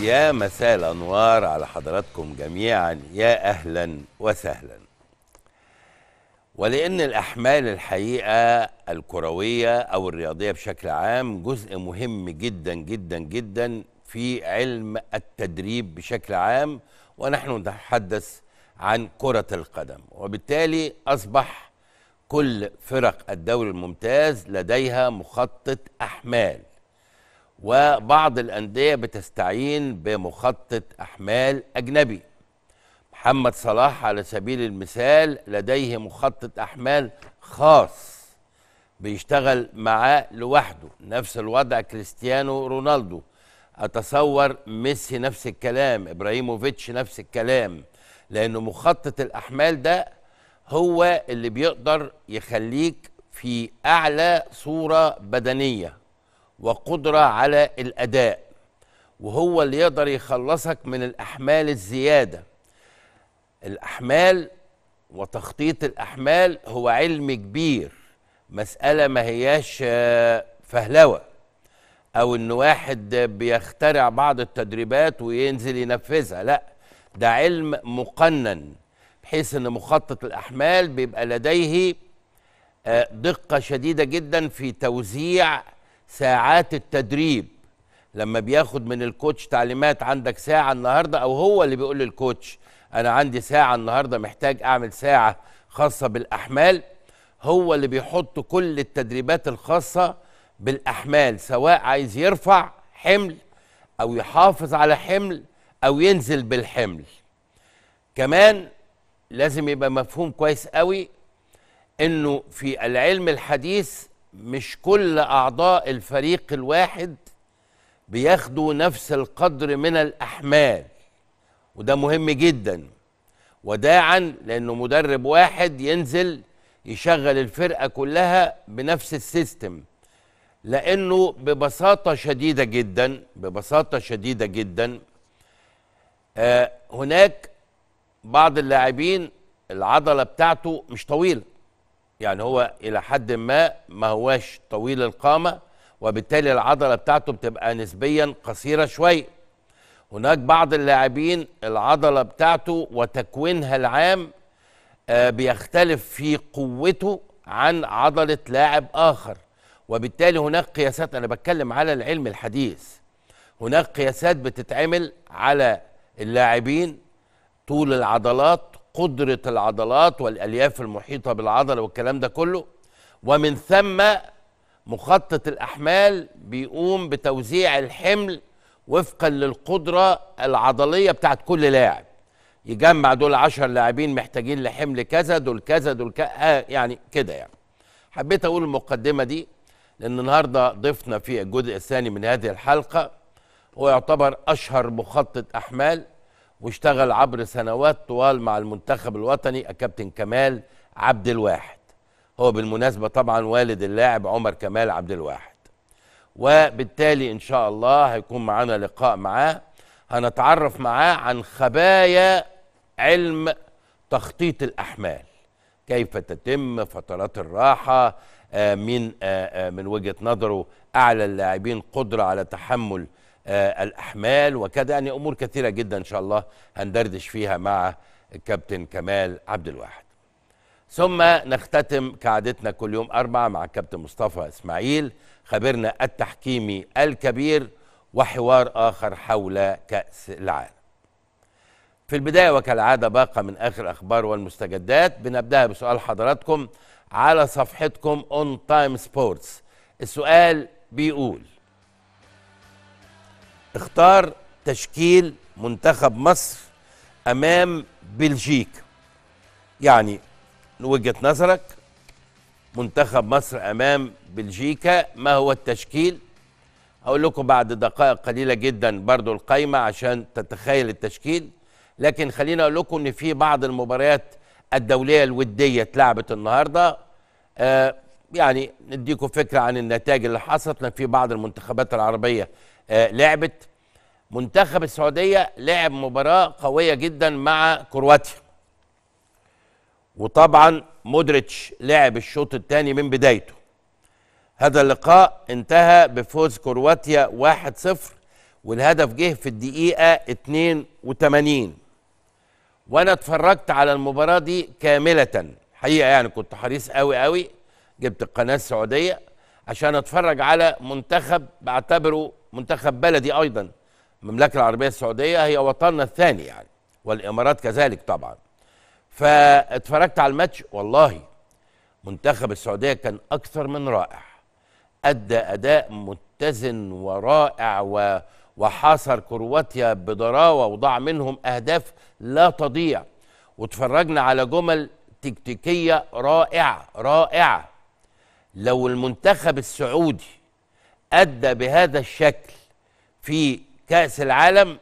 يا مساء الأنوار على حضراتكم جميعا، يا أهلا وسهلا. ولأن الأحمال الحقيقة الكروية أو الرياضية بشكل عام جزء مهم جدا جدا جدا في علم التدريب بشكل عام، ونحن نتحدث عن كرة القدم، وبالتالي أصبح كل فرق الدوري الممتاز لديها مخطط أحمال، وبعض الأندية بتستعين بمخطط أحمال أجنبي. محمد صلاح على سبيل المثال لديه مخطط أحمال خاص بيشتغل معاه لوحده، نفس الوضع كريستيانو رونالدو، أتصور ميسي نفس الكلام، إبراهيموفيتش نفس الكلام، لأنه مخطط الأحمال ده هو اللي بيقدر يخليك في أعلى صورة بدنية وقدرة على الأداء، وهو اللي يقدر يخلصك من الأحمال الزيادة. الأحمال وتخطيط الأحمال هو علم كبير، مسألة ما هياش فهلوة أو إن واحد بيخترع بعض التدريبات وينزل ينفذها، لا، ده علم مقنن، بحيث إن مخطط الأحمال بيبقى لديه دقة شديدة جدا في توزيع ساعات التدريب. لما بياخد من الكوتش تعليمات، عندك ساعة النهاردة، أو هو اللي بيقول للكوتش أنا عندي ساعة النهاردة، محتاج أعمل ساعة خاصة بالأحمال، هو اللي بيحط كل التدريبات الخاصة بالأحمال، سواء عايز يرفع حمل أو يحافظ على حمل أو ينزل بالحمل. كمان لازم يبقى مفهوم كويس قوي إنه في العلم الحديث مش كل أعضاء الفريق الواحد بياخدوا نفس القدر من الأحمال، وده مهم جدا وداعا لأنه مدرب واحد ينزل يشغل الفرقة كلها بنفس السيستم، لأنه ببساطة شديدة جدا هناك بعض اللاعبين العضلة بتاعته مش طويلة، يعني هو إلى حد ما هواش طويل القامة، وبالتالي العضلة بتاعته بتبقى نسبيا قصيرة شوية. هناك بعض اللاعبين العضلة بتاعته وتكوينها العام بيختلف في قوته عن عضلة لاعب آخر، وبالتالي هناك قياسات، أنا بتكلم على العلم الحديث، هناك قياسات بتتعمل على اللاعبين، طول العضلات، قدرة العضلات والألياف المحيطة بالعضلة والكلام ده كله، ومن ثم مخطط الأحمال بيقوم بتوزيع الحمل وفقا للقدرة العضلية بتاعت كل لاعب، يجمع دول 10 لاعبين محتاجين لحمل كذا، دول كذا، دول كذا، يعني كده. يعني حبيت أقول المقدمة دي لأن النهاردة ضيفنا في الجزء الثاني من هذه الحلقة هو يعتبر أشهر مخطط أحمال، واشتغل عبر سنوات طوال مع المنتخب الوطني، الكابتن كمال عبد الواحد، هو بالمناسبة طبعا والد اللاعب عمر كمال عبد الواحد، وبالتالي إن شاء الله هيكون معنا لقاء معاه، هنتعرف معاه عن خبايا علم تخطيط الأحمال، كيف تتم فترات الراحة، من وجهة نظره أعلى اللاعبين قدرة على تحمل الأحمال وكذا، يعني أمور كثيرة جدا إن شاء الله هندردش فيها مع الكابتن كمال عبد الواحد. ثم نختتم كعادتنا كل يوم أربعة مع الكابتن مصطفى إسماعيل، خبرنا التحكيمي الكبير، وحوار آخر حول كأس العالم. في البداية وكالعادة باقة من آخر أخبار والمستجدات، بنبدأها بسؤال حضراتكم على صفحتكم ONTime Sports. السؤال بيقول: اختار تشكيل منتخب مصر أمام بلجيكا. يعني وجهة نظرك منتخب مصر أمام بلجيكا، ما هو التشكيل؟ أقول لكم بعد دقائق قليلة جدا برضو القايمة عشان تتخيل التشكيل، لكن خلينا أقول لكم إن في بعض المباريات الدولية الودية اتلعبت النهاردة، يعني نديكم فكرة عن النتائج اللي حصلت، لأن في بعض المنتخبات العربية لعبت. منتخب السعودية لعب مباراة قوية جدا مع كرواتيا، وطبعا مودريتش لعب الشوط الثاني من بدايته. هذا اللقاء انتهى بفوز كرواتيا 1-0، والهدف جه في الدقيقة 82. وأنا اتفرجت على المباراة دي كاملة حقيقة، يعني كنت حريص قوي قوي، جبت القناة السعودية عشان اتفرج على منتخب بعتبره منتخب بلدي أيضا. المملكة العربية السعودية هي وطننا الثاني يعني، والإمارات كذلك طبعا. فاتفرجت على الماتش، والله منتخب السعودية كان أكثر من رائع، أدى أداء متزن ورائع وحاصر كرواتيا بضراوة وضاع منهم أهداف لا تضيع. واتفرجنا على جمل تكتيكية رائعة رائعة. لو المنتخب السعودي أدى بهذا الشكل في كأس العالم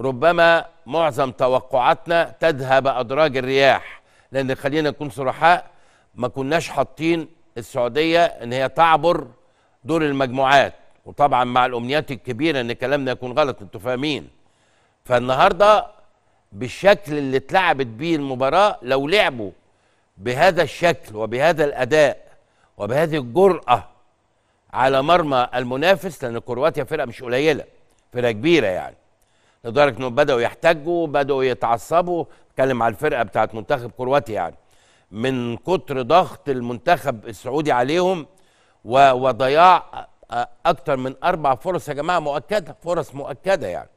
ربما معظم توقعاتنا تذهب أدراج الرياح، لأن خلينا نكون صرحاء ما كناش حاطين السعودية إن هي تعبر دور المجموعات، وطبعا مع الأمنيات الكبيرة إن كلامنا يكون غلط، أنتوا فاهمين. فالنهارده بالشكل اللي اتلعبت بيه المباراة، لو لعبوا بهذا الشكل وبهذا الأداء وبهذه الجرأة على مرمى المنافس، لأن كرواتيا فرقة مش قليلة، فرقة كبيرة يعني، لدرجة إنهم بدأوا يحتجوا، بدأوا يتعصبوا. اتكلم على الفرقة بتاعت منتخب كرواتيا يعني، من كتر ضغط المنتخب السعودي عليهم وضياع أكتر من 4 فرص يا جماعة مؤكدة، فرص مؤكدة يعني.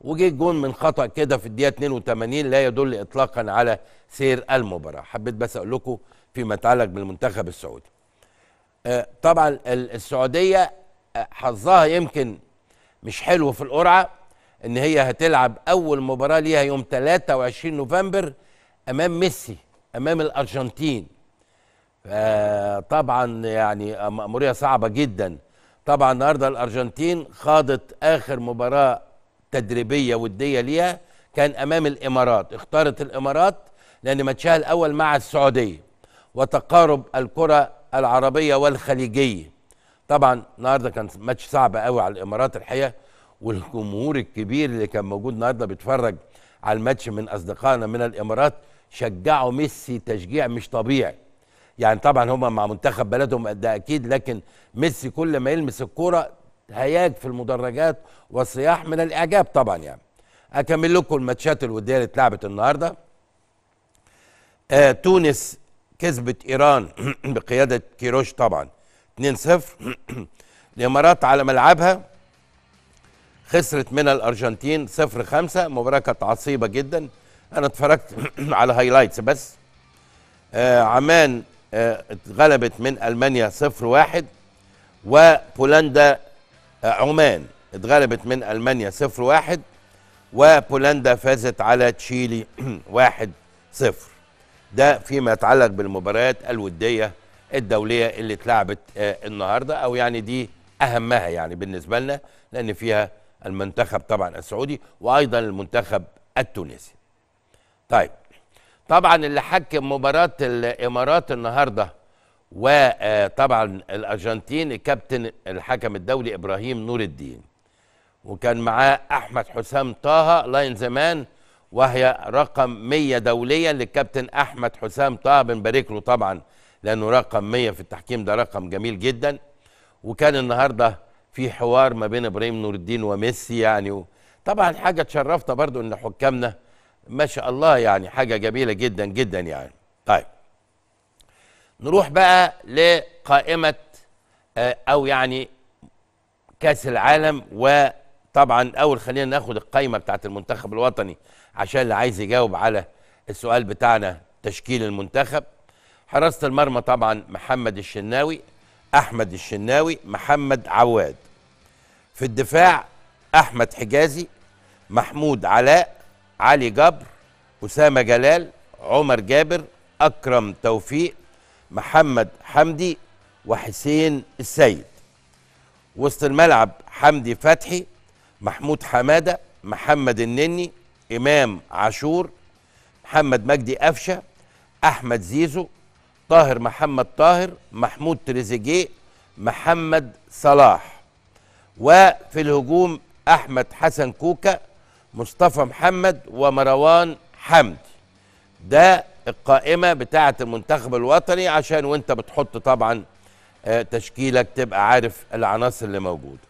وجه جون من خطأ كده في الدقيقة 82 لا يدل إطلاقا على سير المباراة. حبيت بس أقول لكم فيما يتعلق بالمنتخب السعودي. طبعا السعودية حظها يمكن مش حلو في القرعة، إن هي هتلعب أول مباراة ليها يوم 23 نوفمبر أمام ميسي، أمام الأرجنتين. طبعا يعني مأمورية صعبة جدا. طبعا النهارده الأرجنتين خاضت آخر مباراة تدريبية ودية ليها كان أمام الإمارات، اختارت الإمارات لأن ماتشها الأول مع السعودية وتقارب الكرة العربية والخليجية. طبعا النهارده كان ماتش صعب قوي على الإمارات الحقيقة، والجمهور الكبير اللي كان موجود النهارده بيتفرج على الماتش من أصدقائنا من الإمارات شجعوا ميسي تشجيع مش طبيعي يعني. طبعا هما مع منتخب بلدهم ده اكيد، لكن ميسي كل ما يلمس الكوره هياج في المدرجات والصياح من الاعجاب طبعا يعني. اكمل لكم الماتشات الوديه اللي اتلعبت النهارده. تونس كسبت ايران بقياده كيروش طبعا 2-0. الامارات على ملعبها خسرت من الارجنتين 0-5، مباراه كانت عصيبه جدا، انا اتفرجت على هايلايتس بس. عمان اتغلبت من ألمانيا 0-1، وبولندا عمان اتغلبت من ألمانيا 0-1، وبولندا فازت على تشيلي 1-0. ده فيما يتعلق بالمباريات الودية الدولية اللي اتلعبت النهاردة، أو يعني دي أهمها يعني بالنسبة لنا، لأن فيها المنتخب طبعا السعودي وأيضا المنتخب التونسي. طيب طبعا اللي حكم مباراة الإمارات النهاردة وطبعا الأرجنتين الكابتن الحكم الدولي إبراهيم نور الدين، وكان معاه أحمد حسام طه لاين زمان، وهي رقم 100 دوليا للكابتن أحمد حسام طه، بنبارك له طبعا لأنه رقم 100 في التحكيم، ده رقم جميل جدا. وكان النهاردة في حوار ما بين إبراهيم نور الدين وميسي يعني، طبعا حاجة اتشرفت برضو إن حكامنا ما شاء الله يعني، حاجة جميلة جدا جدا يعني. طيب نروح بقى لقائمة أو يعني كأس العالم. وطبعا أول خلينا ناخد القائمة بتاعت المنتخب الوطني عشان اللي عايز يجاوب على السؤال بتاعنا تشكيل المنتخب. حراسة المرمى طبعا محمد الشناوي، أحمد الشناوي، محمد عواد. في الدفاع أحمد حجازي، محمود علاء، علي جبر، أسامة جلال، عمر جابر، أكرم توفيق، محمد حمدي، وحسين السيد. وسط الملعب حمدي فتحي، محمود حمادة، محمد النني، إمام عاشور، محمد مجدي قفشة، أحمد زيزو، طاهر محمد طاهر، محمود تريزيجيه، محمد صلاح. وفي الهجوم أحمد حسن كوكا، مصطفى محمد، ومروان حمدي. ده القائمة بتاعة المنتخب الوطني عشان وانت بتحط طبعا تشكيلك تبقى عارف العناصر اللي موجودة.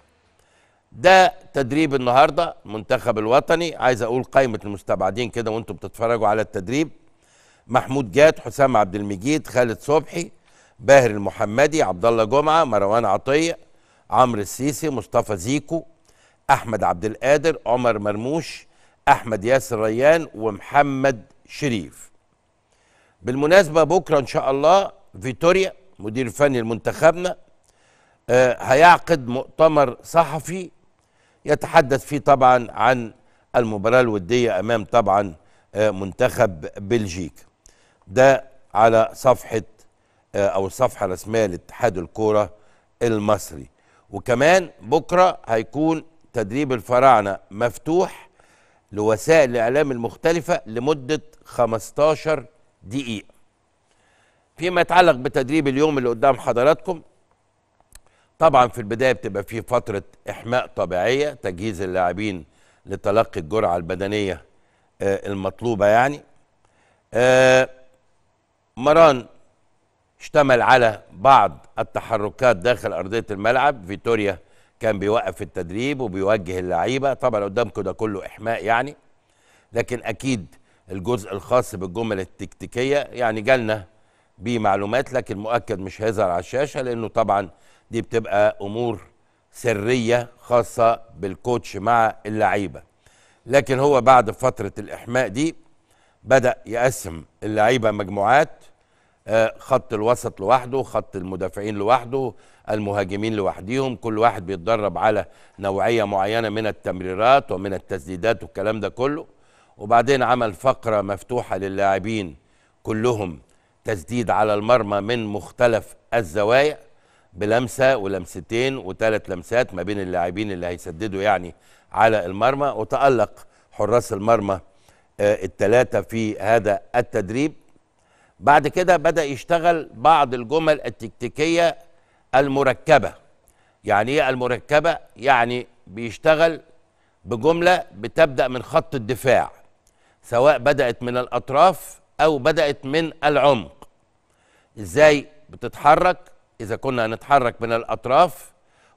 ده تدريب النهارده المنتخب الوطني. عايز اقول قائمه المستبعدين كده وانتم بتتفرجوا على التدريب: محمود جاد، حسام عبد المجيد، خالد صبحي، باهر المحمدي، عبد الله جمعه، مروان عطيه، عمرو السيسي، مصطفى زيكو، احمد عبد القادر، عمر مرموش، احمد ياسر ريان، ومحمد شريف. بالمناسبه بكره ان شاء الله فيتوريا مدير فني لمنتخبنا هيعقد مؤتمر صحفي يتحدث فيه طبعا عن المباراة الودية أمام طبعا منتخب بلجيكا. ده على صفحة أو الصفحة الرسمية لاتحاد الكورة المصري. وكمان بكرة هيكون تدريب الفراعنة مفتوح لوسائل الإعلام المختلفة لمدة 15 دقيقة. فيما يتعلق بتدريب اليوم اللي قدام حضراتكم، طبعا في البداية بتبقى في فترة إحماء طبيعية، تجهيز اللاعبين لتلقي الجرعة البدنية المطلوبة. يعني مران اشتمل على بعض التحركات داخل أرضية الملعب. فيتوريا كان بيوقف التدريب وبيوجه اللعيبة، طبعا قدامكم ده كله إحماء يعني، لكن أكيد الجزء الخاص بالجمل التكتيكية يعني جالنا بيه معلومات، لكن مؤكد مش هيظهر على الشاشة لأنه طبعا دي بتبقى امور سريه خاصه بالكوتش مع اللعيبه. لكن هو بعد فتره الاحماء دي بدا يقسم اللعيبه مجموعات، خط الوسط لوحده، خط المدافعين لوحده، المهاجمين لوحديهم، كل واحد بيتدرب على نوعيه معينه من التمريرات ومن التسديدات والكلام ده كله. وبعدين عمل فقره مفتوحه للاعبين كلهم تسديد على المرمى من مختلف الزوايا، بلمسه ولمستين وثلاث لمسات ما بين اللاعبين اللي هيسددوا يعني على المرمى. وتألق حراس المرمى الثلاثه في هذا التدريب. بعد كده بدأ يشتغل بعض الجمل التكتيكيه المركبه. يعني ايه المركبه؟ يعني بيشتغل بجمله بتبدأ من خط الدفاع، سواء بدأت من الأطراف أو بدأت من العمق. ازاي بتتحرك؟ إذا كنا هنتحرك من الأطراف،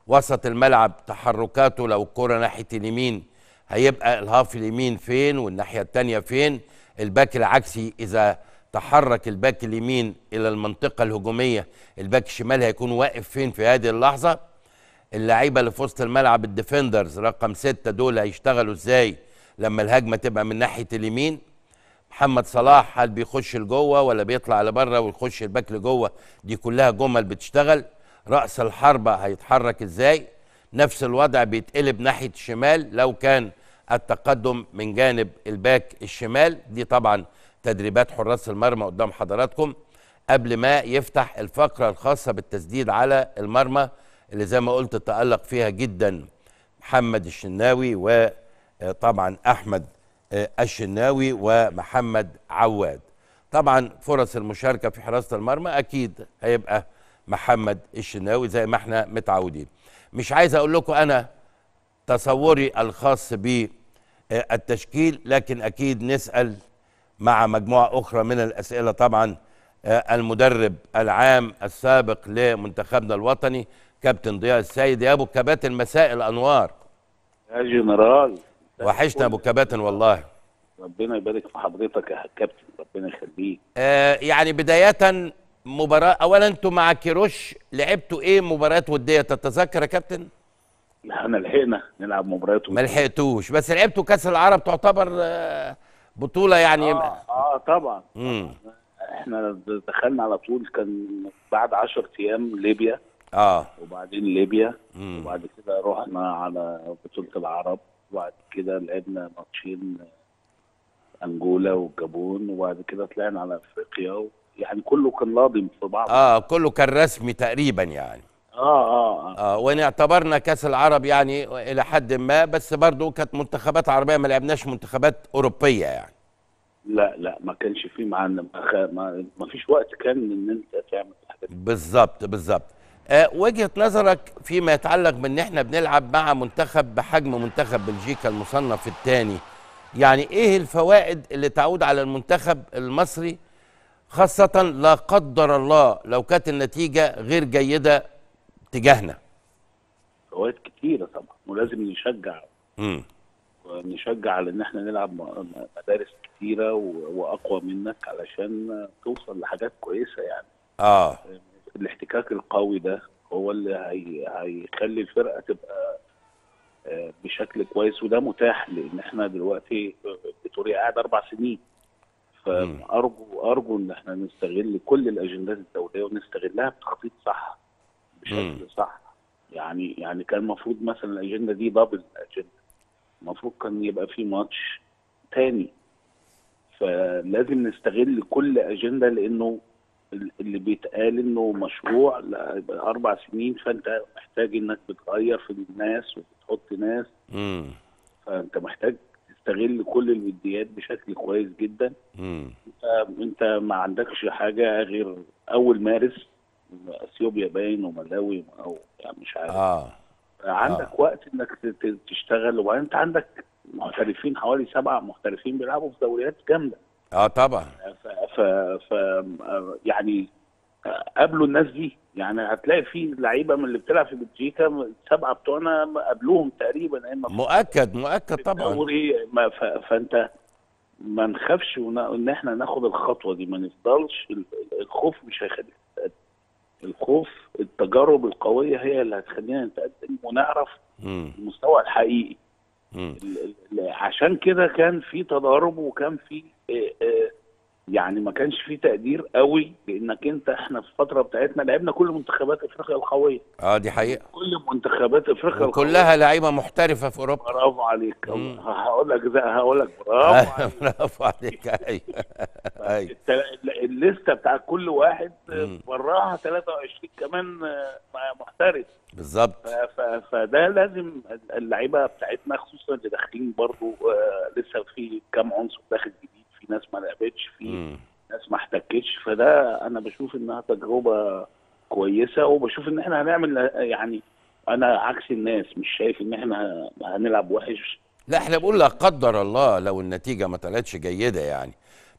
وسط الملعب تحركاته لو الكرة ناحية اليمين هيبقى الهاف اليمين فين والناحية التانية فين، الباك العكسي إذا تحرك الباك اليمين إلى المنطقة الهجومية الباك الشمال هيكون واقف فين في هذه اللحظة. اللعيبة اللي في وسط الملعب الديفندرز رقم 6 دول هيشتغلوا إزاي لما الهجمة تبقى من ناحية اليمين. محمد صلاح هل بيخش لجوه ولا بيطلع لبره ويخش الباك لجوه؟ دي كلها جمل بتشتغل. راس الحربه هيتحرك ازاي؟ نفس الوضع بيتقلب ناحيه الشمال لو كان التقدم من جانب الباك الشمال. دي طبعا تدريبات حراس المرمى قدام حضراتكم قبل ما يفتح الفقره الخاصه بالتسديد على المرمى اللي زي ما قلت تألق فيها جدا محمد الشناوي وطبعا احمد الشناوي ومحمد عواد. طبعا فرص المشاركه في حراسه المرمى اكيد هيبقى محمد الشناوي زي ما احنا متعودين. مش عايز اقول لكم انا تصوري الخاص بالتشكيل، لكن اكيد نسال مع مجموعه اخرى من الاسئله طبعا المدرب العام السابق لمنتخبنا الوطني كابتن ضياء السيد. يا ابو كباتن مساء الانوار. يا جنرال وحشنا ابو كباتن والله. ربنا يبارك في حضرتك يا كابتن، ربنا يخليك. يعني بدايه مباراه، اولا انتوا مع كيروش لعبتوا ايه مباريات وديه تتذكر يا كابتن؟ احنا لحقنا نلعب مباريات وديه. ما لحقتوش بس لعبتوا كاس العرب، تعتبر بطوله يعني. طبعا احنا دخلنا على طول، كان بعد 10 ايام ليبيا، وبعدين ليبيا، وبعد كده رحنا على بطوله العرب، وبعد كده لعبنا ماتشين انجولا والجابون، وبعد كده طلعنا على افريقيا. يعني كله كان لاضم في بعض. كله كان رسمي تقريبا يعني. وان اعتبرنا كاس العرب يعني الى حد ما، بس برضه كانت منتخبات عربيه، ما لعبناش منتخبات اوروبيه يعني. لا ما كانش في معانا، ما فيش وقت كان ان انت تعمل حاجه. بالظبط. وجهة نظرك فيما يتعلق بان احنا بنلعب مع منتخب بحجم منتخب بلجيكا المصنف الثاني، يعني ايه الفوائد اللي تعود على المنتخب المصري، خاصة لا قدر الله لو كانت النتيجة غير جيدة تجاهنا؟ فوائد كتيره طبعا، ولازم نشجع ونشجع على ان احنا نلعب مدارس كتيره واقوى منك علشان توصل لحاجات كويسه يعني. الاحتكاك القوي ده هو اللي هيخلي الفرقه تبقى بشكل كويس، وده متاح لان احنا دلوقتي فيتوريا قاعد 4 سنين. فارجو ان احنا نستغل كل الاجندات الدوليه ونستغلها بتخطيط صح بشكل صح. يعني كان المفروض مثلا الاجنده دي دبل اجنده، المفروض كان يبقى في ماتش تاني، فلازم نستغل كل اجنده لانه اللي بيتقال انه مشروع يبقى 4 سنين، فانت محتاج انك بتغير في الناس وبتحط ناس، فانت محتاج تستغل كل الوديات بشكل كويس جدا. انت ما عندكش حاجه غير اول مارس اثيوبيا باين وملاوي او يعني مش عارف. عندك وقت انك تشتغل، وبعدين انت عندك محترفين حوالي 7 محترفين بيلعبوا في دوريات جامده. طبعا. ف يعني قابلوا الناس دي، يعني هتلاقي في لعيبه من اللي بتلعب في بلجيكا 7 بتوعنا قابلوهم تقريبا. اما مؤكد طبعا. فانت ما نخافش ان احنا ناخد الخطوه دي، ما نفضلش الخوف مش هيخليك تتقدم. الخوف، التجارب القويه هي اللي هتخلينا نتقدم ونعرف المستوى الحقيقي. عشان كده كان في تضارب وكان في يعني ما كانش في تقدير قوي، لانك انت احنا في الفتره بتاعتنا لعبنا كل منتخبات افريقيا القويه. دي حقيقه. كل منتخبات افريقيا كلها لعيبه محترفه في اوروبا. برافو عليك. هقول لك برافو عليك. برافو عليك. ايوه. الليسته بتاع كل واحد وراها 23 كمان محترف. بالظبط. فده لازم اللعيبه بتاعتنا خصوصا اللي داخلين برضه لسه في كام عنصر داخل جديد، في ناس ما لعبتش، في ناس ما احتكتش، فده انا بشوف انها تجربه كويسه، وبشوف ان احنا هنعمل يعني انا عكس الناس، مش شايف ان احنا هنلعب وحش. لا احنا بنقول لا قدر الله لو النتيجه ما طلعتش جيده يعني.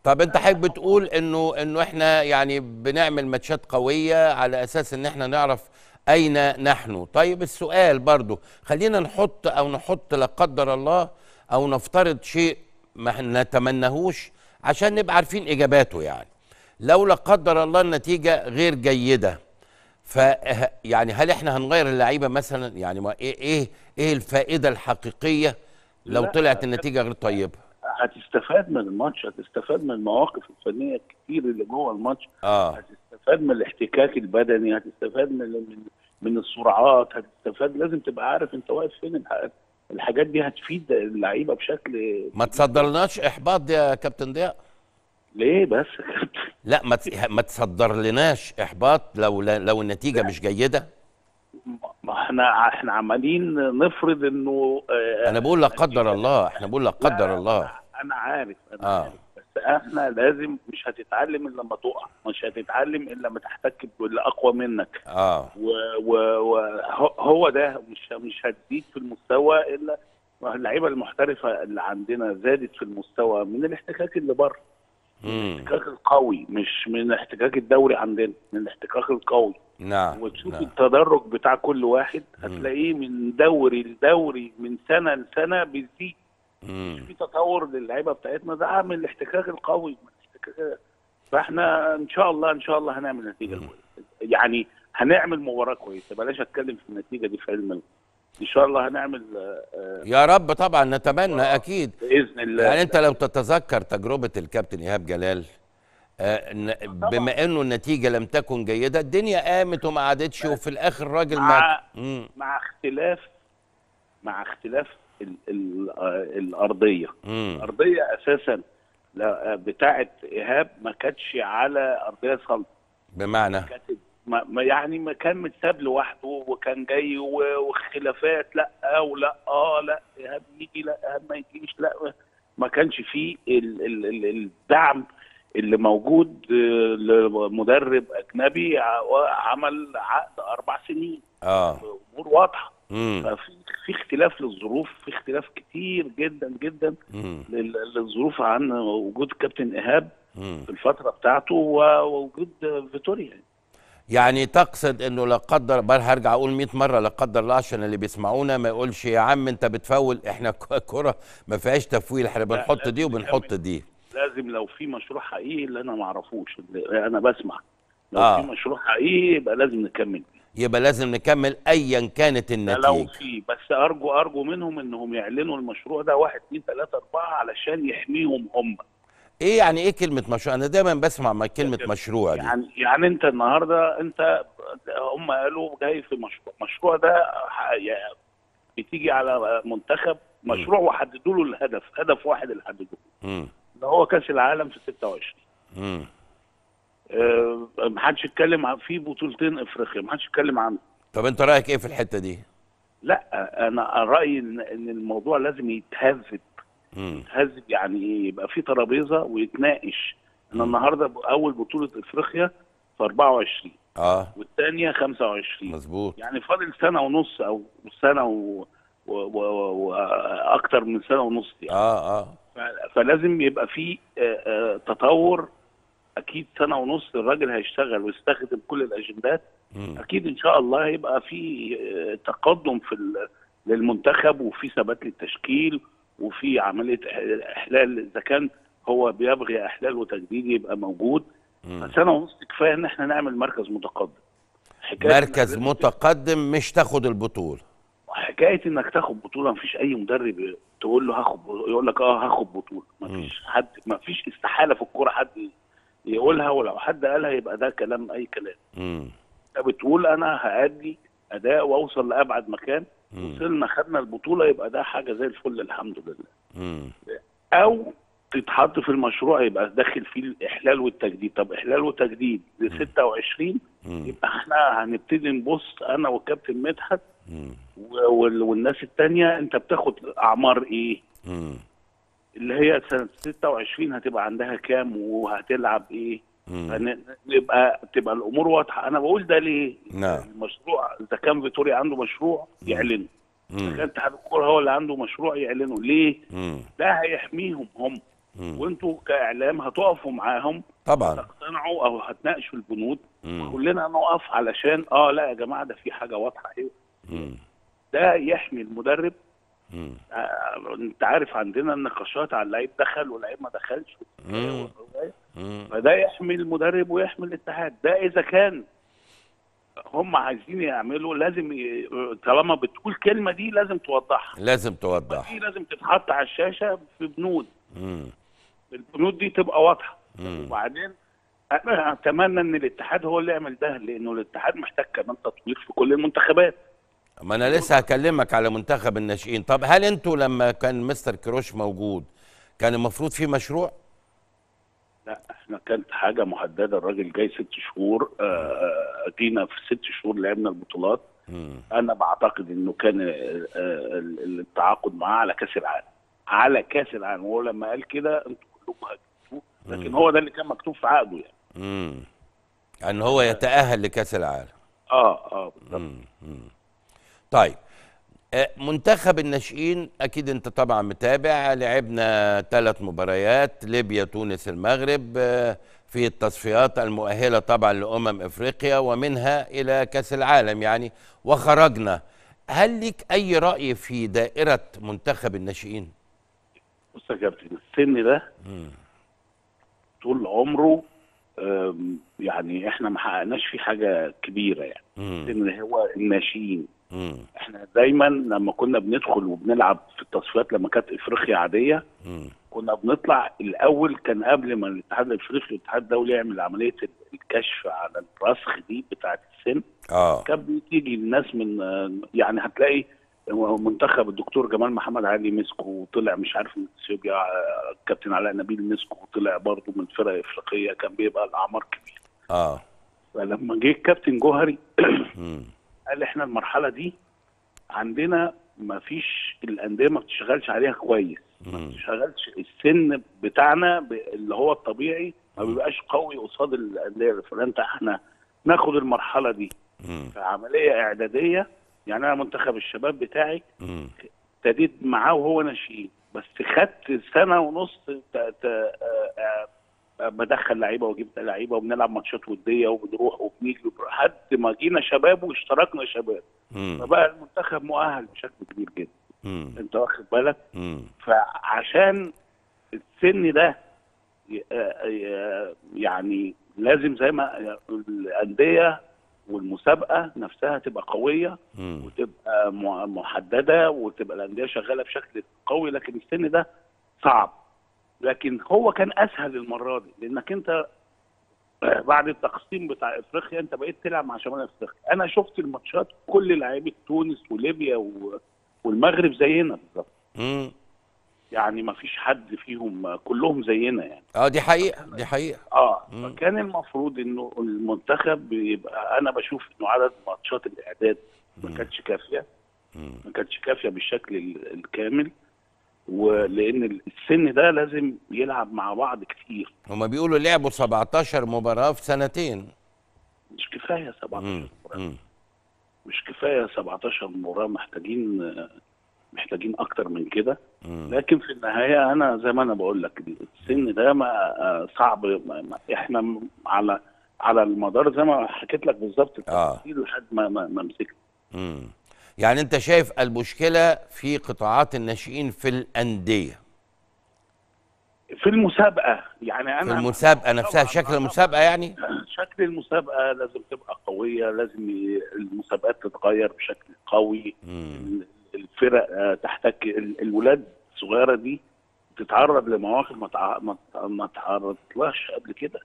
طب انت حابب تقول انه احنا يعني بنعمل ماتشات قويه على اساس ان احنا نعرف اين نحن. طيب السؤال برضو خلينا نحط لا قدر الله او نفترض شيء ما نتمنهوش عشان نبقى عارفين اجاباته يعني. لو لا قدر الله النتيجه غير جيده، ف يعني هل احنا هنغير اللعيبه مثلا؟ يعني ما ايه الفائده الحقيقيه لو طلعت النتيجه غير طيبه؟ هتستفاد من الماتش، هتستفاد من المواقف الفنيه الكتير اللي جوه الماتش، هتستفاد من الاحتكاك البدني، هتستفاد من السرعات، هتستفاد. لازم تبقى عارف انت واقف فين. الحاجات دي هتفيد اللعيبه بشكل. ما تصدرلناش احباط يا كابتن ضياء. ليه بس يا كابتن؟ لا ما تصدرلناش احباط لو النتيجه مش جيده. ما احنا عمالين نفرض انه انا بقول لا قدر الله، احنا بقول لا قدر الله. انا عارف بس احنا لازم، مش هتتعلم الا لما تقع، مش هتتعلم الا لما تحتك باللي اقوى منك. وهو ده مش هتزيد في المستوى الا اللعيبه المحترفه اللي عندنا زادت في المستوى من الاحتكاك اللي بره. الاحتكاك القوي، مش من الاحتكاك الدوري عندنا، من الاحتكاك القوي. نعم. وتشوف التدرج بتاع كل واحد هتلاقيه من دوري لدوري، من سنه لسنه بيزيد. في تطور للعيبه بتاعتنا ده من الاحتكاك القوي، من الاحتكاك. فاحنا ان شاء الله هنعمل نتيجه كويسه، يعني هنعمل مباراه كويسه. بلاش اتكلم في النتيجه دي في علم، ان شاء الله هنعمل يا رب طبعا نتمنى اكيد باذن الله. يعني انت لو تتذكر تجربه الكابتن ايهاب جلال، بما انه النتيجه لم تكن جيده الدنيا قامت وما عادتش، وفي الاخر الراجل مع اختلاف الارضيه. الارضيه اساسا بتاعه ايهاب ما كانتش على ارضيه صلبه، بمعنى يعني ما كان متساب لوحده وكان جاي وخلافات لا ولا لا ايهاب يجي لا ايهاب ما يجيش، لا ما كانش فيه الدعم اللي موجود لمدرب اجنبي عمل عقد 4 سنين. امور واضحه. ففي اختلاف للظروف، في اختلاف كتير جدا جدا للظروف عن وجود كابتن ايهاب في الفتره بتاعته ووجود فيتوريا. يعني تقصد انه لا قدر، هرجع اقول 100 مره لا قدر الله عشان اللي بيسمعونا ما يقولش يا عم انت بتفول، احنا الكوره ما فيهاش تفويل، احنا بنحط دي وبنحط دي. لازم لو في مشروع حقيقي اللي انا ما اعرفوش اللي انا بسمع، لو في مشروع حقيقي يبقى لازم نكمل، ايا كانت النتيجه. لو في، بس ارجو منهم انهم يعلنوا المشروع ده 1 2 3 4 علشان يحميهم هم. ايه يعني ايه كلمه مشروع؟ انا دايما بسمع مع كلمه مشروع دي. يعني انت النهارده هم قالوا جاي في مشروع، المشروع ده يعني بتيجي على منتخب مشروع وحددوا له الهدف، هدف واحد اللي حددوه اللي هو كاس العالم في 26. ما حدش اتكلم عن، في بطولتين افريقيا ما حدش اتكلم عنه. طب انت رايك ايه في الحته دي؟ لا انا رايي ان الموضوع لازم يتهذب. يتهذب يعني ايه؟ يبقى في ترابيزه ويتناقش. انا النهارده اول بطوله افريقيا في 24 والثانيه 25 مظبوط، يعني فاضل سنه ونص او سنه واكثر من سنه ونص يعني. فلازم يبقى في تطور اكيد. سنه ونص الراجل هيشتغل ويستخدم كل الاجندات، اكيد ان شاء الله هيبقى في تقدم في للمنتخب وفي ثبات للتشكيل وفي عمليه احلال اذا كان هو بيبغي احلال وتجديد يبقى موجود. سنه ونص كفايه ان احنا نعمل مركز متقدم. مركز متقدم مش تاخد البطوله. حكايه انك تاخد بطوله مفيش اي مدرب تقول له هاخد، يقول لك هاخد بطوله، مفيش حد، مفيش استحاله في الكوره حد يقولها، ولو حد قالها يبقى ده كلام اي كلام. انت بتقول انا هادي اداء واوصل لابعد مكان، وصلنا خدنا البطوله يبقى ده حاجه زي الفل الحمد لله. او تتحط في المشروع يبقى داخل فيه الاحلال والتجديد. طب احلال وتجديد ل 26 يبقى احنا هنبتدي نبص انا والكابتن مدحت والناس الثانيه انت بتاخد اعمار ايه؟ اللي هي سنة 26 هتبقى عندها كام وهتلعب ايه؟ يبقى تبقى الامور واضحه. انا بقول ده ليه؟ نعم المشروع اذا كان فيتوريا عنده مشروع يعلنه، اذا كان اتحاد الكوره هو اللي عنده مشروع يعلنه ليه؟ ده هيحميهم هم، وانتوا كاعلام هتقفوا معاهم طبعا، هتقتنعوا او هتناقشوا البنود، كلنا نقف علشان لا يا جماعه ده في حاجه واضحه ايه؟ ده يحمي المدرب. انت عارف عندنا النقاشات على اللعيب دخل واللعيب ما دخلش، فده يحمي المدرب ويحمي الاتحاد. ده اذا كان هم عايزين يعملوا لازم طالما بتقول كلمه دي لازم توضحها، دي لازم تتحط على الشاشه في بنود، البنود دي تبقى واضحه. وبعدين انا اتمنى ان الاتحاد هو اللي يعمل ده، لانه الاتحاد محتاج كمان تطوير في كل المنتخبات. ما انا لسه هكلمك على منتخب الناشئين. طب هل انتوا لما كان مستر كيروش موجود كان المفروض في مشروع؟ لا احنا كانت حاجه محدده، الراجل جاي 6 شهور، جينا في 6 شهور لعبنا البطولات. انا بعتقد انه كان التعاقد معاه على كاس العالم، وهو لما قال كده انتوا كلكم هتشوفوا، لكن هو ده اللي كان مكتوب في عقده يعني. ان هو يتاهل لكاس العالم. بالظبط. طيب منتخب الناشئين اكيد انت طبعا متابع، لعبنا 3 مباريات، ليبيا تونس المغرب، في التصفيات المؤهله طبعا لامم افريقيا ومنها الى كاس العالم يعني، وخرجنا. هل ليك اي راي في دائره منتخب الناشئين؟ بص يا كابتن، السن ده طول عمره يعني احنا ما حققناش فيه حاجه كبيره يعني. السن هو الناشئين. احنا دايما لما كنا بندخل وبنلعب في التصفيات لما كانت افريقيا عاديه كنا بنطلع الاول، كان قبل ما الاتحاد الافريقي والاتحاد الدولي يعمل عمليه الكشف على الرسخ دي بتاعه السن، كان بتيجي الناس من يعني هتلاقي منتخب الدكتور جمال محمد علي مسكه وطلع مش عارف من اثيوبيا، الكابتن علاء نبيل مسكه وطلع برضه من فرق افريقيه، كان بيبقى الاعمار كبيره. فلما جه الكابتن جوهري قال احنا المرحله دي عندنا ما فيش، الانديه ما بتشتغلش عليها كويس، ما بتشتغلش السن بتاعنا اللي هو الطبيعي ما بيبقاش قوي قصاد الانديه، فانت احنا ناخد المرحله دي كعمليه اعداديه يعني. انا منتخب الشباب بتاعي ابتديت معاه وهو ناشئين، بس خدت 1.5 سنه بدخل لعيبه واجيب لعيبه وبنلعب ماتشات وديه وبنروح وبنيجي لحد ما جينا شباب واشتركنا شباب. فبقى المنتخب مؤهل بشكل كبير جدا. انت واخد بالك؟ فعشان السن ده يعني لازم زي ما الانديه والمسابقه نفسها تبقى قويه وتبقى محدده وتبقى الانديه شغاله بشكل قوي، لكن السن ده صعب. لكن هو كان اسهل المره دي لانك انت بعد التقسيم بتاع افريقيا انت بقيت تلعب مع شمال افريقيا. انا شفت الماتشات كل لعيبه تونس وليبيا والمغرب زينا بالظبط. يعني ما فيش حد فيهم، كلهم زينا يعني. دي حقيقه، دي حقيقه. فكان المفروض انه المنتخب يبقى، انا بشوف انه عدد ماتشات الاعداد ما كانتش كافيه، ما كانتش كافيه بالشكل الكامل، ولان السن ده لازم يلعب مع بعض كتير. هما بيقولوا لعبوا 17 مباراه في سنتين. مش كفايه 17 مباراه، مش كفايه 17 مباراه، محتاجين اكتر من كده. لكن في النهايه انا زي ما انا بقول لك السن ده ما صعب، ما احنا على المدار زي ما حكيت لك بالظبط التفاصيل لحد ما مسكنا. يعني انت شايف المشكله في قطاعات الناشئين في الانديه، في المسابقه. يعني انا في المسابقه نفسها، شكل المسابقه، يعني شكل المسابقه لازم تبقى قويه، لازم المسابقات تتغير بشكل قوي. الفرق تحتك، الولاد الصغيره دي تتعرض لمواقف ما تعرضتلهاش قبل كده.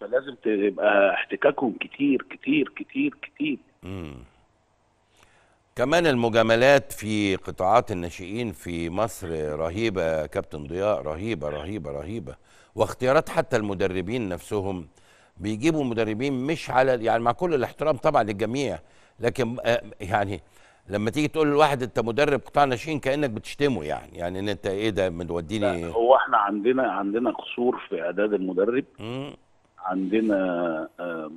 فلازم تبقى احتكاكهم كتير كتير كتير كتير. كمان المجاملات في قطاعات الناشئين في مصر رهيبه كابتن ضياء، رهيبه رهيبه رهيبه. واختيارات حتى المدربين نفسهم، بيجيبوا مدربين مش على، يعني مع كل الاحترام طبعا للجميع، لكن يعني لما تيجي تقول لواحد انت مدرب قطاع ناشئين كانك بتشتمه، يعني ان انت ايه ده بتوديني. هو احنا عندنا قصور في اعداد المدرب. عندنا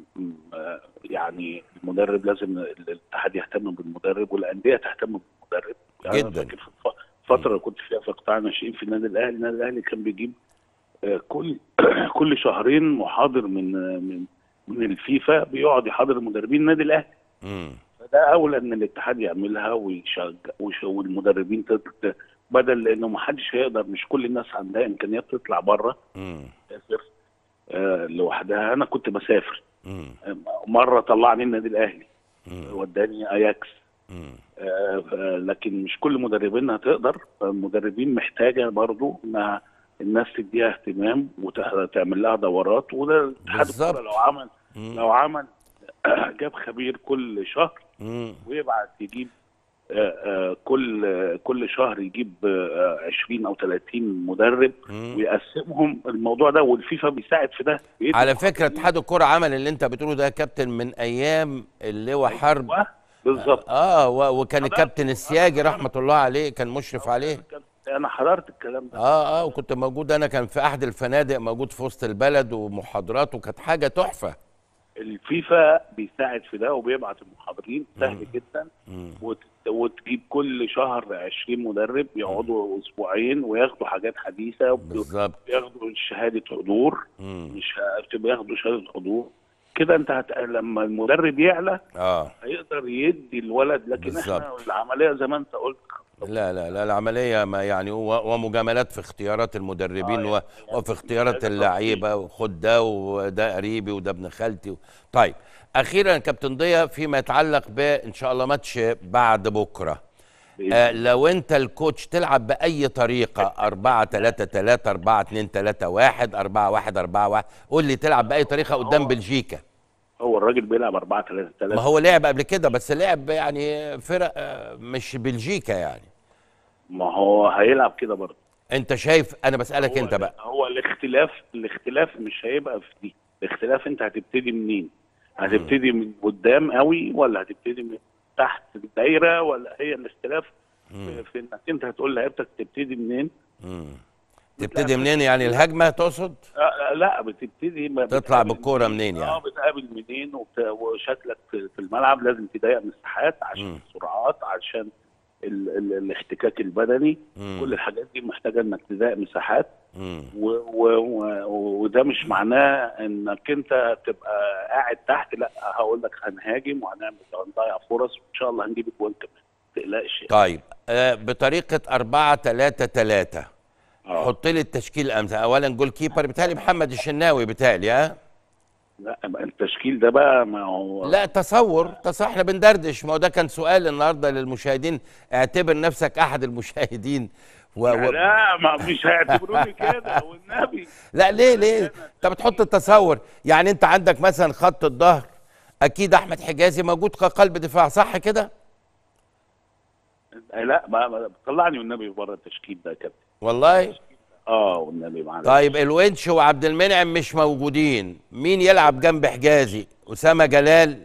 يعني المدرب، لازم الاتحاد يهتم بالمدرب والانديه تهتم بالمدرب جدا. يعني فتره كنت فيها في قطاع الناشئين في النادي الاهلي، النادي الاهلي كان بيجيب كل شهرين محاضر من الفيفا بيقعد يحاضر مدربين النادي الاهلي. فده اولى ان الاتحاد يعملها ويشجع، والمدربين بدل، لانه ما حدش هيقدر، مش كل الناس عندها امكانيات تطلع بره تسافر لوحدها. انا كنت بسافر، مره طلعني النادي الاهلي وداني اياكس، لكن مش كل مدربين هتقدر. المدربين محتاجه برضو انها الناس تديها اهتمام وتعمل لها دورات. وده الاتحاد لو عمل جاب خبير كل شهر ويبعت يجيب كل شهر يجيب 20 او 30 مدرب ويقسمهم الموضوع ده، والفيفا بيساعد في ده. على فكره اتحاد الكره عمل اللي انت بتقوله ده يا كابتن من ايام اللواء حرب بالظبط. وكان الكابتن السياجي رحمه الله عليه كان مشرف عليه. انا حضرت الكلام ده. وكنت موجود، انا كان في احد الفنادق موجود في وسط البلد ومحاضرات، وكانت حاجه تحفه. الفيفا بيساعد في ده وبيبعت المحاضرين، سهل جدا. وتجيب كل شهر 20 مدرب يقعدوا اسبوعين وياخدوا حاجات حديثه بالظبط، ياخدوا شهاده حضور، مش بياخدوا شهاده حضور كده. انت لما المدرب يعلى هيقدر يدي الولد. لكن بالزبط. احنا العمليه زي ما انت قلت، لا لا لا، العمليه ما يعني، ومجاملات في اختيارات المدربين وفي اختيارات اللعيبه، وخد ده وده قريبي وده ابن خالتي طيب اخيرا كابتن ضياء، فيما يتعلق بان شاء الله ماتش بعد بكره، لو انت الكوتش تلعب باي طريقه 4-3-3 4-2-3-1 4-1-4-1، قول لي تلعب باي طريقه قدام بلجيكا. هو الراجل بيلعب 4-3-3، ما هو لعب قبل كده بس لعب يعني فرق مش بلجيكا يعني، ما هو هيلعب كده برضه. انت شايف، انا بسألك انت بقى، هو الاختلاف مش هيبقى في دي، الاختلاف انت هتبتدي منين؟ هتبتدي من قدام قوي ولا هتبتدي من تحت الدايره؟ ولا هي الاختلاف في انك انت هتقول لعيبتك تبتدي منين؟ تبتدي منين يعني الهجمه تقصد؟ لا، بتبتدي تطلع بالكوره منين يعني؟ بتقابل منين وشكلك في الملعب، لازم تضيق مساحات عشان السرعات، عشان الاحتكاك البدني، كل الحاجات دي محتاجه انك تضايق مساحات، وده مش معناه انك انت تبقى قاعد تحت، لا هقول لك هنهاجم وهنعمل هنضيع فرص وان شاء الله هنجيب جوان كمان ما تقلقش. طيب بطريقه 4-3-3 حط لي التشكيل امس. اولا جول كيبر بتهيألي محمد الشناوي بتهيألي. لا التشكيل ده بقى ما هو لا تصور احنا بندردش، ما هو ده كان سؤال النهارده للمشاهدين، اعتبر نفسك احد المشاهدين لا ما مش هيعتبروني كده والنبي. لا ليه انت بتحط التصور؟ يعني انت عندك مثلا خط الظهر اكيد احمد حجازي موجود كقلب دفاع صح كده؟ لا ما طلعني والنبي بره التشكيل ده يا كابتن والله. والنبي معلش. طيب الونش وعبد المنعم مش موجودين، مين يلعب جنب حجازي؟ اسامه جلال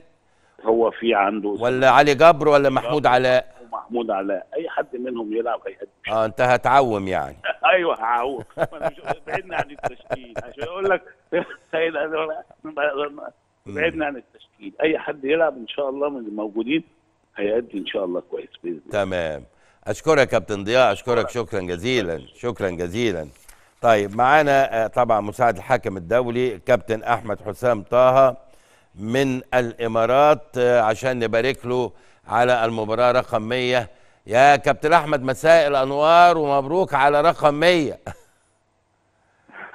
هو في عنده ولا علي جبر ولا محمود علاء؟ محمود علاء، اي حد منهم يلعب هيأدي. انت هتعوم يعني. ايوه هعوم، انا مش بعدنا عن التشكيل عشان اقول لك بعدنا عن التشكيل، اي حد يلعب ان شاء الله من الموجودين هيأدي ان شاء الله كويس باذن الله. تمام. اشكرك يا كابتن ضياء، اشكرك شكرا جزيلا، شكرا جزيلا. طيب معانا طبعا مساعد الحكم الدولي الكابتن احمد حسام طه من الامارات عشان نبارك له على المباراه رقم 100. يا كابتن احمد مساء الانوار ومبروك على رقم 100.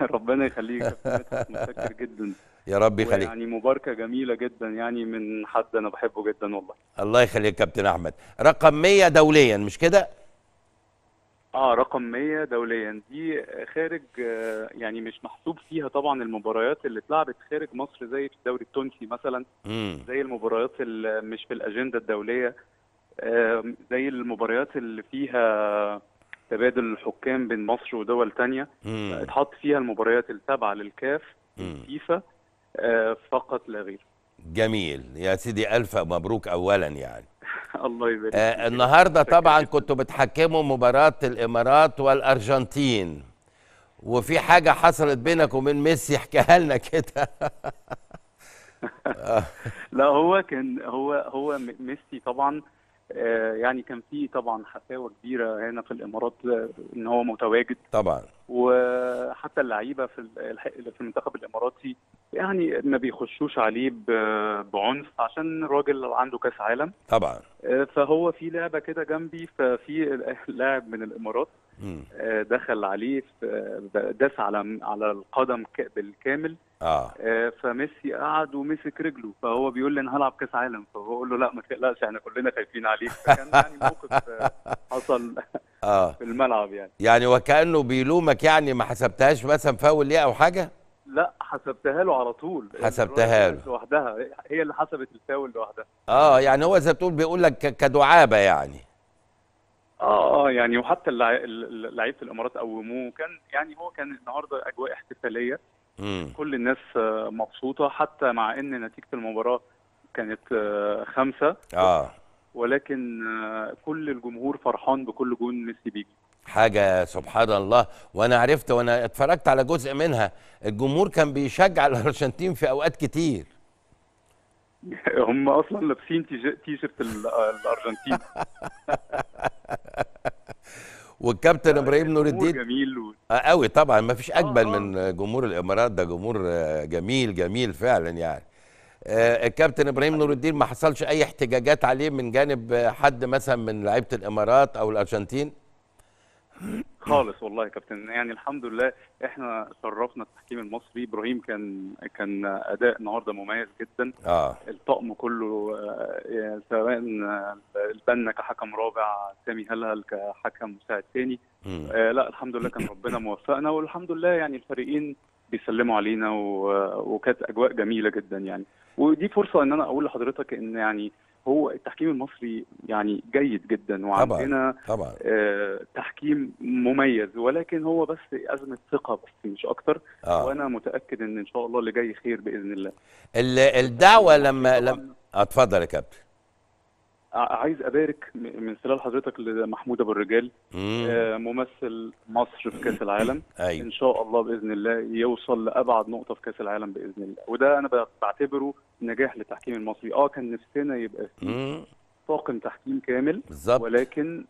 ربنا يخليك يا كابتن، متشكر جدا. يا رب يخليك. يعني مباركه جميله جدا يعني من حد انا بحبه جدا والله. الله يخليك يا كابتن احمد. رقم 100 دوليا مش كده؟ رقم 100 دوليا دي خارج يعني مش محسوب فيها طبعا المباريات اللي اتلعبت خارج مصر زي في الدوري التونسي مثلا، زي المباريات اللي مش في الاجنده الدوليه، زي المباريات اللي فيها تبادل الحكام بين مصر ودول ثانيه، اتحط فيها المباريات التابعه للكاف فيفا فقط لا غير. جميل يا سيدي، ألف مبروك أولا يعني. الله يبارك. النهارده طبعا كنتوا بتحكموا مباراة الإمارات والأرجنتين، وفي حاجة حصلت بينك وبين ميسي احكيها لنا كده. لا هو كان هو ميسي طبعا يعني كان في طبعا حساوه كبيره هنا في الامارات ان هو متواجد طبعا، وحتى اللعيبه في المنتخب الاماراتي يعني ما بيخشوش عليه بعنف عشان الراجل عنده كاس عالم طبعا. فهو في لعبه كده جنبي، ففي لاعب من الامارات دخل عليه داس على القدم بالكامل. فميسي قعد ومسك رجله، فهو بيقول لي انا هلعب كاس عالم، فهو بقول له لا ما تقلقش احنا كلنا خايفين عليك. فكان يعني موقف حصل في الملعب يعني وكانه بيلومك يعني، ما حسبتهاش مثلا فاول ليه او حاجه؟ لا حسبتها له على طول، حسبتها له لوحدها، هي اللي حسبت الفاول لوحدها. يعني هو زي ما تقول بيقول لك كدعابه يعني. يعني وحتى لعيبه الامارات قوموه، كان يعني هو كان النهارده اجواء احتفاليه، كل الناس مبسوطه، حتى مع ان نتيجه المباراه كانت 5، ولكن كل الجمهور فرحان بكل جون ميسي بيجي. حاجه سبحان الله. وانا عرفت وانا اتفرجت على جزء منها، الجمهور كان بيشجع الارجنتين في اوقات كتير. هم اصلا لابسين تيشيرت الارجنتين. والكابتن ابراهيم نور الدين جميل قوي طبعا، ما فيش اجمل من جمهور الامارات، ده جمهور جميل جميل فعلا يعني. الكابتن ابراهيم نور الدين ما حصلش اي احتجاجات عليه من جانب حد مثلا من لعيبه الامارات او الارجنتين خالص والله يا كابتن. يعني الحمد لله احنا شرفنا التحكيم المصري. ابراهيم كان اداء النهارده مميز جدا. الطقم كله سواء البنا كحكم رابع، سامي هلهل كحكم مساعد ثاني، لا الحمد لله كان ربنا موفقنا، والحمد لله يعني الفريقين بيسلموا علينا، وكانت اجواء جميله جدا يعني. ودي فرصه ان انا اقول لحضرتك ان يعني هو التحكيم المصري يعني جيد جدا، وعندنا طبعا. تحكيم مميز، ولكن هو بس أزمة ثقة بس مش أكتر. وأنا متأكد إن شاء الله اللي جاي خير بإذن الله. الدعوة لما اتفضل يا كابتن. عايز أبارك من خلال حضرتك لمحمود أبو الرجال، ممثل مصر في كأس العالم. إن شاء الله بإذن الله يوصل لأبعد نقطة في كأس العالم بإذن الله، وده أنا بعتبره نجاح للتحكيم المصري. كان نفسنا يبقى فيه طاقم تحكيم كامل بالزبط. ولكن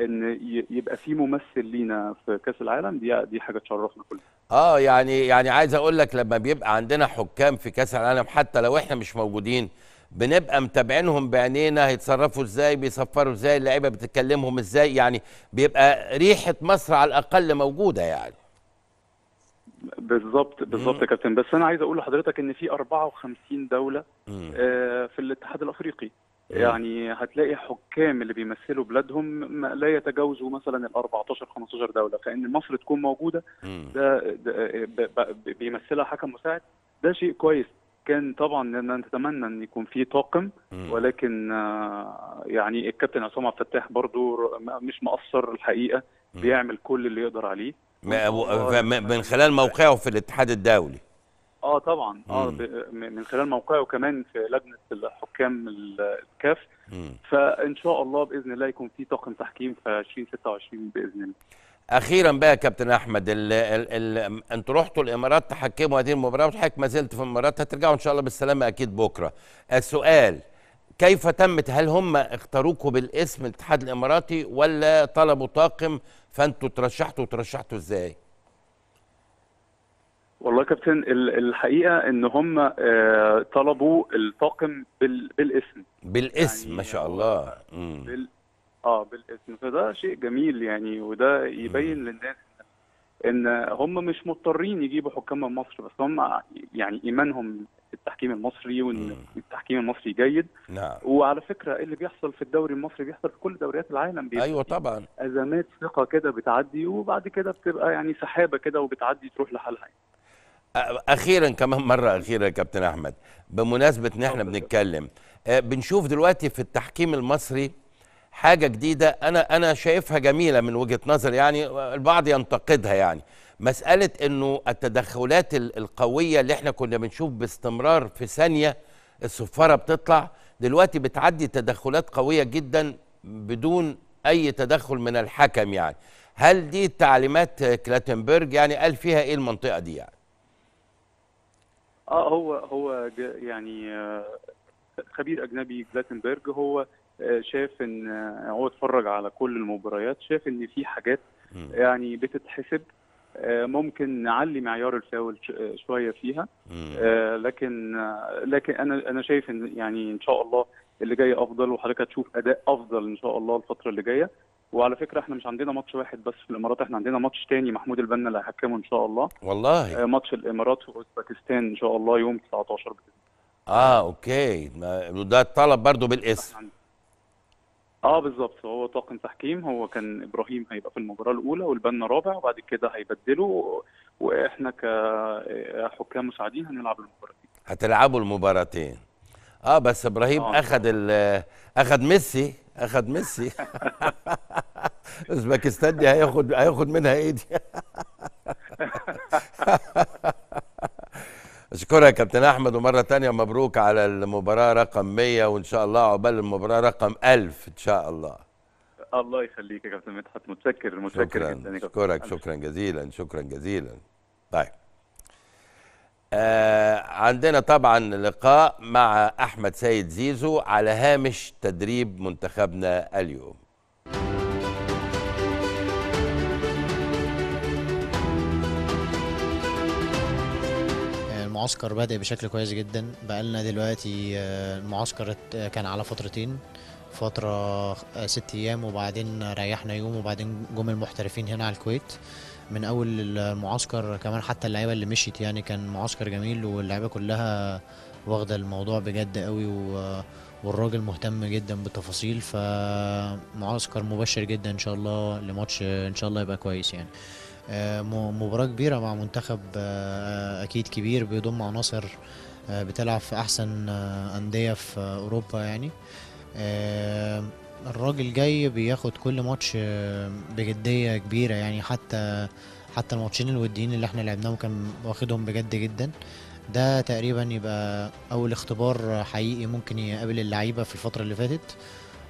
ان يبقى في ممثل لينا في كاس العالم دي حاجه تشرفنا كلنا. يعني عايز اقول لك لما بيبقى عندنا حكام في كاس العالم حتى لو احنا مش موجودين بنبقى متابعينهم بعينينا، هيتصرفوا ازاي، بيصفروا ازاي، اللعيبه بتتكلمهم ازاي، يعني بيبقى ريحه مصر على الاقل موجوده يعني. بالظبط يا كابتن. بس انا عايز اقول لحضرتك ان في 54 دوله في الاتحاد الافريقي، يعني هتلاقي حكام اللي بيمثلوا بلادهم لا يتجاوزوا مثلا ال 14 15 دوله، فان مصر تكون موجوده ده بيمثلها حكم مساعد، ده شيء كويس. كان طبعا نتمنى ان يكون في طاقم، ولكن يعني الكابتن عصام عبد الفتاح برضو مش مقصر الحقيقه، بيعمل كل اللي يقدر عليه من خلال موقعه في الاتحاد الدولي. طبعا من خلال موقعه كمان في لجنه الحكام الكاف. فان شاء الله باذن الله يكون في طاقم تحكيم في 2026 باذن الله. اخيرا بقى يا كابتن احمد، انتوا رحتوا الامارات تحكموا هذه المباراه، وحضرتك ما زلت في الامارات، هترجعوا ان شاء الله بالسلامه اكيد بكره. السؤال كيف تمت؟ هل هم اختاروكوا بالاسم الاتحاد الاماراتي ولا طلبوا طاقم فانتوا ترشحتوا ازاي؟ والله كابتن الحقيقه ان هم طلبوا الطاقم بالاسم يعني ما شاء الله. بالاسم، فده شيء جميل يعني، وده يبين للناس ان هم مش مضطرين يجيبوا حكام من مصر، بس هم يعني ايمانهم التحكيم المصري وان التحكيم المصري جيد. نعم. وعلى فكره اللي بيحصل في الدوري المصري بيحصل في كل دوريات العالم. ايوه طبعا. ازمات ثقه كده بتعدي، وبعد كده بتبقى يعني سحابه كده وبتعدي تروح لحالها. اخيرا كمان مره اخيره يا كابتن احمد، بمناسبه ان احنا بنتكلم بنشوف دلوقتي في التحكيم المصري حاجه جديده انا شايفها جميله من وجهه نظر، يعني البعض ينتقدها، يعني مسألة إنه التدخلات القوية اللي إحنا كنا بنشوف باستمرار في ثانية الصفارة بتطلع، دلوقتي بتعدي تدخلات قوية جدا بدون أي تدخل من الحكم، يعني هل دي تعليمات كلاتنبرج؟ يعني قال فيها إيه المنطقة دي يعني؟ هو يعني خبير أجنبي كلاتنبرج، هو شاف إن هو اتفرج على كل المباريات، شاف إن في حاجات يعني بتتحسب، ممكن نعلي معيار الفاول شويه فيها، لكن انا شايف ان يعني ان شاء الله اللي جاي افضل، وحضرتك هتشوف اداء افضل ان شاء الله الفتره اللي جايه. وعلى فكره احنا مش عندنا ماتش واحد بس في الامارات، احنا عندنا ماتش تاني محمود البنا اللي هيحكمه ان شاء الله. والله ماتش الامارات واوزبكستان ان شاء الله يوم 19 باذن الله. اوكي، ده الطلب برضو بالاسم. بالظبط، هو طاقم تحكيم، هو كان ابراهيم هيبقى في المباراه الاولى والبنا رابع، وبعد كده هيبدلوا، واحنا كحكام مساعدين هنلعب المباراتين. هتلعبوا المباراتين. بس ابراهيم اخد ميسي اوزبكستان دي هياخد منها ايه دي؟ أشكرك يا كابتن أحمد، ومرة تانية مبروك على المباراة رقم 100، وإن شاء الله عقبال المباراة رقم 1000 إن شاء الله. الله يخليك يا كابتن مدحت، متشكر جدا. شكرا جزيلا. طيب، عندنا طبعا لقاء مع أحمد سيد زيزو على هامش تدريب منتخبنا اليوم. المعسكر بدأ بشكل كويس جدا، بقالنا دلوقتي المعسكر كان على فترتين، فترة 6 أيام وبعدين ريحنا يوم، وبعدين جم المحترفين هنا على الكويت. من أول المعسكر كمان حتى اللعيبة اللي مشيت، يعني كان معسكر جميل، واللعيبة كلها واخدة الموضوع بجد قوي، والراجل مهتم جدا بالتفاصيل، فمعسكر مبشر جدا إن شاء الله لماتش إن شاء الله يبقى كويس يعني. مباراة كبيرة مع منتخب أكيد كبير بيضم عناصر بتلعب في أحسن أندية في أوروبا، يعني الراجل جاي بياخد كل ماتش بجدية كبيرة، يعني حتى الماتشين الوديين اللي احنا لعبناهم كان واخدهم بجد جدا. ده تقريبا يبقى أول اختبار حقيقي ممكن يقابل اللعيبة في الفترة اللي فاتت،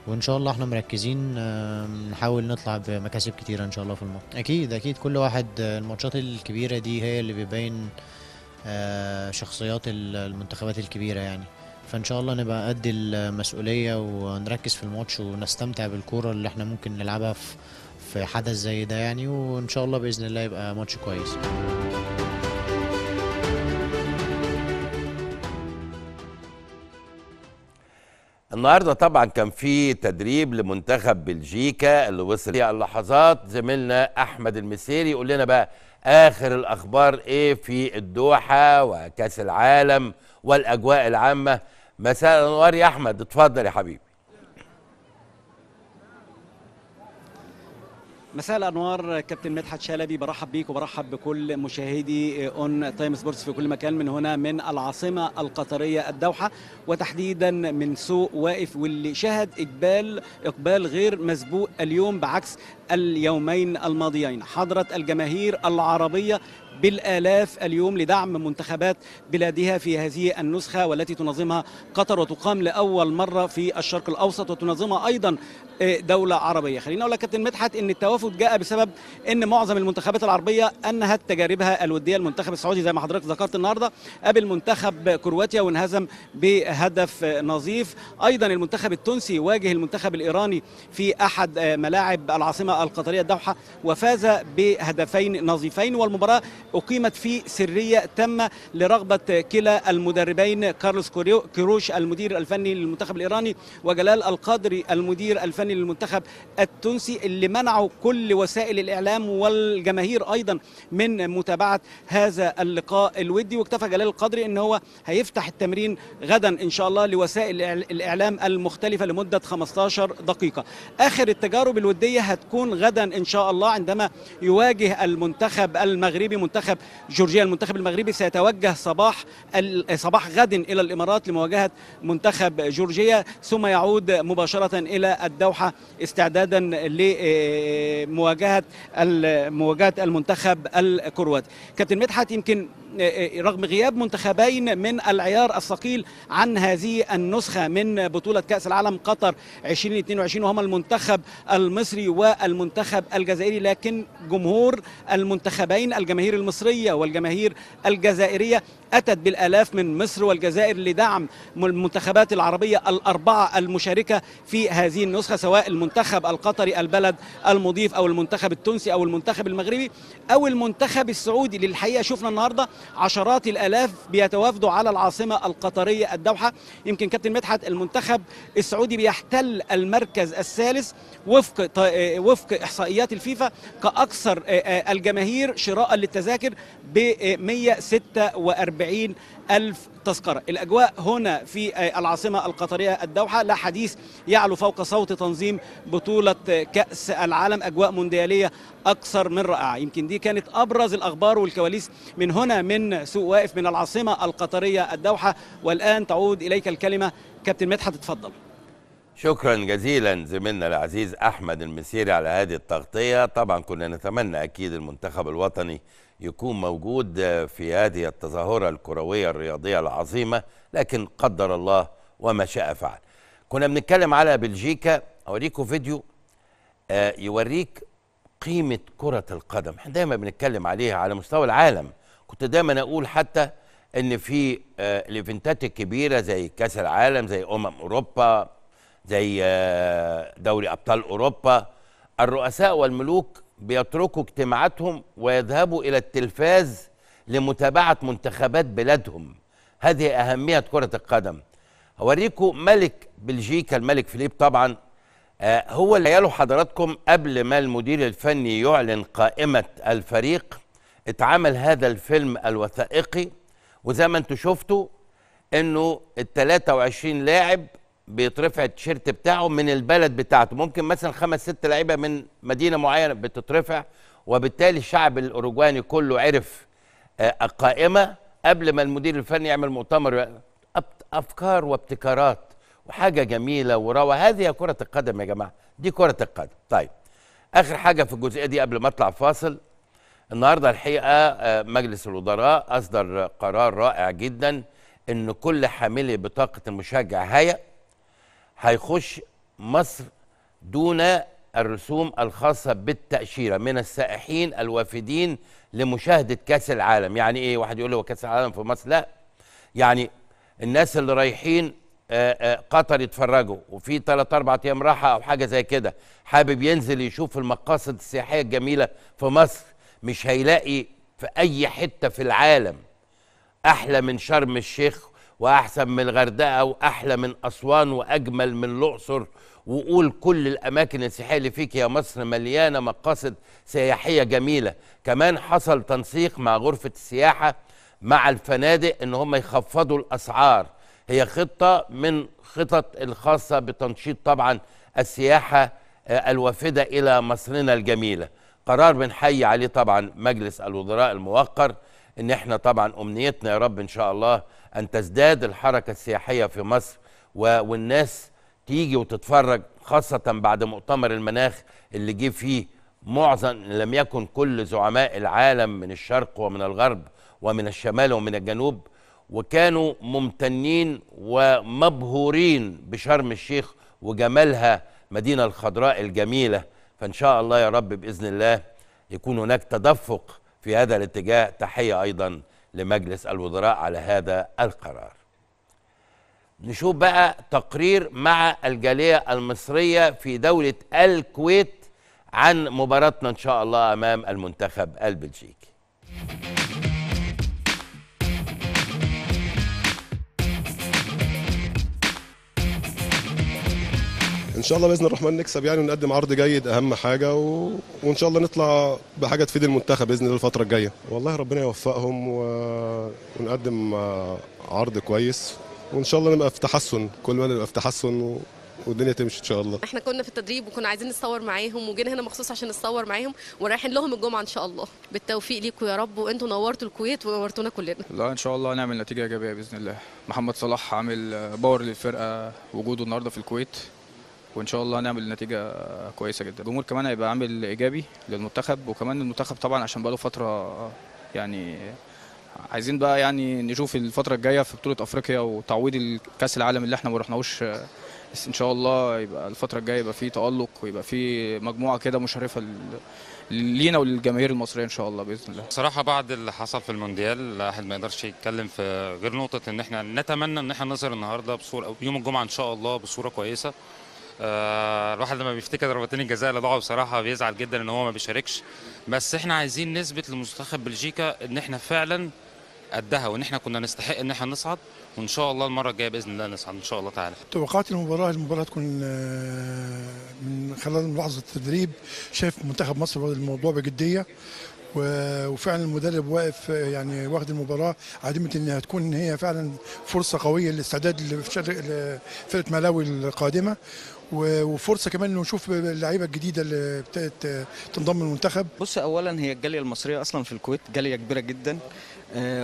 وان شاء الله احنا مركزين نحاول نطلع بمكاسب كتيره ان شاء الله في الماتش. اكيد كل واحد، الماتشات الكبيره دي هي اللي بيبين شخصيات المنتخبات الكبيره يعني، فان شاء الله نبقى قد المسؤوليه ونركز في الماتش ونستمتع بالكوره اللي احنا ممكن نلعبها في حدث زي ده يعني، وان شاء الله باذن الله يبقى ماتش كويس. النهارده طبعا كان في تدريب لمنتخب بلجيكا اللي وصل في اللحظات. زميلنا احمد المسيري يقول لنا بقى اخر الاخبار ايه في الدوحه وكاس العالم والاجواء العامه. مساء الانوار يا احمد، اتفضل يا حبيبي. مساء الانوار كابتن مدحت شلبي، برحب بيك وبرحب بكل مشاهدي اون تايم سبورتس في كل مكان من هنا من العاصمه القطريه الدوحه، وتحديدا من سوق واقف واللي شهد اقبال غير مسبوق اليوم بعكس اليومين الماضيين. حضرت الجماهير العربيه بالالاف اليوم لدعم منتخبات بلادها في هذه النسخه والتي تنظمها قطر وتقام لاول مره في الشرق الاوسط وتنظمها ايضا دوله عربيه. خلينا اقول لك كابتن مدحت ان التوافد جاء بسبب ان معظم المنتخبات العربيه انهت تجاربها الوديه. المنتخب السعودي زي ما حضرتك ذكرت النهارده قابل منتخب كرواتيا وانهزم بهدف نظيف، ايضا المنتخب التونسي واجه المنتخب الايراني في احد ملاعب العاصمه القطريه الدوحه وفاز بهدفين نظيفين، والمباراه أقيمت في سرية تامة لرغبة كلا المدربين، كارلوس كيروش المدير الفني للمنتخب الإيراني وجلال القادري المدير الفني للمنتخب التونسي، اللي منعوا كل وسائل الإعلام والجماهير أيضا من متابعة هذا اللقاء الودي. واكتفى جلال القادري إن هو هيفتح التمرين غدا إن شاء الله لوسائل الإعلام المختلفة لمدة 15 دقيقة. آخر التجارب الودية هتكون غدا إن شاء الله عندما يواجه المنتخب المغربي منتخب جورجيا. المنتخب المغربي سيتوجه صباح غد إلى الإمارات لمواجهة منتخب جورجيا، ثم يعود مباشرة إلى الدوحة استعدادا لمواجهة المنتخب الكرواتي. كابتن مدحت يمكن رغم غياب منتخبين من العيار الثقيل عن هذه النسخة من بطولة كأس العالم قطر 2022 وهما المنتخب المصري والمنتخب الجزائري، لكن جمهور المنتخبين الجماهير المصرية والجماهير الجزائرية أتت بالآلاف من مصر والجزائر لدعم المنتخبات العربية الأربعة المشاركة في هذه النسخة، سواء المنتخب القطري البلد المضيف أو المنتخب التونسي أو المنتخب المغربي أو المنتخب السعودي. للحقيقة شفنا النهاردة عشرات الآلاف بيتوافدوا على العاصمة القطرية الدوحة. يمكن كابتن مدحت المنتخب السعودي بيحتل المركز الثالث وفق إحصائيات الفيفا كأكثر الجماهير شراء للتذاكر ب 146,000 تذكرة. الأجواء هنا في العاصمة القطرية الدوحة لا حديث يعلو فوق صوت تنظيم بطولة كأس العالم، أجواء مونديالية أكثر من رائعة. يمكن دي كانت أبرز الأخبار والكواليس من هنا من سوق واقف من العاصمة القطرية الدوحة، والآن تعود إليك الكلمة كابتن مدحت، اتفضل. شكرا جزيلا زميلنا العزيز أحمد المسيري على هذه التغطية. طبعا كنا نتمنى أكيد المنتخب الوطني يكون موجود في هذه التظاهرة الكروية الرياضية العظيمة، لكن قدر الله وما شاء فعل. كنا بنتكلم على بلجيكا، أوريكم فيديو يوريك قيمة كرة القدم. احنا دايما بنتكلم عليها على مستوى العالم، كنت دايما أقول حتى إن في الإيفنتات الكبيرة زي كأس العالم، زي أوروبا، زي دوري أبطال أوروبا، الرؤساء والملوك بيتركوا اجتماعاتهم ويذهبوا إلى التلفاز لمتابعة منتخبات بلادهم. هذه أهمية كرة القدم. هوريكم ملك بلجيكا الملك فيليب، طبعا هو اللي قاله حضراتكم قبل ما المدير الفني يعلن قائمة الفريق. اتعمل هذا الفيلم الوثائقي، وزي ما انتم شفتوا انه ال 23 لاعب بيترفع التيشيرت بتاعه من البلد بتاعته، ممكن مثلا 5 6 لعيبه من مدينه معينه بتترفع، وبالتالي الشعب الاوروجواني كله عرف القائمه قبل ما المدير الفني يعمل مؤتمر. افكار وابتكارات وحاجه جميله وروعه. هذه كره القدم يا جماعه، دي كره القدم. طيب اخر حاجه في الجزئيه دي قبل ما اطلع فاصل، النهارده الحقيقه مجلس الوزراء اصدر قرار رائع جدا ان كل حاملي بطاقه المشجع هيئ هيخش مصر دون الرسوم الخاصة بالتأشيرة من السائحين الوافدين لمشاهدة كأس العالم. يعني إيه؟ واحد يقول لي هو كأس العالم في مصر؟ لا، يعني الناس اللي رايحين قطر يتفرجوا وفي 3-4 ايام راحه او حاجه زي كده، حابب ينزل يشوف المقاصد السياحيه الجميله في مصر، مش هيلاقي في اي حته في العالم احلى من شرم الشيخ واحسن من الغردقه واحلى من اسوان واجمل من الاقصر. وقول كل الاماكن السياحيه اللي فيك يا مصر مليانه مقاصد سياحيه جميله. كمان حصل تنسيق مع غرفه السياحه مع الفنادق ان هم يخفضوا الاسعار، هي خطه من خطط الخاصه بتنشيط طبعا السياحه الوافده الى مصرنا الجميله. قرار بنحيي عليه طبعا مجلس الوزراء الموقر، ان احنا طبعا امنيتنا يا رب ان شاء الله ان تزداد الحركه السياحيه في مصر والناس تيجي وتتفرج، خاصة بعد مؤتمر المناخ اللي جه فيه معظم لم يكن كل زعماء العالم من الشرق ومن الغرب ومن الشمال ومن الجنوب، وكانوا ممتنين ومبهورين بشرم الشيخ وجمالها، مدينة الخضراء الجميلة. فإن شاء الله يا رب بإذن الله يكون هناك تدفق في هذا الاتجاه. تحية أيضا لمجلس الوزراء على هذا القرار. نشوف بقى تقرير مع الجالية المصرية في دولة الكويت عن مباراتنا إن شاء الله أمام المنتخب البلجيكي. إن شاء الله بإذن الرحمن نكسب يعني، ونقدم عرض جيد أهم حاجة، وإن شاء الله نطلع بحاجة تفيد المنتخب بإذن الله الفترة الجاية. والله ربنا يوفقهم ونقدم عرض كويس، وان شاء الله نبقى في تحسن، كل ما نبقى في تحسن والدنيا تمشي ان شاء الله. احنا كنا في التدريب وكنا عايزين نتصور معاهم وجينا هنا مخصوص عشان نتصور معاهم، ورايحين لهم الجمعه ان شاء الله. بالتوفيق ليكم يا رب، وانتوا نورتوا الكويت ونورتونا كلنا. لا ان شاء الله هنعمل نتيجه ايجابيه باذن الله. محمد صلاح عامل باور للفرقه وجوده النهارده في الكويت، وان شاء الله هنعمل نتيجه كويسه جدا. الجمهور كمان هيبقى عامل ايجابي للمنتخب، وكمان المنتخب طبعا عشان بقاله فتره يعني عايزين بقى يعني نشوف الفترة الجاية في بطولة أفريقيا وتعويض الكأس العالم اللي احنا ما رحناهوش، بس إن شاء الله يبقى الفترة الجاية يبقى فيه تألق ويبقى فيه مجموعة كده مشرفة لينا وللجماهير المصرية إن شاء الله بإذن الله. بصراحة بعد اللي حصل في المونديال الواحد ما يقدرش يتكلم في غير نقطة إن احنا نتمنى إن احنا نظهر النهاردة بصورة يوم الجمعة إن شاء الله بصورة كويسة. الواحد لما بيفتكر ضربتين الجزاء اللي ضاعوا بصراحه بيزعل جدا ان هو ما بيشاركش، بس احنا عايزين نثبت لمنتخب بلجيكا ان احنا فعلا قدها وان احنا كنا نستحق ان احنا نصعد، وان شاء الله المره الجايه باذن الله نصعد ان شاء الله تعالى. توقعات المباراه تكون من خلال ملاحظه التدريب، شايف منتخب مصر واخد الموضوع بجديه، وفعلا المدرب واقف يعني واخد المباراه عدمت انها تكون ان هي فعلا فرصه قويه للاستعداد لفرقه ملاوي القادمه، وفرصه كمان انه نشوف اللعيبه الجديده اللي ابتدت تنضم للمنتخب. بص اولا هي الجاليه المصريه اصلا في الكويت جاليه كبيره جدا،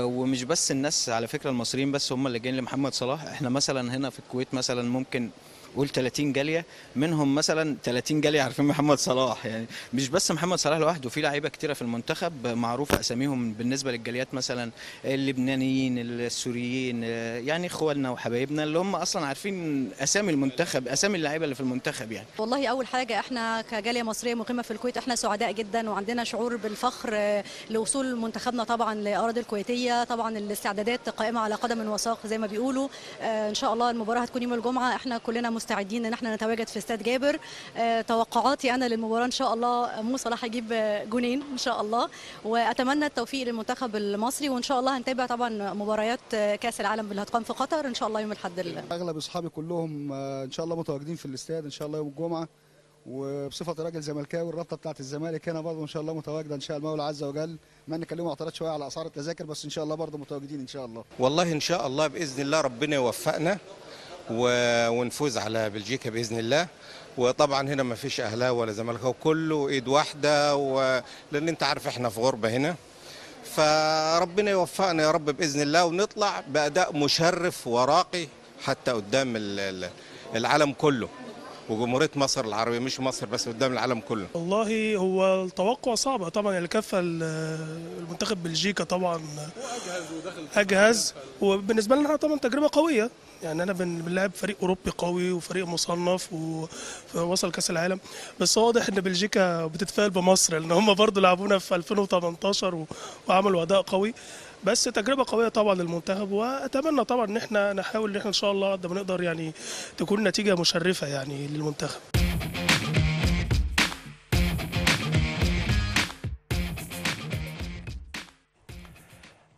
ومش بس الناس على فكره المصريين بس هم اللي جايين لمحمد صلاح، احنا مثلا هنا في الكويت مثلا ممكن قول 30 جاليه، منهم مثلا 30 جاليه عارفين محمد صلاح، يعني مش بس محمد صلاح لوحده، في لعيبه كتيره في المنتخب معروفه اساميهم بالنسبه للجاليات، مثلا اللبنانيين السوريين يعني اخوالنا وحبايبنا اللي هم اصلا عارفين اسامي المنتخب اسامي اللعيبه اللي في المنتخب يعني. والله اول حاجه احنا كجاليه مصريه مقيمه في الكويت احنا سعداء جدا، وعندنا شعور بالفخر لوصول منتخبنا طبعا لاراضي الكويتيه. طبعا الاستعدادات قائمه على قدم وساق زي ما بيقولوا، ان شاء الله المباراه هتكون يوم الجمعه، احنا كلنا مستعدين ان احنا نتواجد في استاد جابر. توقعاتي انا للمباراه ان شاء الله مو صلاح هيجيب جونين ان شاء الله، واتمنى التوفيق للمنتخب المصري، وان شاء الله هنتابع طبعا مباريات كاس العالم اللي هتقام في قطر ان شاء الله يوم الاحد. اغلب اصحابي كلهم ان شاء الله متواجدين في الاستاد ان شاء الله يوم الجمعه، وبصفه راجل زملكاوي الرابطه بتاعه الزمالك هنا برضه ان شاء الله متواجده ان شاء الله المولى عز وجل، مع ان كان لهم اعتراض شويه على اسعار التذاكر بس ان شاء الله برضه متواجدين ان شاء الله. والله ان شاء الله باذن الله ربنا يوفقنا ونفوز على بلجيكا باذن الله. وطبعا هنا ما فيش اهلاوي ولا زملكاوي، كله ايد واحده، لان انت عارف احنا في غربه هنا، فربنا يوفقنا يا رب باذن الله ونطلع باداء مشرف وراقي حتى قدام العالم كله وجمهوريه مصر العربيه، مش مصر بس قدام العالم كله. والله هو التوقع صعب طبعا، الكفه المنتخب بلجيكا طبعا اجهز ودخل، وبالنسبه لنا طبعا تجربه قويه يعني انا بنلعب فريق اوروبي قوي وفريق مصنف ووصل كاس العالم، بس واضح ان بلجيكا بتتفائل بمصر لان هم برضه لعبونا في 2018 وعملوا اداء قوي، بس تجربه قويه طبعا للمنتخب، واتمنى طبعا ان احنا نحاول ان احنا ان شاء الله قد ما نقدر يعني تكون نتيجه مشرفه يعني للمنتخب.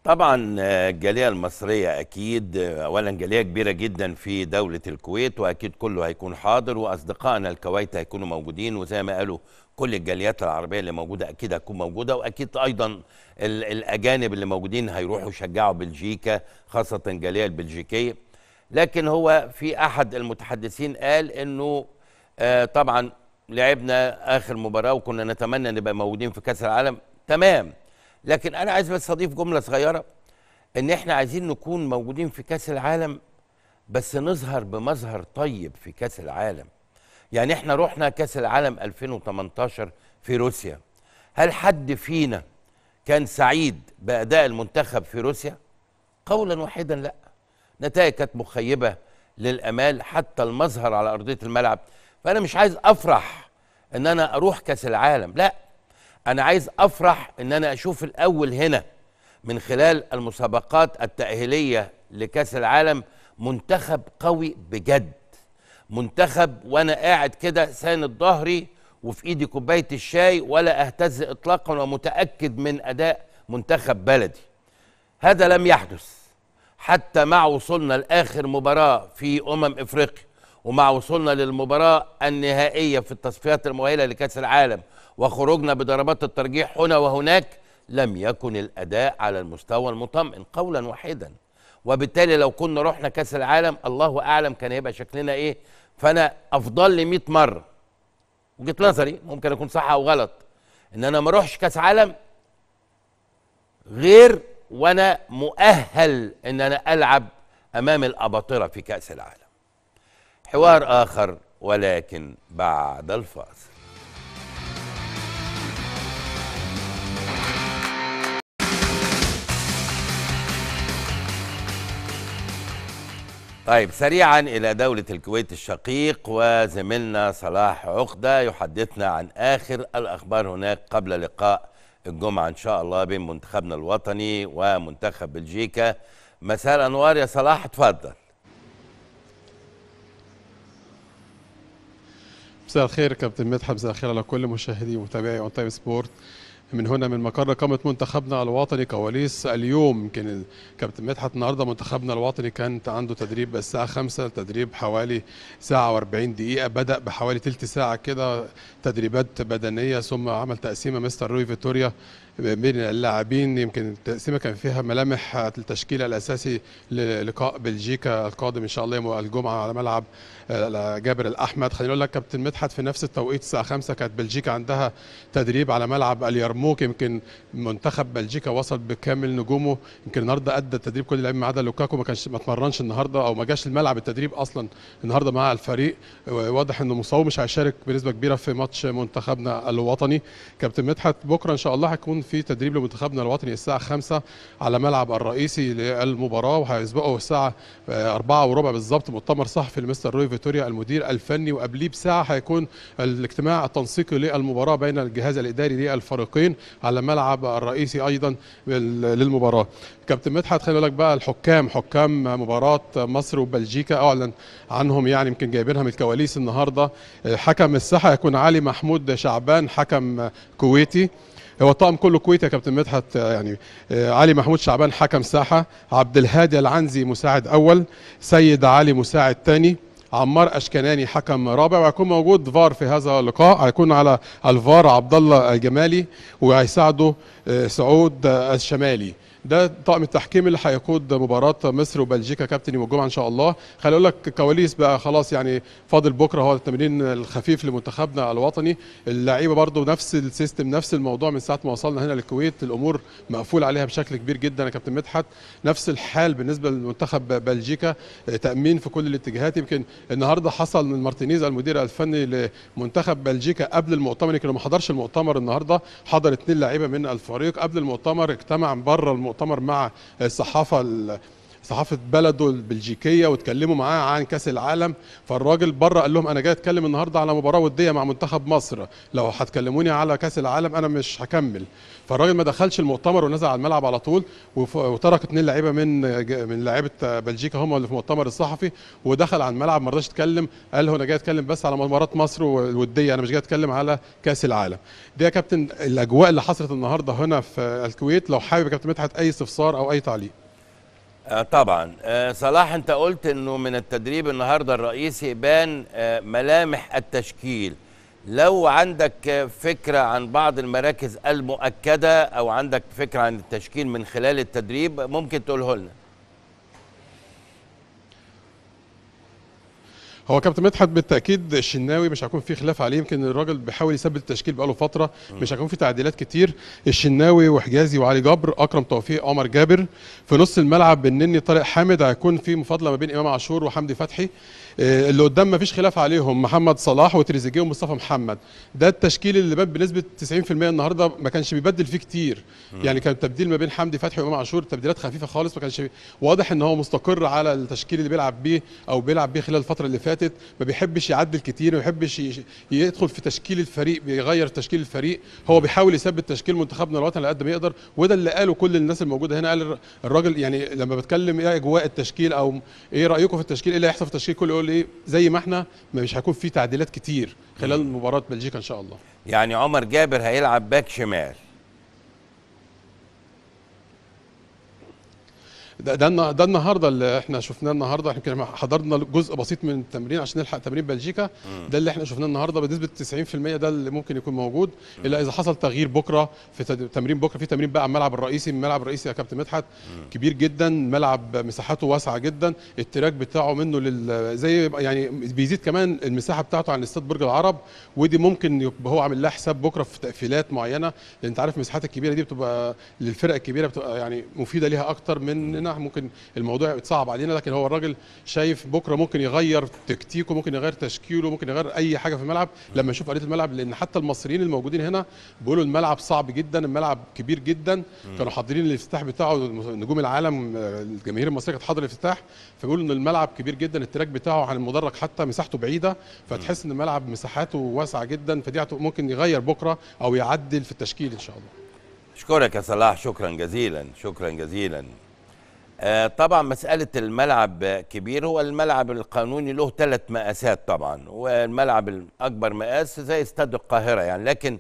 طبعا الجاليه المصريه اكيد اولا جاليه كبيره جدا في دوله الكويت، واكيد كله هيكون حاضر، واصدقائنا الكويت هيكونوا موجودين، وزي ما قالوا كل الجاليات العربيه اللي موجوده اكيد هتكون موجوده، واكيد ايضا الاجانب اللي موجودين هيروحوا يشجعوا بلجيكا خاصه الجاليه البلجيكيه. لكن هو في احد المتحدثين قال انه طبعا لعبنا اخر مباراه وكنا نتمنى نبقى موجودين في كاس العالم، تمام، لكن أنا عايز بس أضيف جملة صغيرة إن إحنا عايزين نكون موجودين في كأس العالم، بس نظهر بمظهر طيب في كأس العالم. يعني إحنا رحنا كأس العالم 2018 في روسيا، هل حد فينا كان سعيد بأداء المنتخب في روسيا؟ قولا واحدا لا، نتائج كانت مخيبة للأمال حتى المظهر على أرضية الملعب. فأنا مش عايز أفرح إن أنا أروح كأس العالم، لا، أنا عايز أفرح إن أنا أشوف الأول هنا من خلال المسابقات التأهيلية لكأس العالم منتخب قوي بجد، منتخب وأنا قاعد كده ساند ظهري وفي إيدي كوباية الشاي ولا أهتز إطلاقا ومتأكد من أداء منتخب بلدي. هذا لم يحدث حتى مع وصولنا لآخر مباراة في إفريقيا، ومع وصولنا للمباراة النهائية في التصفيات المؤهلة لكأس العالم، وخروجنا بضربات الترجيح هنا وهناك، لم يكن الأداء على المستوى المطمئن قولا واحدا. وبالتالي لو كنا رحنا كأس العالم الله أعلم كان هيبقى شكلنا إيه. فأنا أفضل لي 100 مرة، وجهة نظري ممكن أكون صح أو غلط، إن أنا ما أروحش كأس عالم غير وأنا مؤهل إن أنا ألعب أمام الأباطرة في كأس العالم. حوار آخر ولكن بعد الفاصل. طيب سريعا إلى دولة الكويت الشقيق، وزميلنا صلاح عقدة يحدثنا عن آخر الأخبار هناك قبل لقاء الجمعة إن شاء الله بين منتخبنا الوطني ومنتخب بلجيكا. مساء الأنوار يا صلاح، اتفضل. مساء الخير كابتن مدحت، مساء الخير على كل مشاهدي ومتابعي اون تايم سبورت. من هنا من مقر قامة منتخبنا الوطني كواليس اليوم. يمكن كابتن مدحت النهارده منتخبنا الوطني كان عنده تدريب الساعة 5، تدريب حوالي ساعة و40 دقيقة، بدأ بحوالي تلت ساعة كده تدريبات بدنية، ثم عمل تقسيمة مستر روي فيتوريا بين اللاعبين. يمكن التقسيمة كان فيها ملامح التشكيل الأساسي للقاء بلجيكا القادم إن شاء الله الجمعة على ملعب جابر الأحمد. خليني أقول لك كابتن مدحت في نفس التوقيت الساعة 5 كانت بلجيكا عندها تدريب على ملعب اليرموك. يمكن منتخب بلجيكا وصل بكامل نجومه، يمكن النهارده أدى التدريب كل اللاعبين ما عدا لوكاكو ما اتمرنش النهارده أو ما جاش الملعب التدريب أصلا النهارده مع الفريق، واضح إنه مصاب مش هيشارك بنسبة كبيرة في ماتش منتخبنا الوطني. كابتن مدحت بكرة إن شاء الله هيكون في تدريب لمنتخبنا الوطني الساعة 5 على ملعب الرئيسي للمباراة، وهيسبقه الساعة 4:15 بالظبط مؤتمر صحفي لمستر روي فيتوريا المدير الفني، وقبليه بساعة هيكون الاجتماع التنسيقي للمباراة بين الجهاز الإداري للفريقين على ملعب الرئيسي أيضا للمباراة. كابتن مدحت خليني أقول لك بقى حكام مباراة مصر وبلجيكا أعلن عنهم، يعني يمكن جايبينها من الكواليس النهارده. حكم الساحة هيكون علي محمود شعبان، حكم كويتي، هو الطاقم كله كويتي يا كابتن مدحت، يعني علي محمود شعبان حكم ساحه، عبد الهادي العنزي مساعد اول، سيد علي مساعد ثاني، عمار اشكناني حكم رابع، وهيكون موجود فار في هذا اللقاء، هيكون على الفار عبد الله الجمالي وهيساعده سعود الشمالي. ده طاقم التحكيم اللي هيقود مباراه مصر وبلجيكا كابتن والجمعه ان شاء الله. خليني اقول لك الكواليس بقى خلاص، يعني فاضل بكره هو التمرين الخفيف لمنتخبنا الوطني، اللعيبه برضو نفس السيستم نفس الموضوع من ساعه ما وصلنا هنا للكويت، الامور مقفول عليها بشكل كبير جدا يا كابتن مدحت. نفس الحال بالنسبه لمنتخب بلجيكا، تامين في كل الاتجاهات. يمكن النهارده حصل من مارتينيز المدير الفني لمنتخب بلجيكا قبل المؤتمر، يمكن ما حضرش المؤتمر النهارده، حضر 2 لعيبه من الفريق قبل المؤتمر، اجتمع بره المؤتمر مع الصحافه صحافه بلده البلجيكيه واتكلموا معاه عن كاس العالم، فالراجل بره قال لهم انا جاي اتكلم النهارده على مباراه وديه مع منتخب مصر، لو هتكلموني على كاس العالم انا مش هكمل. فالراجل ما دخلش المؤتمر ونزل على الملعب على طول، وترك 2 لعيبه من لعيبه بلجيكا هم اللي في المؤتمر الصحفي، ودخل على الملعب ما رضاش يتكلم، قال له انا جاي اتكلم بس على مباراه مصر والوديه، انا مش جاي اتكلم على كاس العالم. دي يا كابتن الاجواء اللي حصلت النهارده هنا في الكويت، لو حابب يا كابتن مدحت اي استفسار او اي تعليق. طبعا صلاح، انت قلت انه من التدريب النهارده الرئيسي بان ملامح التشكيل. لو عندك فكره عن بعض المراكز المؤكده او عندك فكره عن التشكيل من خلال التدريب ممكن تقوله لنا. هو كابتن مدحت بالتاكيد الشناوي مش هيكون في خلاف عليه، يمكن الراجل بيحاول يثبت التشكيل بقاله فتره، مش هيكون في تعديلات كتير. الشناوي وحجازي وعلي جبر، اكرم توفيق، عمر جابر. في نص الملعب بالنني طارق حامد، هيكون في مفاضله ما بين امام عاشور وحمدي فتحي. اللي قدام مفيش خلاف عليهم محمد صلاح وتريزيجيه ومصطفى محمد. ده التشكيل اللي بان بنسبه 90% النهارده، ما كانش بيبدل فيه كتير، يعني كان تبديل ما بين حمدي فتحي وامام عاشور، تبديلات خفيفه خالص، ما كانش واضح ان هو مستقر على التشكيل اللي بيلعب بيه او بيلعب بيه خلال الفتره اللي فاتت. ما بيحبش يعدل كتير، ما بيحبش يدخل في تشكيل الفريق، بيغير تشكيل الفريق، هو بيحاول يثبت تشكيل منتخبنا الوطني على قد ما يقدر، وده اللي قاله كل الناس الموجوده هنا. قال الراجل يعني لما بتكلم ايه اجواء التشكيل او ايه رايكم في التشكيل، ايه اللي هيحصل في التشكيل، كله ليه زي ما احنا، مش هيكون في تعديلات كتير خلال مباراه بلجيكا ان شاء الله. يعني عمر جابر هيلعب باك شمال، ده النهارده اللي احنا شفناه النهارده، احنا يمكن حضرنا جزء بسيط من التمرين عشان نلحق تمرين بلجيكا، ده اللي احنا شفناه النهارده بنسبه 90%، ده اللي ممكن يكون موجود الا اذا حصل تغيير بكره في تمرين. بكره في تمرين بقى على الملعب الرئيسي، الملعب الرئيسي يا كابتن مدحت كبير جدا، ملعب مساحته واسعه جدا، التراك بتاعه منه زي يعني بيزيد كمان المساحه بتاعته عن استاد برج العرب، ودي ممكن يبقى هو عامل لها حساب بكره في تقفيلات معينه، لان انت عارف المساحات الكبيره دي بتبقى للفرق الكبيره، بتبقى يعني مفيده ليها اكتر من ممكن الموضوع يتصعب علينا. لكن هو الراجل شايف بكره ممكن يغير تكتيكه، ممكن يغير تشكيله، ممكن يغير اي حاجه في الملعب لما يشوف ارضيه الملعب، لان حتى المصريين الموجودين هنا بيقولوا الملعب صعب جدا، الملعب كبير جدا. كانوا حاضرين الافتتاح بتاعه نجوم العالم، الجماهير المصريه كانت حاضره الافتتاح، فبيقولوا ان الملعب كبير جدا، التراك بتاعه عن المدرج حتى مساحته بعيده، فتحس ان الملعب مساحاته واسعه جدا، فدي ممكن يغير بكره او يعدل في التشكيل ان شاء الله. اشكرك يا صلاح، شكرا جزيلا، شكرا جزيلا. طبعا مسألة الملعب كبير، هو الملعب القانوني له 3 مقاسات طبعا، والملعب الأكبر مقاس زي استاد القاهرة يعني، لكن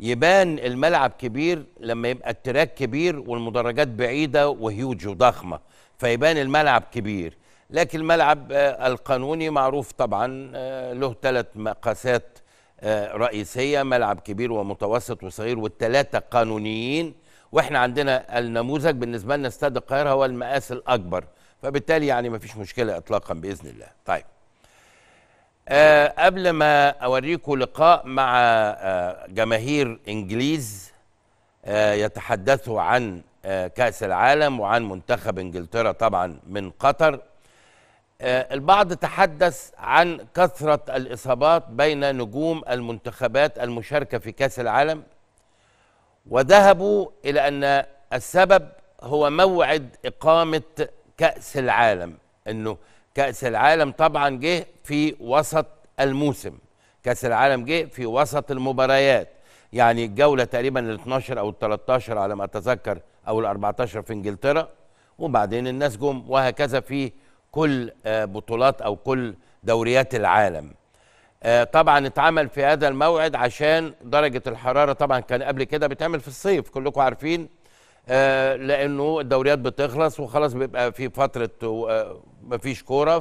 يبان الملعب كبير لما يبقى التراك كبير والمدرجات بعيدة وهيوج وضخمة، فيبان الملعب كبير. لكن الملعب القانوني معروف طبعا له 3 مقاسات رئيسية، ملعب كبير ومتوسط وصغير، والثلاثة قانونيين. واحنا عندنا النموذج بالنسبه لنا استاد القاهره هو المقاس الاكبر، فبالتالي يعني ما فيش مشكله اطلاقا باذن الله. طيب قبل ما اوريكم لقاء مع جماهير انجليز يتحدثوا عن كاس العالم وعن منتخب انجلترا طبعا من قطر، البعض تحدث عن كثره الاصابات بين نجوم المنتخبات المشاركه في كاس العالم، وذهبوا إلى أن السبب هو موعد إقامة كأس العالم، أنه كأس العالم طبعا جه في وسط الموسم، كأس العالم جه في وسط المباريات، يعني الجولة تقريبا ال 12 أو ال 13 على ما أتذكر أو ال 14 في إنجلترا، وبعدين الناس جم، وهكذا في كل بطولات أو كل دوريات العالم. طبعا اتعمل في هذا الموعد عشان درجة الحرارة، طبعا كان قبل كده بيتعمل في الصيف كلكم عارفين، لأنه الدوريات بتخلص وخلاص بيبقى في فترة مفيش كورة،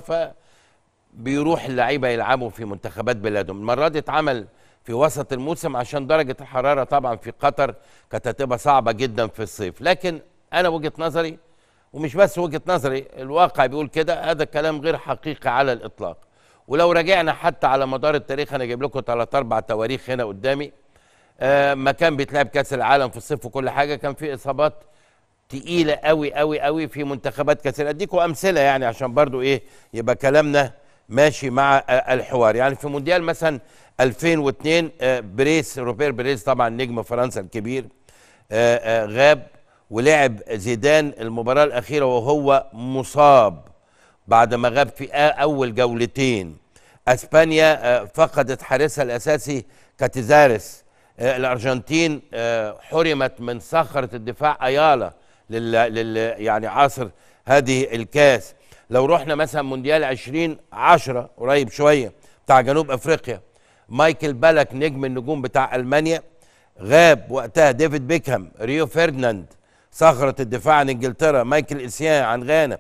فبيروح اللعيبة يلعبوا في منتخبات بلادهم. المرة دي اتعمل في وسط الموسم عشان درجة الحرارة طبعا في قطر كانت هتبقى صعبة جدا في الصيف، لكن أنا وجهة نظري، ومش بس وجهة نظري، الواقع بيقول كده، هذا الكلام غير حقيقي على الإطلاق. ولو راجعنا حتى على مدار التاريخ، انا جايب لكم 3 4 تواريخ هنا قدامي، ما كان بيتلعب كاس العالم في الصيف وكل حاجه كان في اصابات تقيله قوي قوي قوي في منتخبات كثيره. اديكم امثله يعني عشان برضو يبقى كلامنا ماشي مع الحوار. يعني في مونديال مثلا 2002 روبير بريز طبعا نجم فرنسا الكبير غاب، ولعب زيدان المباراة الأخيرة وهو مصاب بعد ما غاب في أول جولتين. أسبانيا فقدت حارسها الأساسي كاتيزاريس. الأرجنتين حرمت من صخرة الدفاع أيالا يعني عصر هذه الكاس. لو رحنا مثلا مونديال 2010 قريب شوية بتاع جنوب أفريقيا، مايكل بالك نجم النجوم بتاع ألمانيا غاب وقتها. ديفيد بيكهام، ريو فيرديناند صخرة الدفاع عن إنجلترا، مايكل إسيان عن غانا،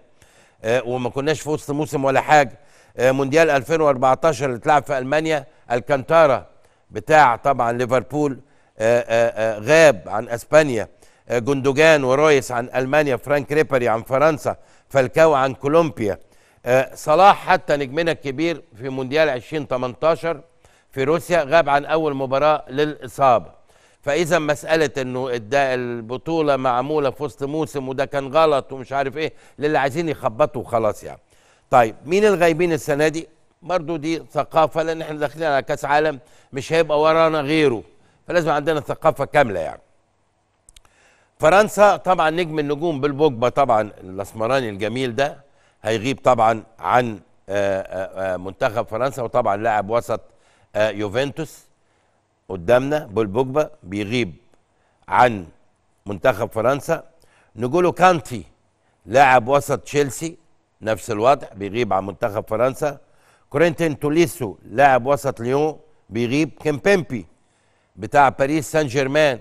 وما كناش في وسط موسم ولا حاجة. مونديال 2014 اللي اتلعب في ألمانيا، الكانتارا بتاع طبعا ليفربول غاب عن أسبانيا. جندوجان ورويس عن ألمانيا، فرانك ريبري عن فرنسا، فالكاو عن كولومبيا. صلاح حتى نجمنا الكبير في مونديال 2018 في روسيا غاب عن أول مباراة للإصابة. فإذا مسألة إنه البطولة معمولة في وسط موسم وده كان غلط ومش عارف إيه، للي عايزين يخبطوا خلاص يعني. طيب مين الغايبين السنة دي؟ برضو دي ثقافة، لأن إحنا داخلين على كأس عالم مش هيبقى ورانا غيره، فلازم عندنا ثقافة كاملة يعني. فرنسا طبعا نجم النجوم بالبوجبا طبعا الاسمراني الجميل ده هيغيب طبعا عن منتخب فرنسا، وطبعا لاعب وسط يوفنتوس قدامنا بالبوجبا بيغيب عن منتخب فرنسا. نجولو كانتي لاعب وسط تشيلسي نفس الوضع بيغيب عن منتخب فرنسا. كورنتين توليسو لاعب وسط ليون بيغيب. كيمبيمبي بتاع باريس سان جيرمان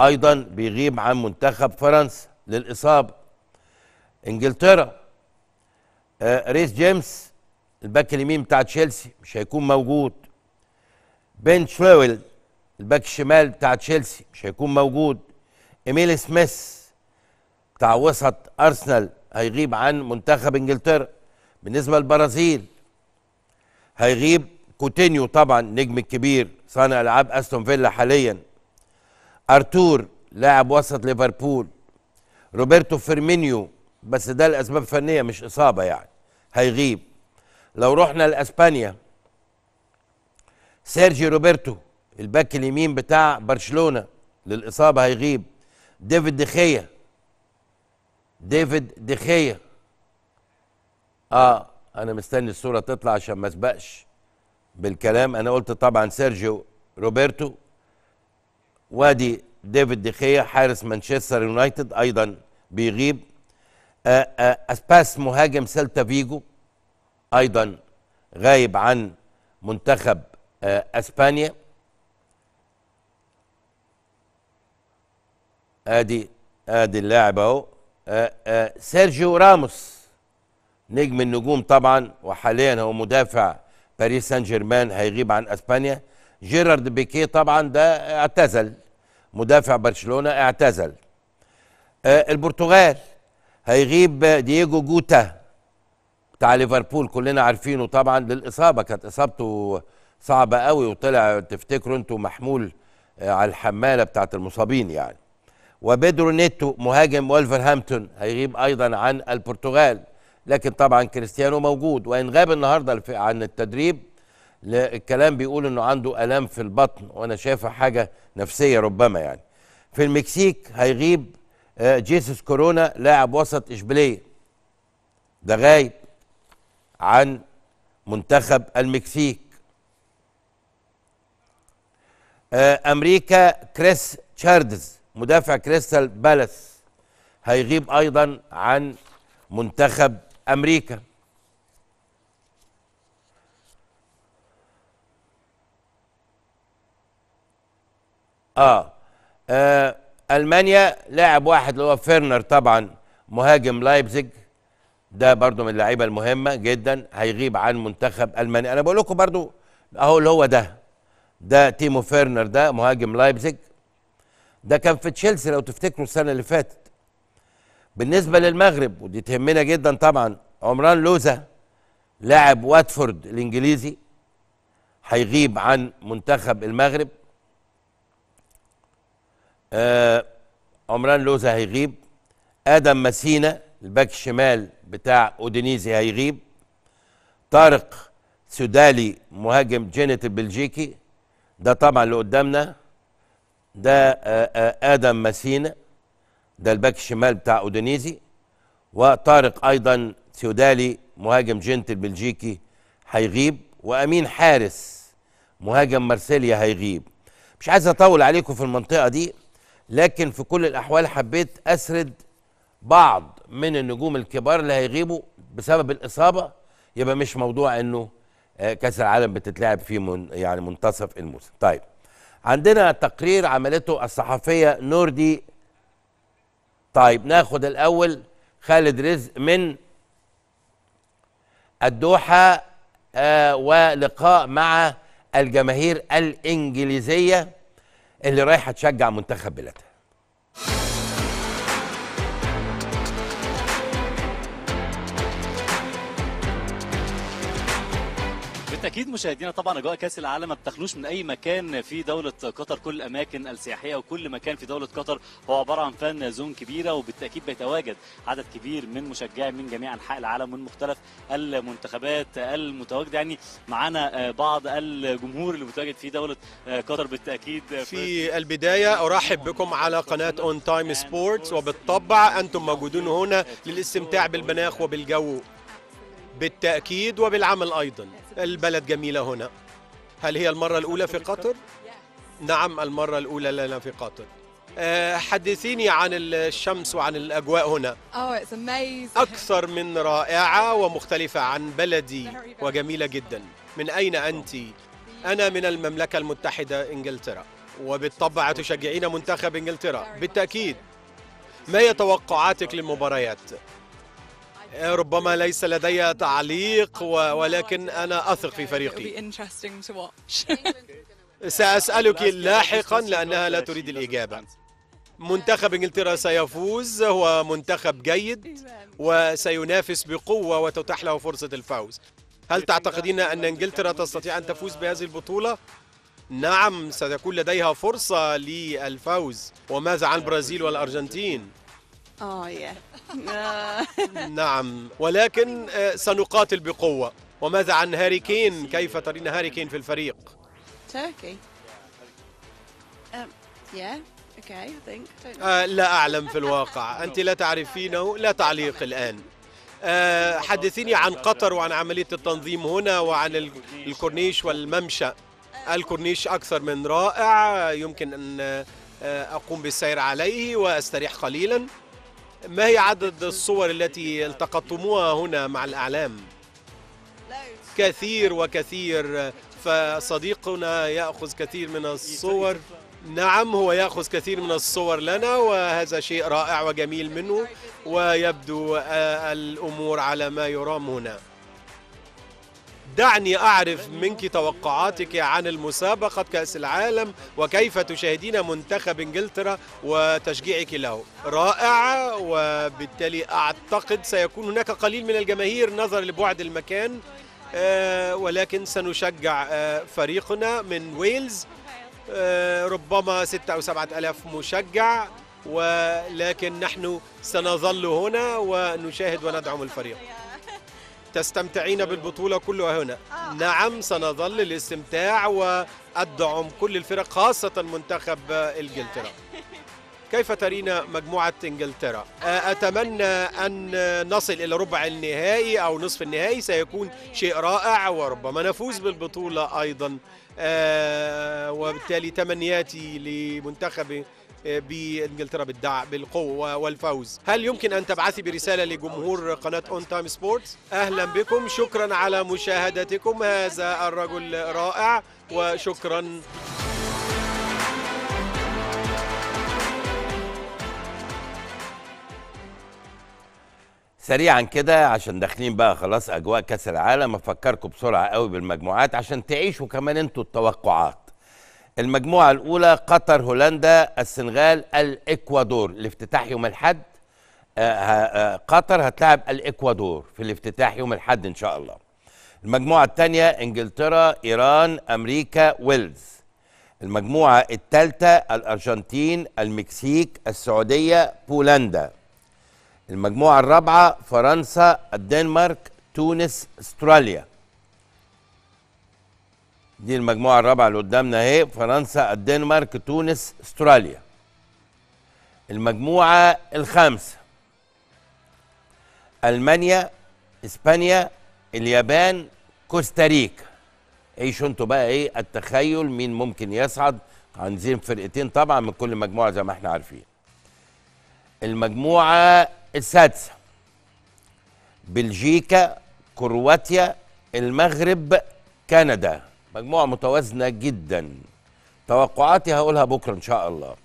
ايضا بيغيب عن منتخب فرنسا للاصابه. انجلترا ريس جيمس الباك اليمين بتاع تشيلسي مش هيكون موجود. بن شرويل الباك الشمال بتاع تشيلسي مش هيكون موجود. ايميل سميث بتاع وسط ارسنال هيغيب عن منتخب انجلترا. بالنسبه للبرازيل هيغيب كوتينيو طبعا نجم الكبير صانع العاب استون فيلا حاليا. ارتور لاعب وسط ليفربول. روبرتو فيرمينيو بس ده لاسباب فنيه مش اصابه يعني هيغيب. لو رحنا لاسبانيا سيرجي روبرتو الباك اليمين بتاع برشلونه للاصابه هيغيب. ديفيد دخيا انا مستني الصوره تطلع عشان ما اسبقش بالكلام. انا قلت طبعا سيرجيو روبرتو، وادي ديفيد دخيا حارس مانشستر يونايتد ايضا بيغيب. اسباس مهاجم سيلتا فيجو ايضا غايب عن منتخب اسبانيا. ادي اللاعب اهو. سيرجيو راموس نجم النجوم طبعا وحاليا هو مدافع باريس سان جيرمان هيغيب عن اسبانيا. جيرارد بيكيه طبعا ده اعتزل مدافع برشلونه اعتزل. البرتغال هيغيب دييجو جوتا بتاع ليفربول كلنا عارفينه طبعا للاصابه، كانت اصابته صعبه قوي وطلع تفتكروا انتوا محمول على الحماله بتاعت المصابين يعني. وبيدرو نيتو مهاجم ولفرهامبتون هيغيب ايضا عن البرتغال، لكن طبعا كريستيانو موجود وان غاب النهارده عن التدريب. الكلام بيقول انه عنده الام في البطن وانا شايفها حاجه نفسيه ربما يعني. في المكسيك هيغيب جيسوس كورونا لاعب وسط اشبيليه ده غايب عن منتخب المكسيك. امريكا كريس تشاردز مدافع كريستال بالاس هيغيب ايضا عن منتخب امريكا. المانيا لاعب واحد اللي هو فيرنر طبعا مهاجم لايبزيج ده برضو من اللعيبه المهمه جدا هيغيب عن منتخب المانيا. انا بقول لكم برضو اهو اللي هو ده تيمو فيرنر ده مهاجم لايبزيج ده كان في تشيلسي لو تفتكروا السنه اللي فاتت. بالنسبه للمغرب ودي تهمنا جدا طبعا عمران لوزة لاعب واتفورد الانجليزي هيغيب عن منتخب المغرب. عمران لوزة هيغيب. آدم مسينا الباك الشمال بتاع أودينيزي هيغيب. طارق سودالي مهاجم جينت البلجيكي ده طبعا اللي قدامنا ده آدم مسينا ده الباك الشمال بتاع اودينيزي، وطارق ايضا سيودالي مهاجم جنت البلجيكي هيغيب، وامين حارس مهاجم مارسيليا هيغيب. مش عايز اطول عليكم في المنطقه دي، لكن في كل الاحوال حبيت اسرد بعض من النجوم الكبار اللي هيغيبوا بسبب الاصابه، يبقى مش موضوع انه كاس العالم بتتلعب في يعني منتصف الموسم. طيب عندنا تقرير عملته الصحفيه نوردي. طيب ناخد الاول خالد رزق من الدوحه ولقاء مع الجماهير الانجليزيه اللي رايحه تشجع منتخب بلادها. بالتأكيد مشاهدينا طبعا أجواء كأس العالم ما بتخلوش من أي مكان في دولة قطر. كل الأماكن السياحية وكل مكان في دولة قطر هو عبارة عن فان زون كبيرة، وبالتأكيد بيتواجد عدد كبير من مشجعين من جميع أنحاء العالم ومن مختلف المنتخبات المتواجدة. يعني معانا بعض الجمهور اللي متواجد في دولة قطر. بالتأكيد في البداية أرحب بكم على قناة ONTime Sports، وبالطبع أنتم موجودون هنا للاستمتاع بالمناخ وبالجو بالتأكيد وبالعمل أيضا. البلد جميلة هنا. هل هي المرة الأولى في قطر؟ نعم المرة الأولى لنا في قطر. حدثيني عن الشمس وعن الأجواء هنا. أكثر من رائعة ومختلفة عن بلدي وجميلة جدا. من أين أنت؟ أنا من المملكة المتحدة إنجلترا، وبالطبع تشجعين منتخب إنجلترا بالتأكيد. ما هي توقعاتك للمباريات؟ ربما ليس لدي تعليق ولكن أنا أثق في فريقي. سأسألك لاحقا لأنها لا تريد الإجابة. منتخب إنجلترا سيفوز، هو منتخب جيد وسينافس بقوة وتتاح له فرصة الفوز. هل تعتقدين أن إنجلترا تستطيع أن تفوز بهذه البطولة؟ نعم ستكون لديها فرصة للفوز. وماذا عن البرازيل والأرجنتين؟ نعم ولكن سنقاتل بقوة. وماذا عن هاري كين؟ كيف ترين هاري كين في الفريق؟ لا أعلم في الواقع، أنت لا تعرفينه. لا تعليق الآن. حدثيني عن قطر وعن عملية التنظيم هنا وعن الكورنيش والممشى. الكورنيش أكثر من رائع، يمكن أن أقوم بالسير عليه وأستريح قليلاً. ما هي عدد الصور التي التقطتموها هنا مع الأعلام؟ كثير وكثير، فصديقنا يأخذ كثير من الصور. نعم هو يأخذ كثير من الصور لنا، وهذا شيء رائع وجميل منه، ويبدو الأمور على ما يرام هنا. دعني أعرف منك توقعاتك عن المسابقة كأس العالم وكيف تشاهدين منتخب إنجلترا وتشجيعك له. رائع، وبالتالي أعتقد سيكون هناك قليل من الجماهير نظرا لبعد المكان، ولكن سنشجع فريقنا من ويلز، ربما 6 أو 7 آلاف مشجع، ولكن نحن سنظل هنا ونشاهد وندعم الفريق. تستمتعين بالبطولة كلها هنا؟ نعم سنظل للاستمتاع وأدعم كل الفرق خاصة منتخب إنجلترا. كيف ترين مجموعة إنجلترا؟ أتمنى أن نصل إلى ربع النهائي أو نصف النهائي، سيكون شيء رائع وربما نفوز بالبطولة أيضا. وبالتالي تمنياتي لمنتخب بإنجلترا بالقوة والفوز. هل يمكن أن تبعثي برسالة لجمهور قناة ONTime Sports؟ أهلا بكم، شكرا على مشاهدتكم. هذا الرجل رائع وشكرا. سريعا كده عشان داخلين بقى خلاص أجواء كأس العالم، أفكركم بسرعة قوي بالمجموعات عشان تعيشوا كمان انتوا التوقعات. المجموعة الأولى قطر، هولندا، السنغال، الإكوادور. الافتتاح يوم الأحد. قطر هتلعب الإكوادور في الافتتاح يوم الأحد إن شاء الله. المجموعة الثانية إنجلترا، إيران، أمريكا، ويلز. المجموعة الثالثة الأرجنتين، المكسيك، السعودية، بولندا. المجموعة الرابعة فرنسا، الدنمارك، تونس، أستراليا. دي المجموعة الرابعة اللي قدامنا اهي، فرنسا، الدنمارك، تونس، استراليا. المجموعة الخامسة: ألمانيا، إسبانيا، اليابان، كوستاريكا. عيشوا انتوا بقى ايه التخيل مين ممكن يصعد. عايزين فرقتين طبعا من كل مجموعة زي ما احنا عارفين. المجموعة السادسة: بلجيكا، كرواتيا، المغرب، كندا. مجموعة متوازنة جدا. توقعاتي هقولها بكرة إن شاء الله.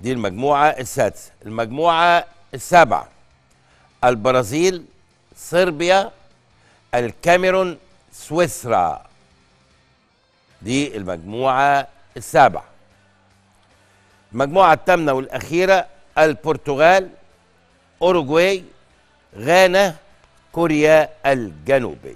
دي المجموعة السادسة. المجموعة السابعة: البرازيل، صربيا، الكاميرون، سويسرا. دي المجموعة السابعة. المجموعة الثامنة والأخيرة: البرتغال، أوروغواي، غانا، كوريا الجنوبية.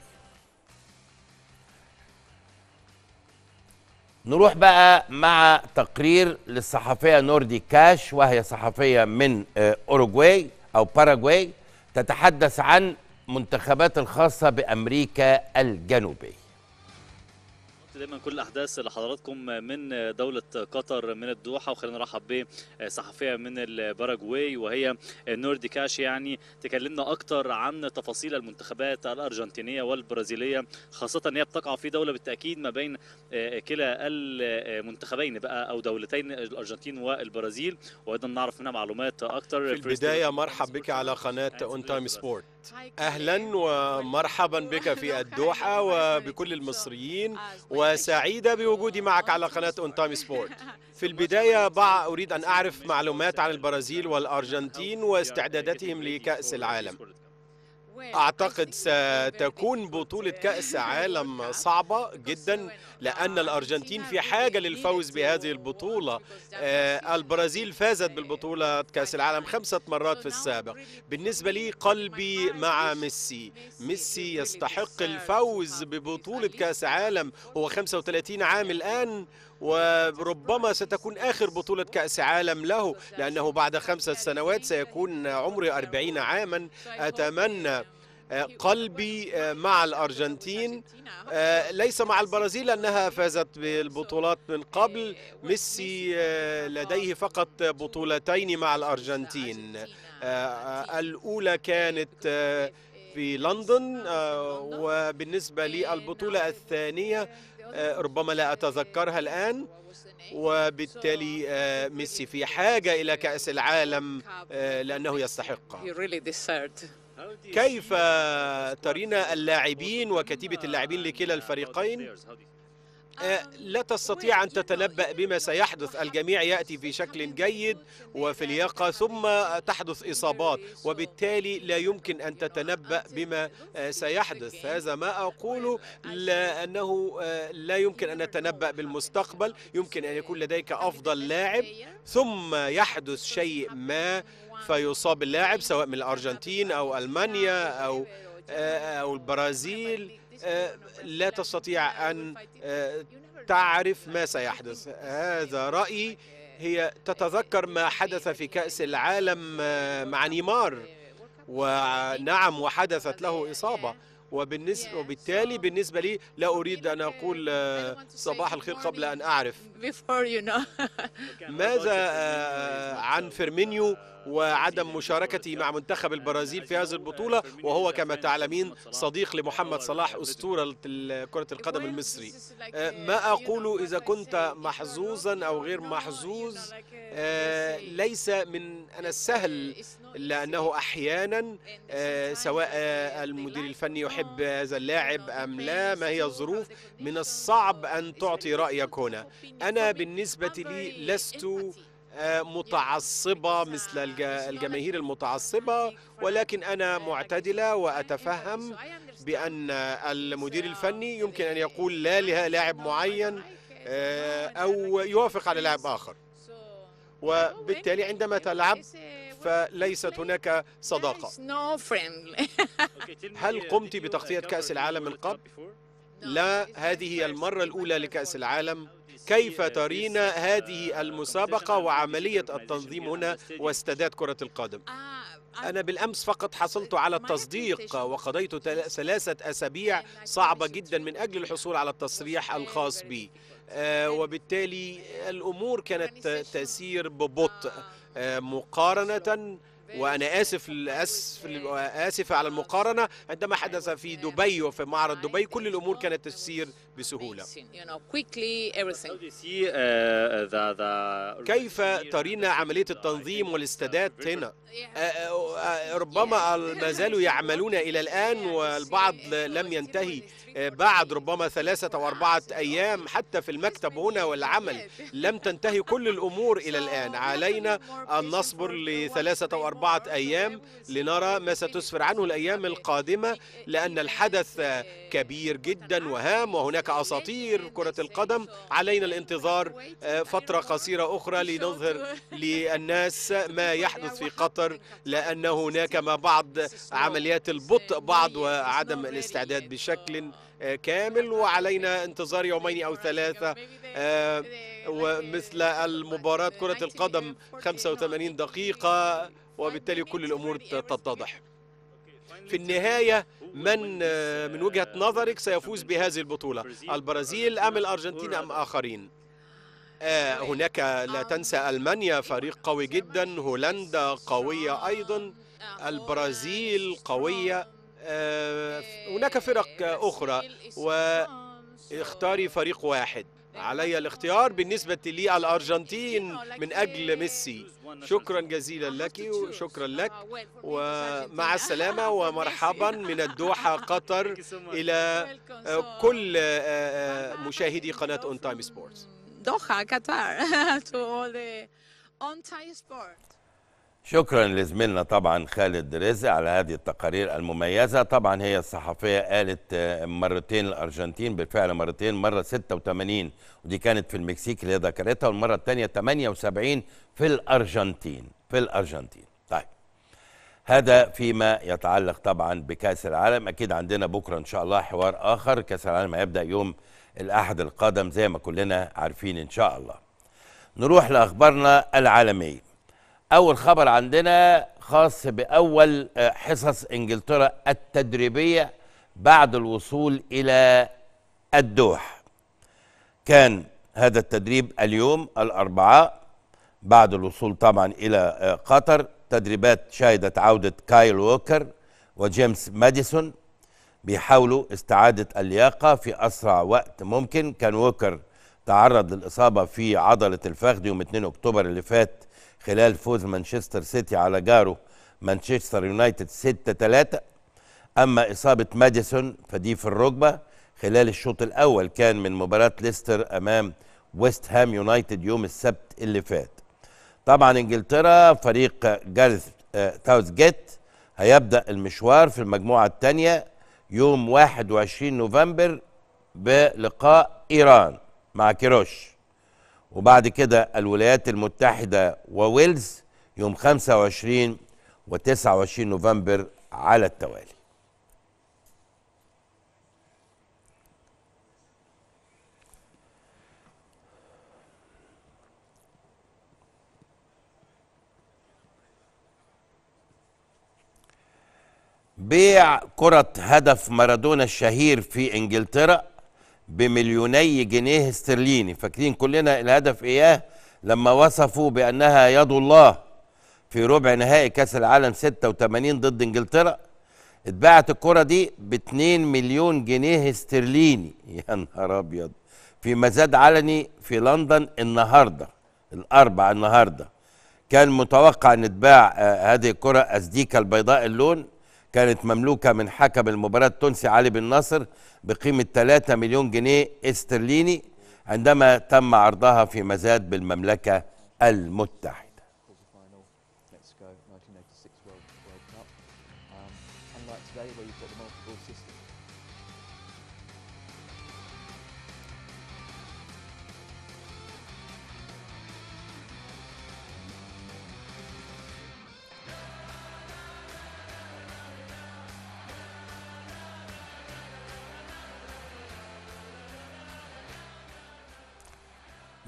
نروح بقى مع تقرير للصحفية نوردي كاش، وهي صحفية من أوروغواي أو باراغواي، تتحدث عن منتخبات الخاصة بأمريكا الجنوبية. دايما كل الاحداث لحضراتكم من دوله قطر من الدوحه، وخلينا نرحب بصحفيه من الباراغواي وهي نوردي كاش. يعني تكلمنا اكتر عن تفاصيل المنتخبات الارجنتينيه والبرازيليه، خاصه ان هي بتقع في دوله بالتاكيد ما بين كلا المنتخبين بقى او دولتين الارجنتين والبرازيل، وايضا نعرف منها معلومات اكتر. في البدايه مرحب بك على قناه اون تايم سبورت. اهلا ومرحبا بك في الدوحه وبكل المصريين، وسعيدة بوجودي معك على قناة أونتايم سبورت. في البداية أريد أن أعرف معلومات عن البرازيل والأرجنتين واستعداداتهم لكأس العالم. أعتقد ستكون بطولة كأس عالم صعبة جدا، لأن الأرجنتين في حاجة للفوز بهذه البطولة. البرازيل فازت بالبطولة كأس العالم 5 مرات في السابق. بالنسبة لي قلبي مع ميسي. ميسي يستحق الفوز ببطولة كأس عالم، هو 35 عام الآن، وربما ستكون آخر بطولة كأس عالم له، لأنه بعد 5 سنوات سيكون عمره 40 عاما. أتمنى قلبي مع الأرجنتين، ليس مع البرازيل لأنها فازت بالبطولات من قبل. ميسي لديه فقط بطولتين مع الأرجنتين، الأولى كانت في لندن، وبالنسبة لي البطولة الثانية ربما لا أتذكرها الآن. وبالتالي ميسي في حاجة إلى كأس العالم لأنه يستحقها. كيف ترين اللاعبين وكتيبة اللاعبين لكلا الفريقين؟ لا تستطيع أن تتنبأ بما سيحدث. الجميع يأتي في شكل جيد وفي لياقة، ثم تحدث إصابات، وبالتالي لا يمكن أن تتنبأ بما سيحدث. هذا ما أقوله، لأنه لا يمكن أن نتنبأ بالمستقبل. يمكن أن يكون لديك أفضل لاعب ثم يحدث شيء ما فيصاب اللاعب، سواء من الأرجنتين أو ألمانيا أو البرازيل. لا تستطيع أن تعرف ما سيحدث. هذا رأيي. هي تتذكر ما حدث في كأس العالم مع نيمار، ونعم وحدثت له إصابة، وبالتالي بالنسبة لي لا أريد أن أقول صباح الخير قبل أن أعرف. ماذا عن فيرمينيو وعدم مشاركته مع منتخب البرازيل في هذه البطولة، وهو كما تعلمين صديق لمحمد صلاح أسطورة كرة القدم المصري؟ ما أقول إذا كنت محظوظا أو غير محظوظ، ليس من السهل، لأنه أحيانا سواء المدير الفني يحب هذا اللاعب أم لا، ما هي الظروف، من الصعب أن تعطي رأيك هنا. أنا بالنسبة لي لست متعصبة مثل الجماهير المتعصبة، ولكن أنا معتدلة وأتفهم بأن المدير الفني يمكن أن يقول لا للاعب معين أو يوافق على لاعب آخر، وبالتالي عندما تلعب فليست هناك صداقة. هل قمت بتغطية كأس العالم من قبل؟ لا، هذه هي المرة الأولى لكأس العالم. كيف ترين هذه المسابقة وعملية التنظيم هنا واستادات كرة القدم؟ أنا بالأمس فقط حصلت على التصديق وقضيت 3 أسابيع صعبة جدا من أجل الحصول على التصريح الخاص بي، وبالتالي الأمور كانت تسير ببطء مقارنة، وأنا آسف على المقارنة، عندما حدث في دبي وفي معرض دبي كل الأمور كانت تسير بسهولة. كيف ترين عملية التنظيم والاستادات هنا؟ ربما ما زالوا يعملون إلى الآن والبعض لم ينتهي بعد، ربما 3 أو 4 أيام حتى في المكتب هنا والعمل لم تنتهي كل الأمور إلى الآن. علينا أن نصبر ل3 أو 4 أيام لنرى ما ستسفر عنه الأيام القادمة، لأن الحدث كبير جدا وهام وهناك أساطير كرة القدم. علينا الانتظار فترة قصيرة أخرى لنظهر للناس ما يحدث في قطر، لأن هناك ما بعض عمليات البطء بعض وعدم الاستعداد بشكل كامل، وعلينا انتظار 2 أو 3 ومثل المباراة كرة القدم 85 دقيقة، وبالتالي كل الأمور تتضح. في النهاية من وجهة نظرك سيفوز بهذه البطولة، البرازيل أم الأرجنتين أم آخرين؟ هناك لا تنسى ألمانيا فريق قوي جدا، هولندا قوية أيضا، البرازيل قوية، هناك فرق أخرى، واختاري فريق واحد. علي الاختيار بالنسبة لي الأرجنتين من أجل ميسي. شكرا جزيلا لك وشكرا لك ومع السلامة ومرحبا من الدوحة قطر إلى كل مشاهدي قناة اون تايم سبورتس. دوحة قطر اون تايم سبورتس. شكرا لزميلنا طبعا خالد رزق على هذه التقارير المميزه. طبعا هي الصحفيه قالت مرتين الارجنتين، بالفعل مرتين، مره 86 ودي كانت في المكسيك اللي ذكرتها، والمره الثانيه 78 في الارجنتين. طيب هذا فيما يتعلق طبعا بكاس العالم. اكيد عندنا بكره ان شاء الله حوار اخر. كاس العالم هيبدا يوم الاحد القادم زي ما كلنا عارفين ان شاء الله. نروح لاخبارنا العالميه. أول خبر عندنا خاص بأول حصص إنجلترا التدريبية بعد الوصول إلى الدوحة. كان هذا التدريب اليوم الأربعاء بعد الوصول طبعا إلى قطر. تدريبات شهدت عودة كايل ووكر وجيمس ماديسون بيحاولوا استعادة اللياقة في أسرع وقت ممكن. كان ووكر تعرض للإصابة في عضلة الفخذ يوم 2 أكتوبر اللي فات خلال فوز مانشستر سيتي على جاره مانشستر يونايتد 6-3. أما إصابة ماديسون فدي في الركبة خلال الشوط الأول كان من مباراة ليستر أمام ويست هام يونايتد يوم السبت اللي فات. طبعا إنجلترا فريق جاريث تاوزجيت هيبدأ المشوار في المجموعة الثانية يوم 21 نوفمبر بلقاء إيران مع كيروش، وبعد كده الولايات المتحدة وويلز يوم 25 و 29 نوفمبر على التوالي. بيع كرة هدف مارادونا الشهير في إنجلترا بمليوني جنيه استرليني. فاكرين كلنا الهدف إياه لما وصفوا بأنها يد الله في ربع نهائي كأس العالم 86 ضد إنجلترا. اتباعت الكرة دي ب2 مليون جنيه استرليني. يا نهار أبيض. في مزاد علني في لندن النهارده الأربع النهارده كان متوقع أن تباع هذه الكرة أزديكا البيضاء اللون، كانت مملوكة من حكم المباراة التونسي علي بن نصر بقيمة 3 مليون جنيه استرليني عندما تم عرضها في مزاد بالمملكة المتحدة.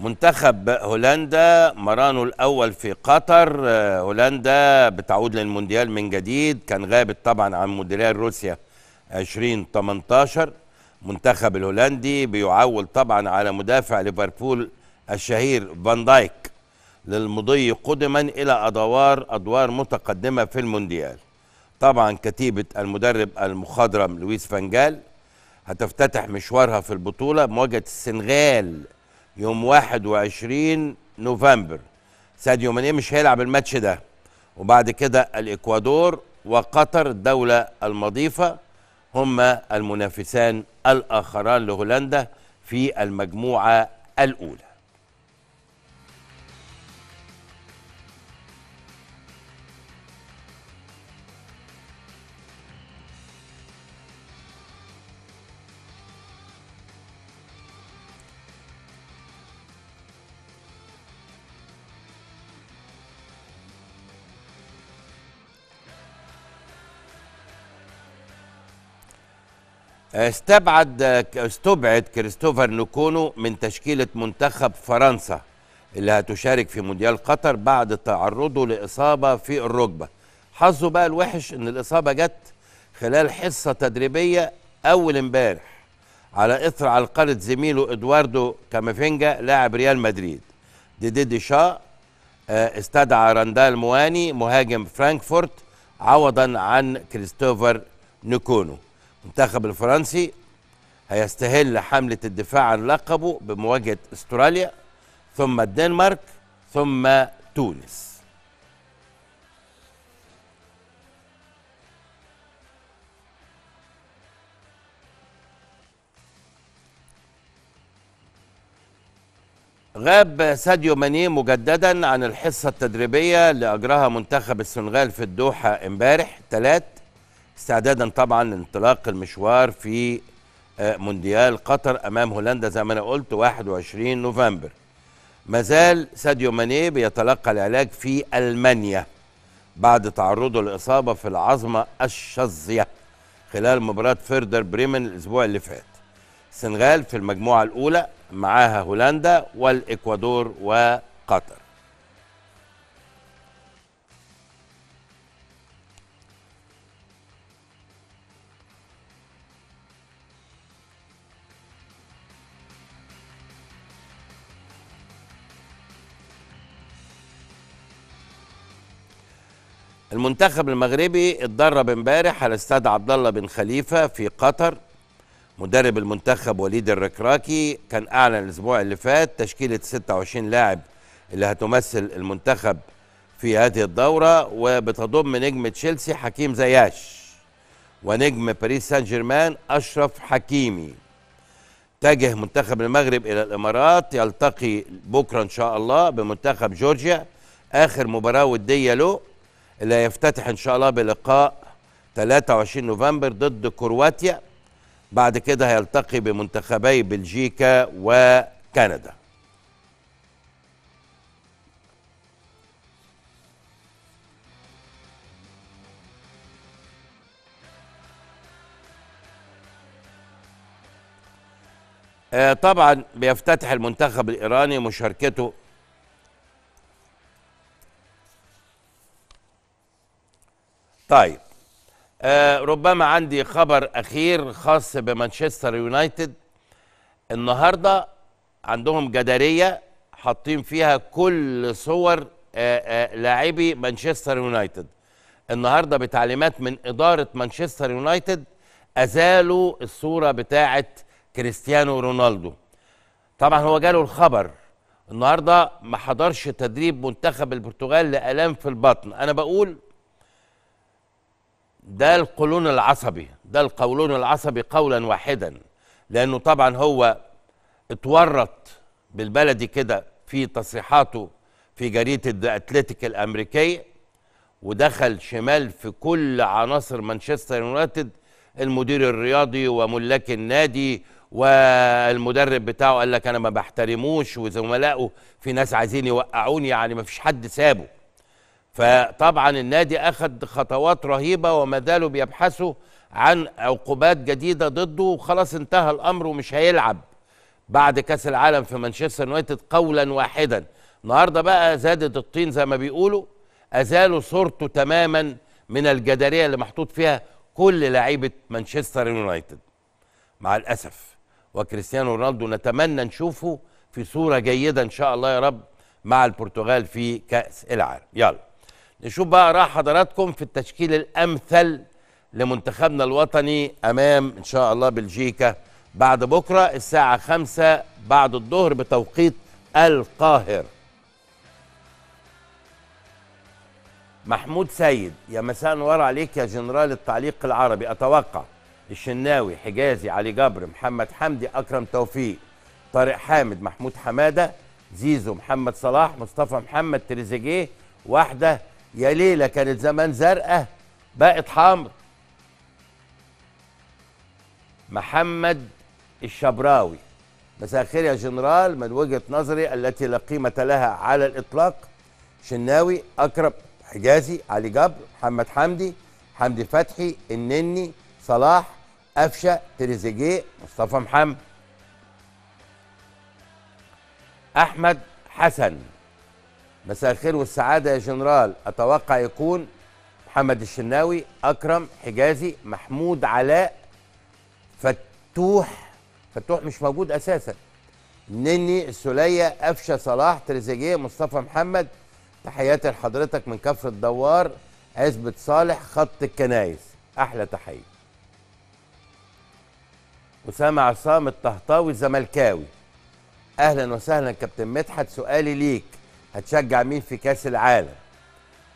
منتخب هولندا مرانه الأول في قطر. هولندا بتعود للمونديال من جديد، كان غابت طبعا عن مونديال روسيا 2018. منتخب الهولندي بيعول طبعا على مدافع ليفربول الشهير فان دايك للمضي قدما إلى أدوار متقدمة في المونديال. طبعا كتيبة المدرب المخضرم لويس فان جال هتفتتح مشوارها في البطولة مواجهة السنغال يوم 21 نوفمبر. ساديو ماني مش هيلعب الماتش ده، وبعد كده الإكوادور وقطر الدولة المضيفة هما المنافسان الآخران لهولندا في المجموعة الأولى. استبعد كريستوفر نكونو من تشكيلة منتخب فرنسا اللي هتشارك في مونديال قطر بعد تعرضه لإصابة في الركبة. حظه بقى الوحش إن الإصابة جت خلال حصة تدريبية أول امبارح على إثر علقلة زميله إدواردو كامافينجا لاعب ريال مدريد. ديشا استدعى راندال مواني مهاجم فرانكفورت عوضا عن كريستوفر نكونو. المنتخب الفرنسي هيستهل حملة الدفاع عن لقبه بمواجهة استراليا ثم الدنمارك ثم تونس. غاب ساديو ماني مجددا عن الحصة التدريبية اللي أجراها منتخب السنغال في الدوحة امبارح استعدادا طبعا لانطلاق المشوار في مونديال قطر امام هولندا زي ما انا قلت 21 نوفمبر. مازال ساديو ماني بيتلقى العلاج في المانيا بعد تعرضه لاصابه في العظمه الشظيه خلال مباراه فيردر بريمن الاسبوع اللي فات. السنغال في المجموعه الاولى معاها هولندا والاكوادور وقطر. المنتخب المغربي اتدرب امبارح على استاد عبد الله بن خليفه في قطر. مدرب المنتخب وليد الركراكي كان اعلن الاسبوع اللي فات تشكيله 26 لاعب اللي هتمثل المنتخب في هذه الدوره، وبتضم نجم تشيلسي حكيم زياش ونجم باريس سان جيرمان اشرف حكيمي. اتجه منتخب المغرب الى الامارات يلتقي بكره ان شاء الله بمنتخب جورجيا اخر مباراه وديه له اللي هيفتتح ان شاء الله بلقاء 23 نوفمبر ضد كرواتيا. بعد كده هيلتقي بمنتخبي بلجيكا وكندا. طبعا بيفتتح المنتخب الإيراني مشاركته طيب. ربما عندي خبر أخير خاص بمانشستر يونايتد. النهاردة عندهم جدارية حاطين فيها كل صور لاعبي مانشستر يونايتد. النهاردة بتعليمات من إدارة مانشستر يونايتد أزالوا الصورة بتاعة كريستيانو رونالدو. طبعا هو جاله الخبر النهاردة ما حضرش تدريب منتخب البرتغال لألام في البطن. أنا بقول ده القولون العصبي، ده القولون العصبي قولا واحدا، لأنه طبعا هو اتورط بالبلدي كده في تصريحاته في جريدة ذا أتلتيك الأمريكية، ودخل شمال في كل عناصر مانشستر يونايتد، المدير الرياضي وملاك النادي والمدرب بتاعه قال لك أنا ما بحترموش، وزملائه في ناس عايزين يوقعوني، يعني ما فيش حد سابه. فطبعا النادي أخذ خطوات رهيبة وما زالوا بيبحثوا عن عقوبات جديدة ضده، وخلاص انتهى الأمر ومش هيلعب. بعد كاس العالم في مانشستر يونايتد قولا واحدا. النهارده بقى زادت الطين زي ما بيقولوا، ازالوا صورته تماما من الجداريه اللي محطوط فيها كل لعيبه مانشستر يونايتد مع الاسف. وكريستيانو رونالدو نتمنى نشوفه في صوره جيده ان شاء الله يا رب مع البرتغال في كاس العالم. يلا نشوف بقى اراء حضراتكم في التشكيل الامثل لمنتخبنا الوطني امام ان شاء الله بلجيكا بعد بكره الساعه 5 بعد الظهر بتوقيت القاهره. محمود سيد، يا مساء النور عليك يا جنرال التعليق العربي. اتوقع الشناوي، حجازي، علي جبر، محمد حمدي، اكرم توفيق، طارق حامد، محمود حماده، زيزو، محمد صلاح، مصطفى محمد، تريزيجيه. واحده يا ليله كانت زمان زرقاء بقت حمر. محمد الشبراوي، مساء الخير يا جنرال، من وجهه نظري التي لا قيمه لها على الاطلاق شناوي، اكرم، حجازي، علي جبر، محمد حمدي، حمدي فتحي، النني، صلاح، قفشه، تريزيجيه، مصطفى محمد. احمد حسن، مساء الخير والسعاده يا جنرال، اتوقع يكون محمد الشناوي، اكرم، حجازي، محمود علاء، فتوح مش موجود اساسا، نني، السوليه، قفشه، صلاح، تريزيجيه، مصطفى محمد. تحياتي لحضرتك من كفر الدوار عزبه صالح خط الكنايس، احلى تحيه. اسامه عصام الطهطاوي الزملكاوي، اهلا وسهلا كابتن مدحت، سؤالي ليك هتشجع مين في كاس العالم؟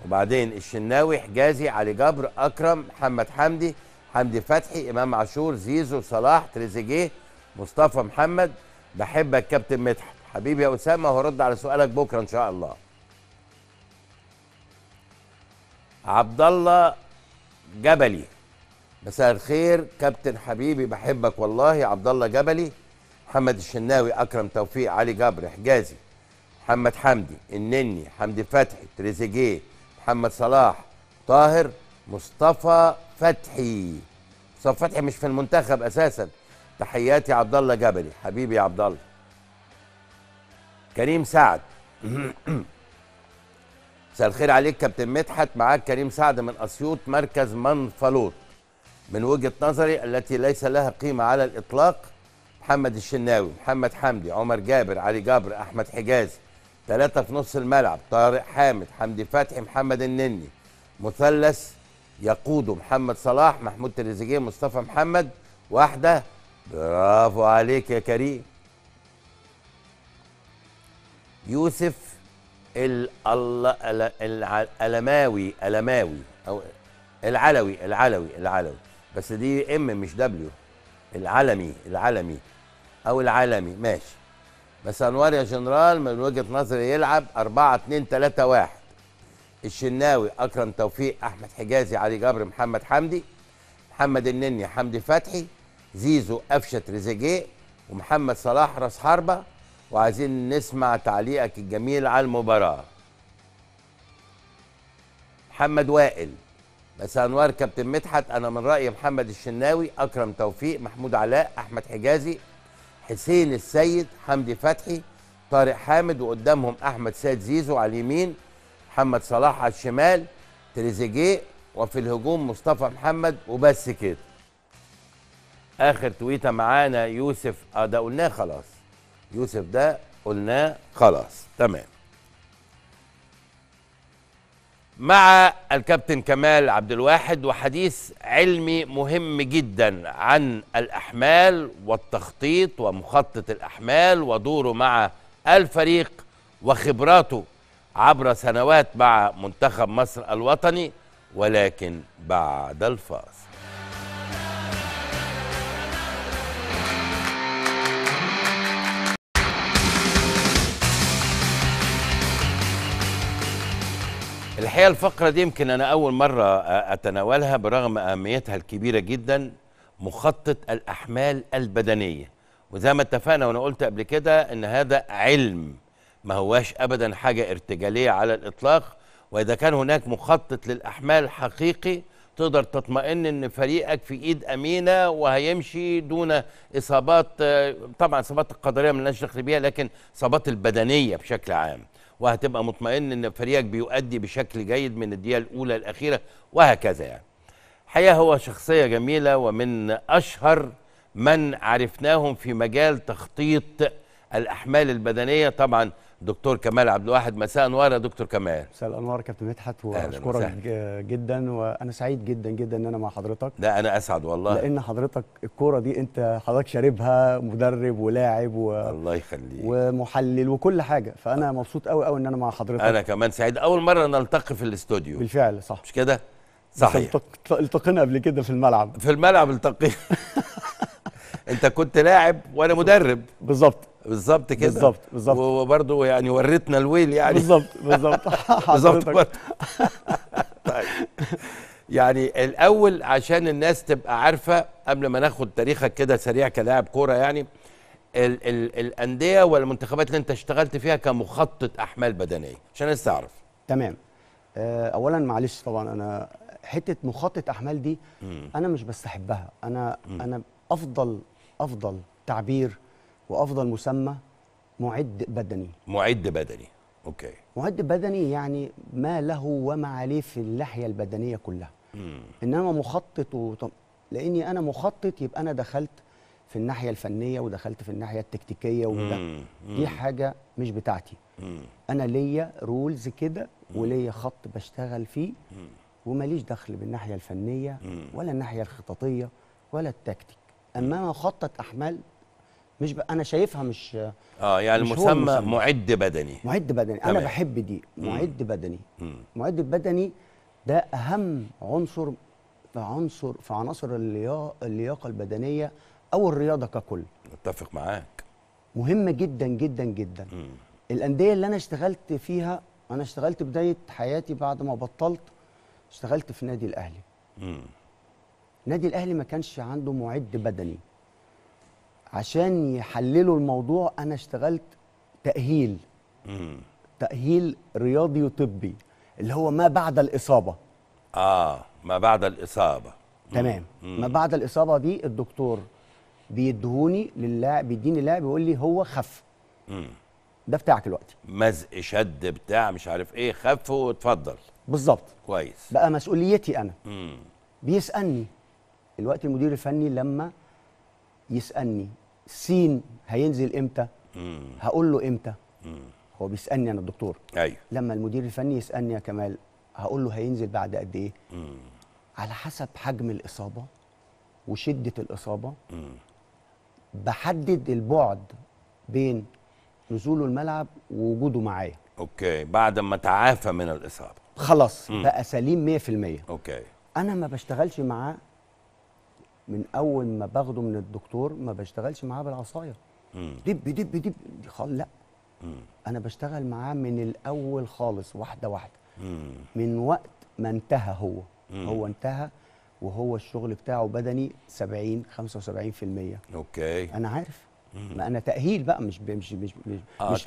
وبعدين الشناوي، حجازي، علي جبر، اكرم، محمد حمدي، حمدي فتحي، امام عاشور، زيزو، صلاح، تريزيجيه، مصطفى محمد. بحبك كابتن مدحت حبيبي يا اسامه، وهرد على سؤالك بكره ان شاء الله. عبد الله جبلي، مساء الخير كابتن حبيبي، بحبك والله يا عبد الله جبلي. محمد الشناوي، اكرم توفيق، علي جبر، حجازي، محمد حمدي، النني، حمدي فتحي، تريزيجيه، محمد صلاح، طاهر، مصطفى فتحي. مصطفى فتحي مش في المنتخب اساسا. تحياتي عبد الله جبلي حبيبي يا عبد الله. كريم سعد، مساء الخير عليك كابتن مدحت، معاك كريم سعد من اسيوط مركز منفلوط، من وجهه نظري التي ليس لها قيمه على الاطلاق محمد الشناوي، محمد حمدي، عمر جابر، علي جبر، احمد حجازي. ثلاثه في نص الملعب، طارق حامد، حمدي فتحي، محمد النني. مثلث يقوده محمد صلاح، محمود تريزيجيه، مصطفى محمد. واحده، برافو عليك يا كريم. يوسف العلوي بس دي مش دبليو، العلمي ماشي. بس انوار يا جنرال، من وجهه نظري يلعب 4-2-3-1. الشناوي، اكرم توفيق، احمد حجازي، علي جبر، محمد حمدي، محمد النني، حمدي فتحي، زيزو، قفشه، تريزيجيه، ومحمد صلاح راس حربه. وعايزين نسمع تعليقك الجميل على المباراه. محمد وائل، مساء انوار كابتن مدحت، انا من رايي محمد الشناوي، اكرم توفيق، محمود علاء، احمد حجازي، حسين السيد، حمدي فتحي، طارق حامد، وقدامهم احمد سيد زيزو على اليمين، محمد صلاح على الشمال، تريزيجيه، وفي الهجوم مصطفى محمد. وبس كده اخر تويته معانا. يوسف ده قلناه خلاص، يوسف ده قلناه خلاص تمام. مع الكابتن كمال عبد الواحد وحديث علمي مهم جدا عن الأحمال والتخطيط ومخطط الأحمال ودوره مع الفريق وخبراته عبر سنوات مع منتخب مصر الوطني، ولكن بعد الفاصل. الحقيقة الفقرة دي يمكن أنا أول مرة أتناولها برغم أهميتها الكبيرة جدا، مخطط الأحمال البدنية. وزي ما اتفقنا وأنا قلت قبل كده إن هذا علم، ما هواش أبدا حاجة ارتجالية على الإطلاق، وإذا كان هناك مخطط للأحمال حقيقي تقدر تطمئن ان فريقك في ايد امينه وهيمشي دون اصابات. طبعا اصابات القدريه مالناش دخل بيها، لكن اصابات البدنيه بشكل عام، وهتبقى مطمئن ان فريقك بيؤدي بشكل جيد من الدقيقه الاولى الاخيره وهكذا. يعني الحقيقه هو شخصيه جميله ومن اشهر من عرفناهم في مجال تخطيط الاحمال البدنيه. طبعا دكتور كمال عبد الواحد، مساء انوار يا دكتور كمال. مساء الانوار كابتن مدحت، واشكرك جدا، وانا سعيد جدا جدا ان انا مع حضرتك. لا انا اسعد والله، لان حضرتك الكوره دي انت حضرتك شاربها مدرب ولاعب الله يخليك ومحلل وكل حاجه، فانا مبسوط قوي قوي ان انا مع حضرتك. انا كمان سعيد، اول مره نلتقي في الاستوديو. بالفعل صح، مش كده؟ صحيح، التقينا قبل كده في الملعب. في الملعب التقينا. انت كنت لاعب وانا مدرب. بالظبط بالظبط كده، بالظبط بالظبط، وبرضه يعني وريتنا الويل يعني. بالظبط بالظبط بالظبط برضه. طيب يعني الاول عشان الناس تبقى عارفه قبل ما ناخد تاريخك كده سريع كلاعب كوره، يعني ال ال الانديه والمنتخبات اللي انت اشتغلت فيها كمخطط احمال بدنيه عشان الناس تعرف. تمام. اولا معلش طبعا انا حته مخطط احمال دي انا مش بستحبها، انا افضل تعبير وافضل مسمى معد بدني. معد بدني، اوكي. معد بدني يعني ما له وما عليه في اللحيه البدنيه كلها. انما مخطط لاني انا مخطط يبقى انا دخلت في الناحيه الفنيه ودخلت في الناحيه التكتيكيه وده دي حاجه مش بتاعتي. انا ليا رولز كده وليا خط بشتغل فيه وماليش دخل بالناحيه الفنيه ولا الناحيه الخططيه ولا التكتيك. اما مخطط احمال مش انا شايفها مش يعني مسمى معد بدني. معد بدني تمام. انا بحب دي معد بدني. معد بدني ده اهم عنصر في عناصر اللياقه البدنيه او الرياضه ككل. اتفق معاك، مهمه جدا جدا جدا. الانديه اللي انا اشتغلت فيها، انا اشتغلت بدايه حياتي بعد ما بطلت اشتغلت في نادي الاهلي. نادي الاهلي ما كانش عنده معد بدني. عشان يحللوا الموضوع انا اشتغلت تاهيل. تاهيل رياضي وطبي اللي هو ما بعد الاصابه. ما بعد الاصابه. تمام. ما بعد الاصابه دي الدكتور بيدهوني للاعب، بيديني لاعب يقول لي هو خف. ده بتاعك دلوقتي، مزق شد بتاع مش عارف ايه، خف واتفضل. بالظبط. كويس. بقى مسؤوليتي انا. بيسالني الوقت المدير الفني لما يسالني سين هينزل امتى؟ هقول له امتى؟ هو بيسالني انا الدكتور. ايوه. لما المدير الفني يسالني يا كمال هقول له هينزل بعد قد ايه؟ على حسب حجم الاصابه وشده الاصابه بحدد البعد بين نزوله الملعب ووجوده معايا. اوكي، بعد ما تعافى من الاصابه خلاص بقى سليم 100%. اوكي. انا ما بشتغلش معاه من اول ما باخده من الدكتور، ما بشتغلش معاه بالعصايه دب دب دب لا. انا بشتغل معاه من الاول خالص، واحده واحده، من وقت ما انتهى هو. هو انتهى وهو الشغل بتاعه بدني 70-75%. اوكي. انا عارف، ما انا تاهيل بقى مش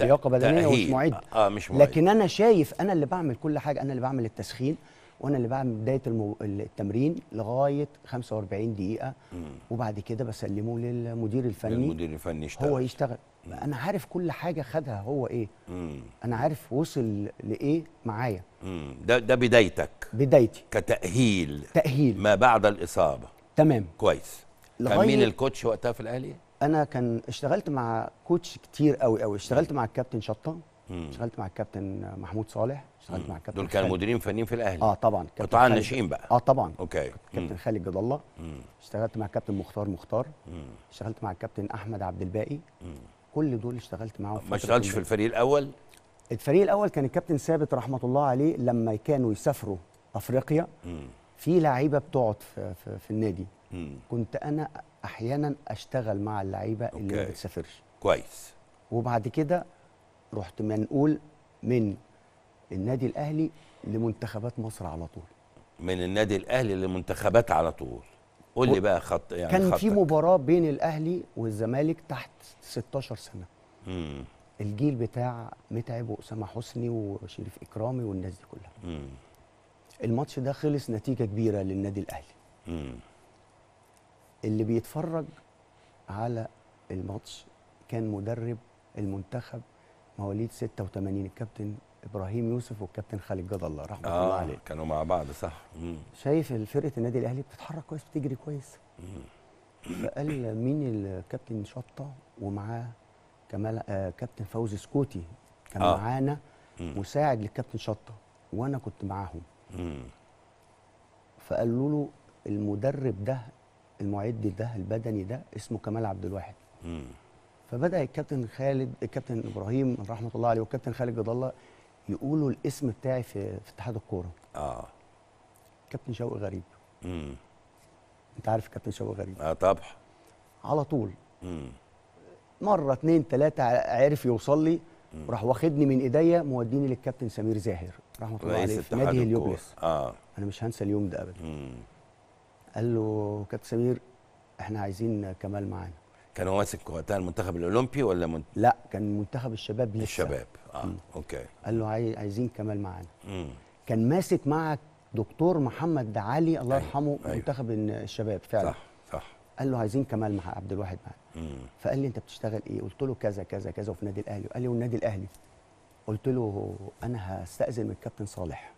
لياقه بدنيه ومش معد. مش معد، لكن انا شايف انا اللي بعمل كل حاجه، انا اللي بعمل التسخين وانا اللي بعمل بدايه التمرين لغايه 45 دقيقه وبعد كده بسلمه للمدير الفني. المدير الفني يشتغل، هو يشتغل. انا عارف كل حاجه خدها هو ايه. انا عارف وصل لايه معايا. ده بدايتك. بدايتي كتاهيل. تاهيل ما بعد الاصابه. تمام. كويس. كان مين الكوتش وقتها في الاهلي؟ انا كان اشتغلت مع كوتش كتير قوي قوي. اشتغلت مع الكابتن شطه، اشتغلت مع الكابتن محمود صالح، اشتغلت مع الكابتن. دول كانوا مديرين فنيين في الاهلي. طبعا. قطاع الناشئين بقى. طبعا. اوكي. كابتن خالد جد الله. اشتغلت مع الكابتن مختار. اشتغلت مع الكابتن احمد عبد الباقي. كل دول اشتغلت معاهم. ما اشتغلتش في الفريق الاول؟ الفريق الاول كان الكابتن ثابت رحمه الله عليه، لما كانوا يسافروا افريقيا في لعيبه بتقعد في النادي. كنت انا احيانا اشتغل مع اللعيبه اللي ما بتسافرش. كويس. وبعد كده رحت منقول من النادي الاهلي لمنتخبات مصر على طول. من النادي الاهلي لمنتخبات على طول. قول لي بقى خط، يعني كان خطك. في مباراه بين الاهلي والزمالك تحت 16 سنه. الجيل بتاع متعب واسامه حسني وشريف اكرامي والناس دي كلها. الماتش ده خلص نتيجه كبيره للنادي الاهلي. اللي بيتفرج على الماتش كان مدرب المنتخب مواليد 86 الكابتن ابراهيم يوسف والكابتن خالد جد الله رحمه الله عليه، كانوا مع بعض صح. شايف فرقه النادي الاهلي بتتحرك كويس، بتجري كويس. فقال مين الكابتن شطه ومعاه كمال كابتن فوزي سكوتي كان معانا مساعد للكابتن شطه وانا كنت معاهم. فقالوا له المدرب ده المعد ده البدني ده اسمه كمال عبد الواحد. فبدا الكابتن خالد الكابتن ابراهيم رحمه الله عليه والكابتن خالد جد الله يقولوا الاسم بتاعي في اتحاد الكوره. كابتن شوقي غريب. انت عارف كابتن شوقي غريب؟ طبعا. على طول. مره اتنين تلاته عرف يوصل لي، راح واخدني من ايديا موديني للكابتن سمير زاهر رحمه الله عليه في نادي هليوبلس. انا مش هنسى اليوم ده ابدا. قال له كابتن سمير احنا عايزين كمال معانا. كان هو ماسك وقتها المنتخب الاولمبي ولا لا كان منتخب الشباب لسه. الشباب اوكي. قال له عايزين كمال معانا. كان ماسك مع دكتور محمد علي الله يرحمه منتخب الشباب فعلا. صح. قال له عايزين كمال مع عبد الواحد معانا. فقال لي انت بتشتغل ايه؟ قلت له كذا كذا كذا وفي النادي الاهلي. قال لي والنادي الاهلي؟ قلت له انا هستاذن من الكابتن صالح.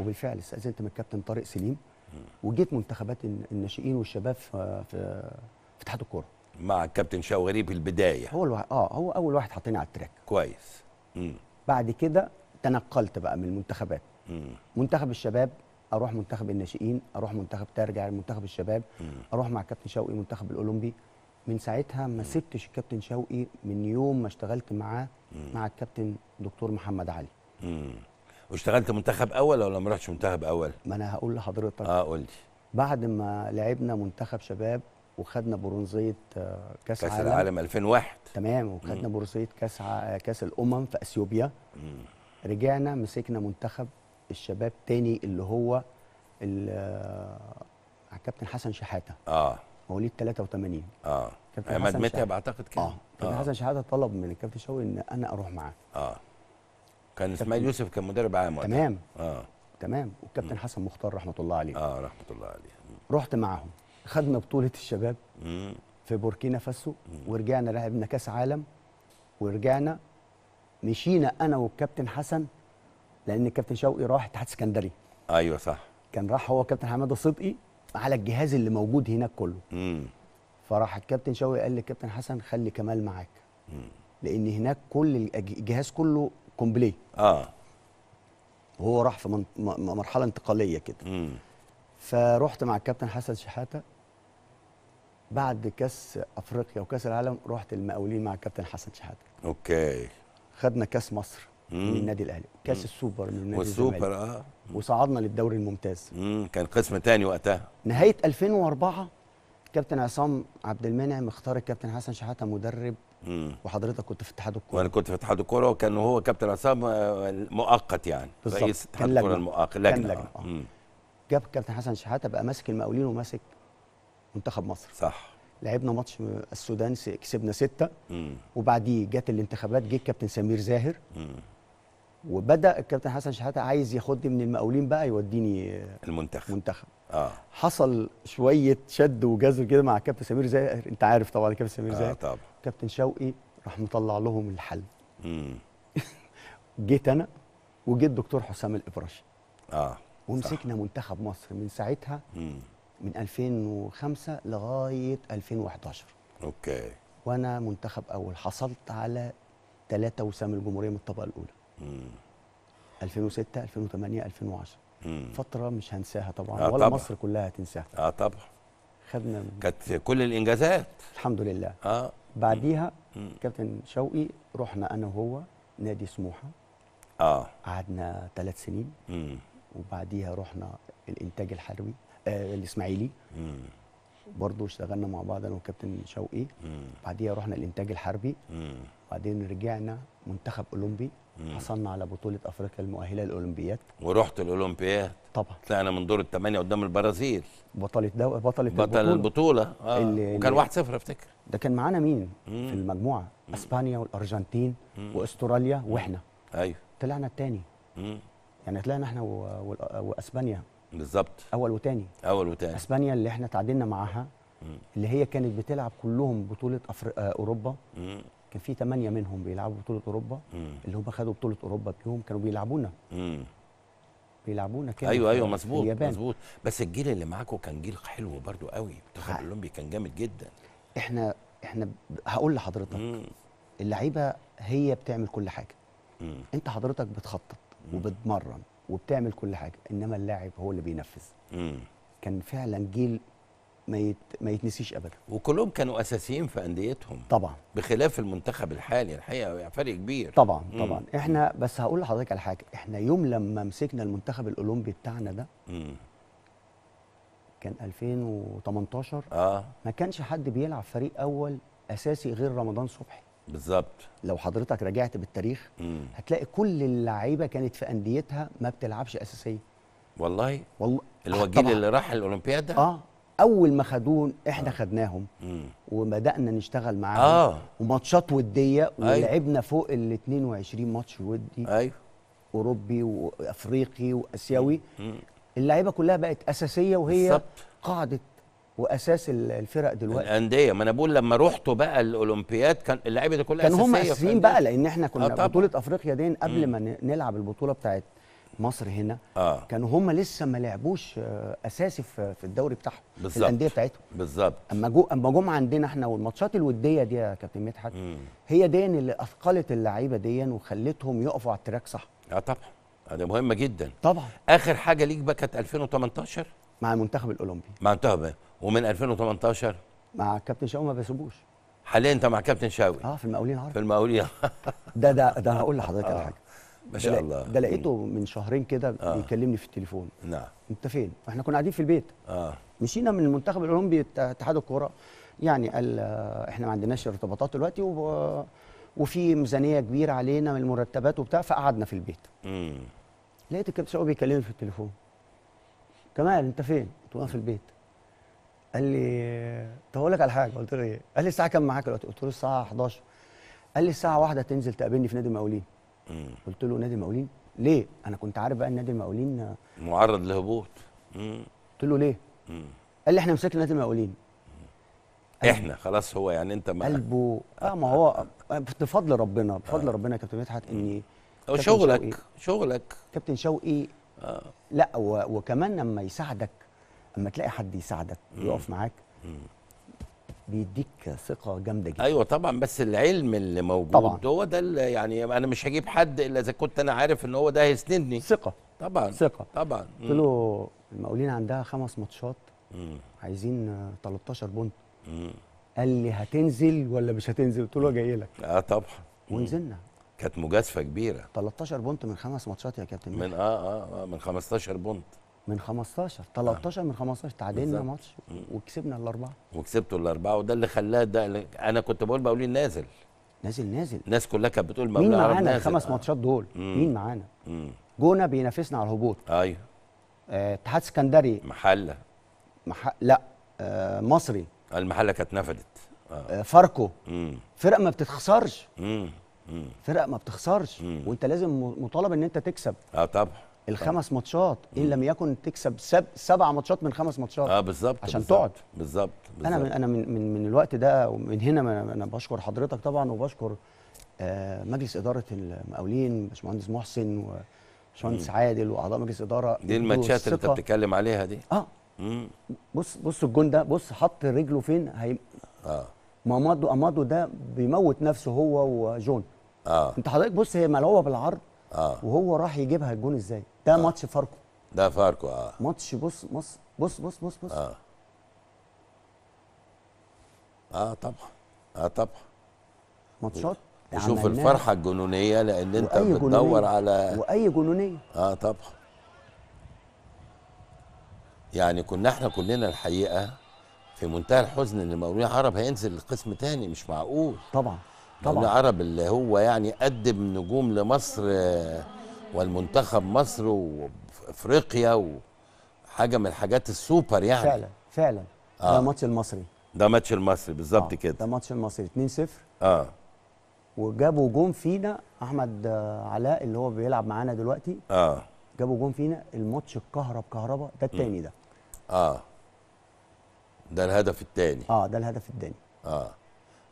وبالفعل استاذنت من الكابتن طارق سليم وجيت منتخبات الناشئين والشباب في اتحاد الكوره مع الكابتن شوقي غريب البدايه. هو هو اول واحد حطيني على التراك كويس. بعد كده تنقلت بقى من المنتخبات، منتخب الشباب اروح منتخب الناشئين، اروح منتخب ترجع لمنتخب الشباب، اروح مع الكابتن شوقي منتخب الاولمبي. من ساعتها ما سبتش الكابتن شوقي من يوم ما اشتغلت معاه مع الكابتن دكتور محمد علي. واشتغلت منتخب اول ولا ما رحتش منتخب اول؟ ما انا هقول لحضرتك. قول لي. بعد ما لعبنا منتخب شباب وخدنا برونزيه كاس العالم 2001 تمام، وخدنا برونزيه كاس الامم في اثيوبيا. رجعنا مسكنا منتخب الشباب تاني اللي هو الكابتن حسن شحاته مواليد 83. كابتن متعب اعتقد كده. كابتن حسن شحاته طلب من الكابتن شوقي ان انا اروح معاه. كان اسماعيل يوسف كان مدرب عام وقتها تمام. تمام. والكابتن حسن مختار رحمه الله عليه. رحمه الله عليه. رحت معاهم خدنا بطولة الشباب في بوركينا فاسو، ورجعنا لعبنا كاس عالم، ورجعنا مشينا انا والكابتن حسن لان الكابتن شوقي راح اتحاد اسكندري. ايوه صح. كان راح هو كابتن حماده صدقي على الجهاز اللي موجود هناك كله. فراح الكابتن شوقي قال للكابتن حسن خلي كمال معاك. لان هناك كل الجهاز كله كومبلي. وهو راح في مرحله انتقاليه كده. فروحت مع الكابتن حسن شحاته بعد كاس افريقيا وكاس العالم، رحت المقاولين مع الكابتن حسن شحاته. اوكي. خدنا كاس مصر من النادي الاهلي، كاس السوبر من النادي الاهلي والسوبر. وصعدنا للدوري الممتاز. كان قسم تاني وقتها. نهايه 2004 كابتن عصام عبد المنعم اختار الكابتن حسن شحاته مدرب. وحضرتك كنت في اتحاد الكوره. وانا كنت في اتحاد الكوره، وكان هو كابتن عصام مؤقت يعني بالظبط رئيس اتحاد الكوره المؤقت. لجنه. جاب كابتن حسن شحاته بقى ماسك المقاولين وماسك منتخب مصر. صح. لعبنا ماتش السودان كسبنا 6. وبعديه جت الانتخابات، جه الكابتن سمير زاهر. وبدا الكابتن حسن شحاته عايز ياخدني من المقاولين بقى يوديني المنتخب. حصل شويه شد وجذب كده مع الكابتن سمير زاهر، انت عارف طبعا الكابتن سمير زاهر. طبعا. كابتن شوقي راح مطلع لهم الحل. جيت انا وجيت الدكتور حسام الابراشي. ومسكنا منتخب مصر من ساعتها. من 2005 لغايه 2011. اوكي. وانا منتخب اول حصلت على 3 وسام الجمهوريه من الطبقه الاولى. 2006 2008 2010. فتره مش هنساها طبعا. ولا طبع. مصر كلها هتنساها. طبعا. خدنا كانت كل الانجازات الحمد لله. بعديها كابتن شوقي رحنا انا وهو نادي سموحه. قعدنا 3 سنين. وبعديها رحنا الانتاج الحربي الاسماعيلي. برضه اشتغلنا مع بعض انا وكابتن شوقي. بعديها رحنا الانتاج الحربي. بعدين رجعنا منتخب اولمبي. حصلنا على بطوله افريقيا المؤهله للاولمبيات. ورحت الاولمبيات طبعا. طلعنا من دور ال8 قدام البرازيل. بطل البطوله. وكان 1-0 افتكر. ده كان معانا مين في المجموعه؟ اسبانيا والارجنتين واستراليا واحنا. ايوه. طلعنا الثاني. يعني طلعنا احنا واسبانيا بالظبط اول وتاني. اسبانيا اللي احنا تعادلنا معاها اللي هي كانت بتلعب كلهم بطوله اوروبا، كان في 8 منهم بيلعبوا بطوله اوروبا، اللي هم خدوا بطوله اوروبا بيهم كانوا بيلعبونا كده. ايوه مظبوط. بس الجيل اللي معاكم كان جيل حلو برضو قوي، المنتخب الاولمبي كان جامد جدا. احنا هقول لحضرتك اللعيبه هي بتعمل كل حاجه، انت حضرتك بتخطط وبتمرن وبتعمل كل حاجه، انما اللاعب هو اللي بينفذ. كان فعلا جيل ما يتنسيش ابدا، وكلهم كانوا اساسيين في انديتهم طبعا، بخلاف المنتخب الحالي الحقيقه فرق كبير طبعا. احنا بس هقول لحضرتك على حاجه، احنا يوم لما مسكنا المنتخب الاولمبي بتاعنا ده كان 2018 ما كانش حد بيلعب فريق اول اساسي غير رمضان صبحي بالظبط. لو حضرتك راجعت بالتاريخ هتلاقي كل اللعيبه كانت في انديتها ما بتلعبش اساسيه. والله الوجيل اللي راح الاولمبياد ده اول ما خدون احنا خدناهم وبدانا نشتغل معاهم وماتشات وديه ولعبنا فوق ال 22 ماتش ودي، اوروبي وافريقي واسيوي. اللعيبه كلها بقت اساسيه وهي بالزبط. قاعده واساس الفرق دلوقتي الانديه. ما انا بقول لما رحتوا بقى الاولمبياد كان اللعيبه دي كلها اساسيه، كانوا هم اساسيين بقى، لان احنا كنا بطوله افريقيا دي قبل ما نلعب البطوله بتاعت مصر هنا كانوا هم لسه ما لعبوش اساسي في الدوري بتاعهم في الانديه بتاعتهم بالظبط. اما جم عندنا احنا، والماتشات الوديه دي يا كابتن مدحت هي دي اللي اثقلت اللعيبه دي وخلتهم يقفوا على التراك صح. طبعا ده مهمه جدا طبعا. اخر حاجه ليك بقى كانت 2018 مع المنتخب الاولمبي، ومن 2018 مع كابتن شوقي ما بيسيبوش. حاليا انت مع كابتن شوقي في المقاولين العرب، في المقاولين ده هقول لحضرتك على حاجه ما شاء الله. ده لقيته من شهرين كده بيكلمني في التليفون. نعم. انت فين؟ احنا كنا قاعدين في البيت. مشينا من المنتخب الاولمبي اتحاد الكوره، يعني قال احنا ما عندناش ارتباطات دلوقتي وفي ميزانيه كبيره علينا من المرتبات وبتاع، فقعدنا في البيت. لقيت الكابتن شوقي بيكلمني في التليفون. كمال انت فين؟ قلت له انا في البيت. قال لي طب اقول لك على حاجه. قلت له ايه؟ قال لي الساعه كام معاك دلوقتي؟ قلت له الساعه 11. قال لي الساعه 1 تنزل تقابلني في نادي المقاولين. قلت له نادي المقاولين؟ ليه؟ انا كنت عارف بقى ان نادي المقاولين معرض لهبوط. قلت له ليه؟ قال لي احنا مسكنا نادي المقاولين. احنا خلاص، هو يعني انت قلبه ما هو بفضل ربنا، بفضل ربنا يا كابتن مدحت اني هو شغلك كابتن شوقي لا، وكمان لما يساعدك، اما تلاقي حد يساعدك ويقف معاك بيديك ثقه جامده جدا. ايوه طبعا، بس العلم اللي موجود هو ده اللي يعني انا مش هجيب حد الا اذا كنت انا عارف ان هو ده هيسندني. ثقه طبعا. قلت له المقاولين عندها 5 ماتشات عايزين 13 بونت. قال لي هتنزل ولا مش هتنزل؟ قلت له جاي لك. طبعا. ونزلنا، كانت مجازفه كبيره. 13 بونت من 5 ماتشات يا كابتن، من من 15 بونت، من 15 13 من 15 تعادلنا ماتش وكسبنا الاربعه، وكسبتوا الاربعه، وده اللي خلاه. ده اللي انا كنت بقول مقاولين نازل، الناس كلها كانت بتقول مقاولين نازل. مين معانا الخمس ماتشات دول؟ مين معانا؟ جونه بينافسنا على الهبوط. ايوه. اتحاد اسكندري محله لا مصري، المحله كانت نفدت. فاركو، فرق ما بتتخسرش. فرق ما بتخسرش، وانت لازم مطالب ان انت تكسب. طبعا الخمس ماتشات ان لم يكن تكسب 7 ماتشات من 5 ماتشات. بالظبط، عشان تقعد بالظبط. انا من الوقت ده ومن هنا انا بشكر حضرتك طبعا، وبشكر مجلس اداره المقاولين باشمهندس محسن وباشمهندس عادل واعضاء مجلس اداره. دي الماتشات اللي انت بتتكلم عليها دي. بص الجون ده، بص حط رجله فين. امادو ده بيموت نفسه هو وجون. انت حضرتك بص، هي ملعوبه بالعرض وهو راح يجيبها الجون ازاي. ده ماتش فاركو، ده فاركو. ماتش بص. طبعا ماتشات. وشوف الفرحه الجنونيه، لان انت بتدور على واي جنونيه. طبعا يعني كنا احنا كلنا الحقيقه في منتهى الحزن ان المقاولين العرب هينزل قسم تاني. مش معقول. طبعا العرب اللي هو يعني قدم نجوم لمصر والمنتخب مصر وافريقيا، وحاجه من الحاجات السوبر يعني. فعلا. ده ماتش المصري، بالظبط كده. ده ماتش المصري 2-0 وجابوا جون فينا احمد علاء اللي هو بيلعب معانا دلوقتي. جابوا جون فينا الماتش الكهرباء ده الثاني ده. ده الهدف الثاني. ده الهدف الثاني.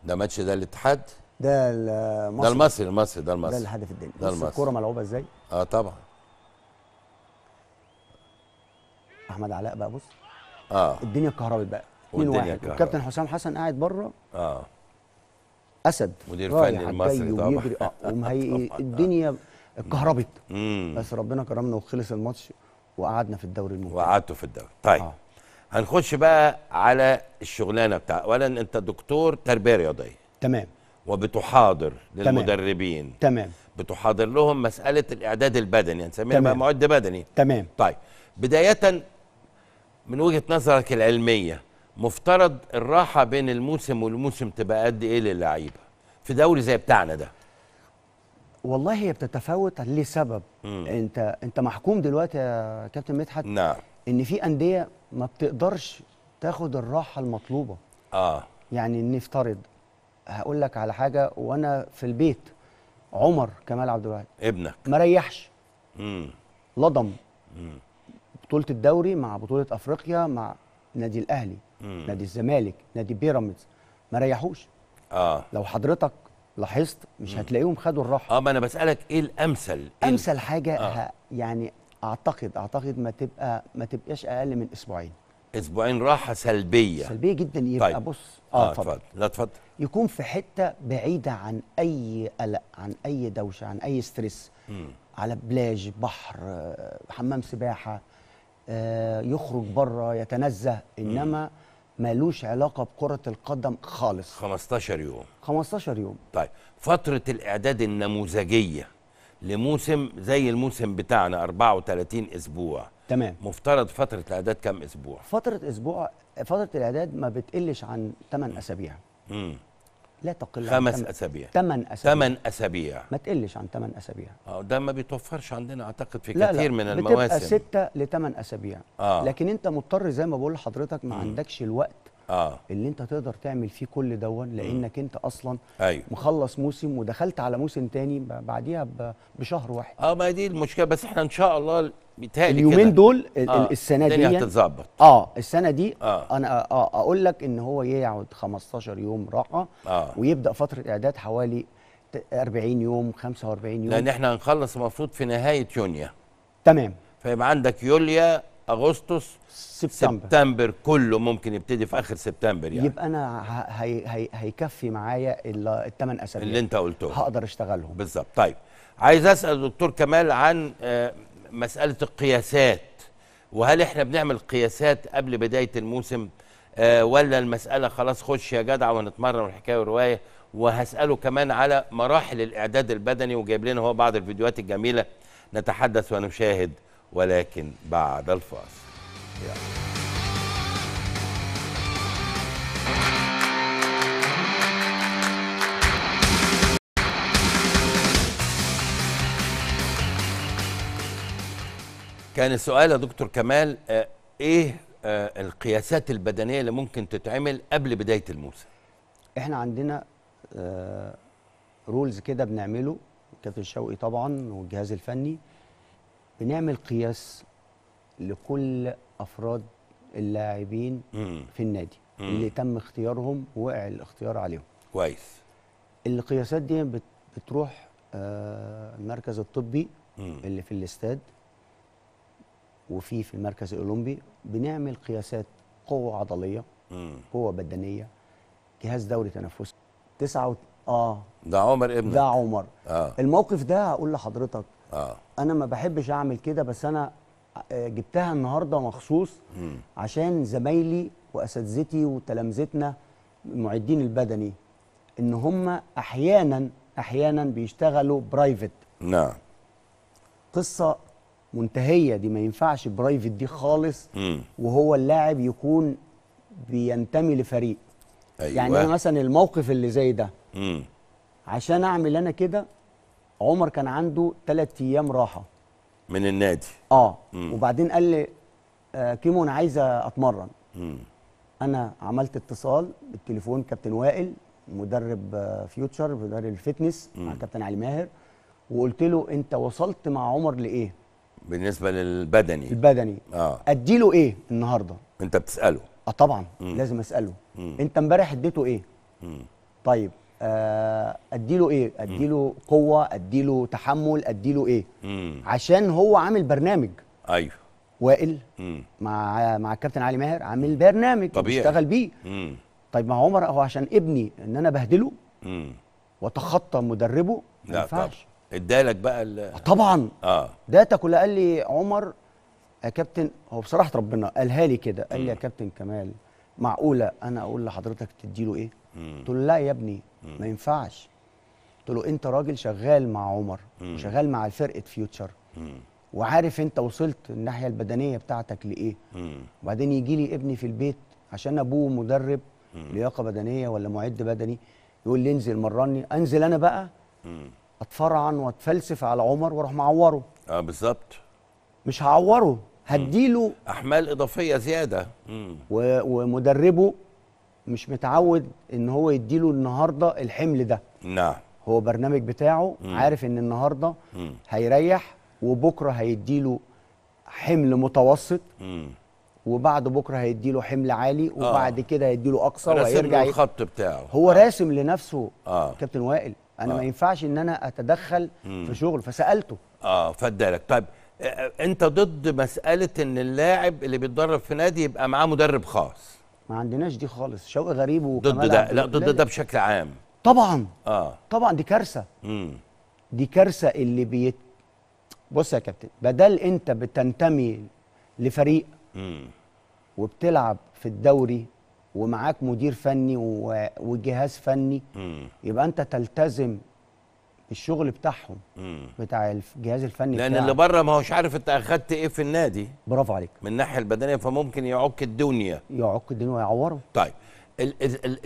ده ماتش ده الاتحاد. ده المصري. ده المصري المصري ده المصري. ده الهدف الثاني. بص الكورة ملعوبة ازاي؟ طبعا. أحمد علاء بقى بص. الدنيا اتكهربت بقى. 2-1 والكابتن حسام حسن قاعد بره. أسد مدير فني المصري طبعا. ومهيئ الدنيا اتكهربت. بس ربنا كرمنا وخلص الماتش وقعدنا في الدوري الممتاز. وقعدتوا في الدوري. طيب. هنخش بقى على الشغلانه بتاعتك. اولا انت دكتور تربيه رياضيه، تمام، وبتحاضر للمدربين، تمام، بتحاضر لهم مساله الاعداد البدني، هنسميها بقى معد بدني، تمام. طيب بدايه من وجهه نظرك العلميه، مفترض الراحه بين الموسم والموسم تبقى قد ايه للعيبه في دوري زي بتاعنا ده؟ والله هي بتتفاوت لسبب. انت محكوم دلوقتي يا كابتن مدحت، نعم، ان في انديه ما بتقدرش تاخد الراحه المطلوبه. يعني نفترض، هقول لك على حاجه، وانا في البيت عمر كمال عبد الواحد ابنك ما ريحش، لضم بطوله الدوري مع بطوله افريقيا مع نادي الاهلي، نادي الزمالك، نادي بيراميدز، ما ريحوش. لو حضرتك لاحظت مش هتلاقيهم خدوا الراحه. ما انا بسالك ايه الامثل؟ امثل حاجه يعني اعتقد ما تبقاش اقل من اسبوعين راحه سلبيه جدا. يبقى طيب. بص اتفضل. لا اتفضل. يكون في حته بعيده عن اي قلق، عن اي دوشه، عن اي ستريس، على بلاج، بحر، حمام سباحه، يخرج بره يتنزه، انما مالوش علاقه بكره القدم خالص. 15 يوم. طيب فتره الاعداد النموذجيه لموسم زي الموسم بتاعنا 34 اسبوع، تمام، مفترض فتره الاعداد كم اسبوع؟ فتره الاعداد ما بتقلش عن 8 اسابيع. لا تقل عن 5 اسابيع. 8 اسابيع ما تقلش عن 8 اسابيع. ده ما بيتوفرش عندنا اعتقد في كتير من المواسم، بتبقى 6 ل 8 اسابيع. لكن انت مضطر زي ما بقول لحضرتك ما عندكش الوقت اللي انت تقدر تعمل فيه كل دون، لانك انت اصلا مخلص موسم ودخلت على موسم تاني بعديها بشهر واحد. ما دي المشكله، بس احنا ان شاء الله بيتهيألي اليومين دول السنه دي الدنيا هتتظبط. السنه دي انا اقول لك ان هو يقعد 15 يوم راحه، ويبدا فتره اعداد حوالي 40 يوم 45 يوم، لان احنا هنخلص المفروض في نهايه يونيو، تمام، فيبقى عندك يوليو، اغسطس، سبتمبر كله ممكن يبتدي في اخر سبتمبر. يعني يبقى انا هيكفي معايا الثمان اسابيع اللي انت قلته، هقدر اشتغلهم بالظبط. طيب عايز اسال دكتور كمال عن مساله القياسات، وهل احنا بنعمل قياسات قبل بدايه الموسم ولا المساله خلاص خش يا جدع ونتمرن الحكايه والروايه؟ وهساله كمان على مراحل الاعداد البدني، وجايب لنا هو بعض الفيديوهات الجميله، نتحدث ونشاهد ولكن بعد الفاصل. كان السؤال يا دكتور كمال ايه القياسات البدنية اللي ممكن تتعمل قبل بداية الموسم؟ احنا عندنا رولز كده بنعمله كابتن شوقي طبعا والجهاز الفني، بنعمل قياس لكل افراد اللاعبين في النادي اللي تم اختيارهم ووقع الاختيار عليهم. كويس. القياسات دي بتروح المركز الطبي اللي في الاستاد، وفي المركز الاولمبي بنعمل قياسات قوه عضليه، قوه بدنيه، جهاز دوري تنفسي. ده عمر ابنك. ده عمر. الموقف ده هقول لحضرتك انا ما بحبش اعمل كده، بس انا جبتها النهارده مخصوص عشان زمايلي واساتذتي وتلامذتنا المعدين البدني، ان هم احيانا بيشتغلوا برايفت. نعم. قصه منتهيه دي، ما ينفعش برايفت دي خالص، وهو اللاعب يكون بينتمي لفريق. أيوة. يعني انا مثلا الموقف اللي زي ده عشان اعمل انا كده، عمر كان عنده 3 ايام راحه من النادي. وبعدين قال لي كيمو انا عايز اتمرن. انا عملت اتصال بالتليفون، كابتن وائل مدرب فيوتشر، مدرب الفتنس، مع كابتن علي ماهر، وقلت له انت وصلت مع عمر لايه؟ بالنسبه للبدني اديله ايه النهارده؟ انت بتساله؟ طبعا لازم اساله. انت امبارح اديته ايه؟ طيب اديله ايه؟ اديله قوه، اديله تحمل، اديله ايه؟ عشان هو عامل برنامج. ايوه وائل مع الكابتن علي ماهر عامل برنامج طبيعي بيشتغل بيه. طيب مع عمر هو عشان ابني ان انا بهدله واتخطى مدربه ما ينفعش. ادالك بقى طبعا داتا كلها. قال لي عمر يا كابتن، هو بصراحه ربنا قالها لي كده، قال لي يا كابتن كمال معقوله انا اقول لحضرتك تديله ايه؟ قلت له لا يا ابني ما ينفعش. قلت له انت راجل شغال مع عمر وشغال مع فرقه فيوتشر وعارف انت وصلت الناحيه البدنيه بتاعتك لايه. وبعدين يجي لي ابني في البيت عشان ابوه مدرب لياقه بدنيه ولا معد بدني يقول لي انزل مرني، انزل انا بقى اتفرعن واتفلسف على عمر واروح معوره. بالظبط. مش هعوره، هديله احمال اضافيه زياده. ومدربه مش متعود ان هو يديله النهارده الحمل ده. نعم. هو برنامج بتاعه عارف ان النهارده هيريح وبكره هيديله حمل متوسط وبعد بكره هيديله حمل عالي وبعد كده هيديله اقصى وهيرجع الخط بتاعه. هو راسم لنفسه كابتن وائل انا ما ينفعش ان انا اتدخل في شغل، فسالته فادالك. طيب انت ضد مساله ان اللاعب اللي بيتدرب في نادي يبقى معاه مدرب خاص؟ ما عندناش دي خالص. شوقي غريب وكمال ضد ده؟ لا ضد ده بشكل عام طبعا. طبعا دي كارثه. دي كارثه اللي بص يا كابتن، بدل انت بتنتمي لفريق وبتلعب في الدوري ومعاك مدير فني وجهاز فني يبقى انت تلتزم الشغل بتاعهم بتاع الجهاز الفني لان بتاعك. اللي بره ما هوش عارف انت اخدت ايه في النادي. برافو عليك. من الناحيه البدنيه فممكن يعك الدنيا ويعوره. طيب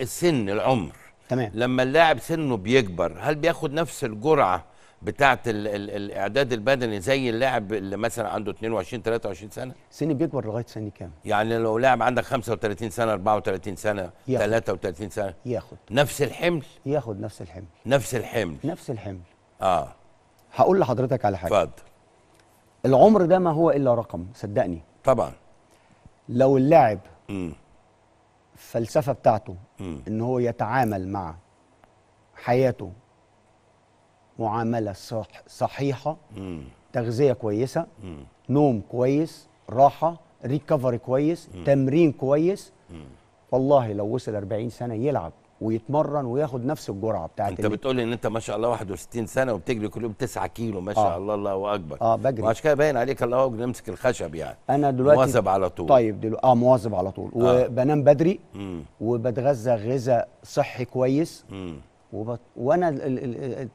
السن، العمر، تمام. لما اللاعب سنه بيكبر هل بياخد نفس الجرعه بتاعه الاعداد البدني زي اللاعب اللي مثلا عنده 22 23 سنه؟ سن بيكبر لغايه سن كام؟ يعني لو لاعب عندك 35 سنه 34 سنه ياخد. 33 سنه ياخد نفس الحمل. ياخد نفس الحمل. هقول لحضرتك على حاجه. اتفضل. العمر ده ما هو الا رقم، صدقني. طبعا لو اللاعب الفلسفه بتاعته ان هو يتعامل مع حياته معاملة صحيحة، تغذية كويسة، نوم كويس، راحة، ريكفري كويس، تمرين كويس، والله لو وصل 40 سنة يلعب ويتمرن وياخد نفس الجرعة بتاعت. انت بتقولي ان انت ما شاء الله 61 سنة وبتجري كل يوم 9 كيلو ما شاء الله، الله اكبر. بجري وعشان كده باين عليك الله اكبر نمسك الخشب يعني. انا دلوقتي مواظب على طول. طيب دلوقتي مواظب على طول وبنام بدري وبتغذى غذاء صحي كويس. وانا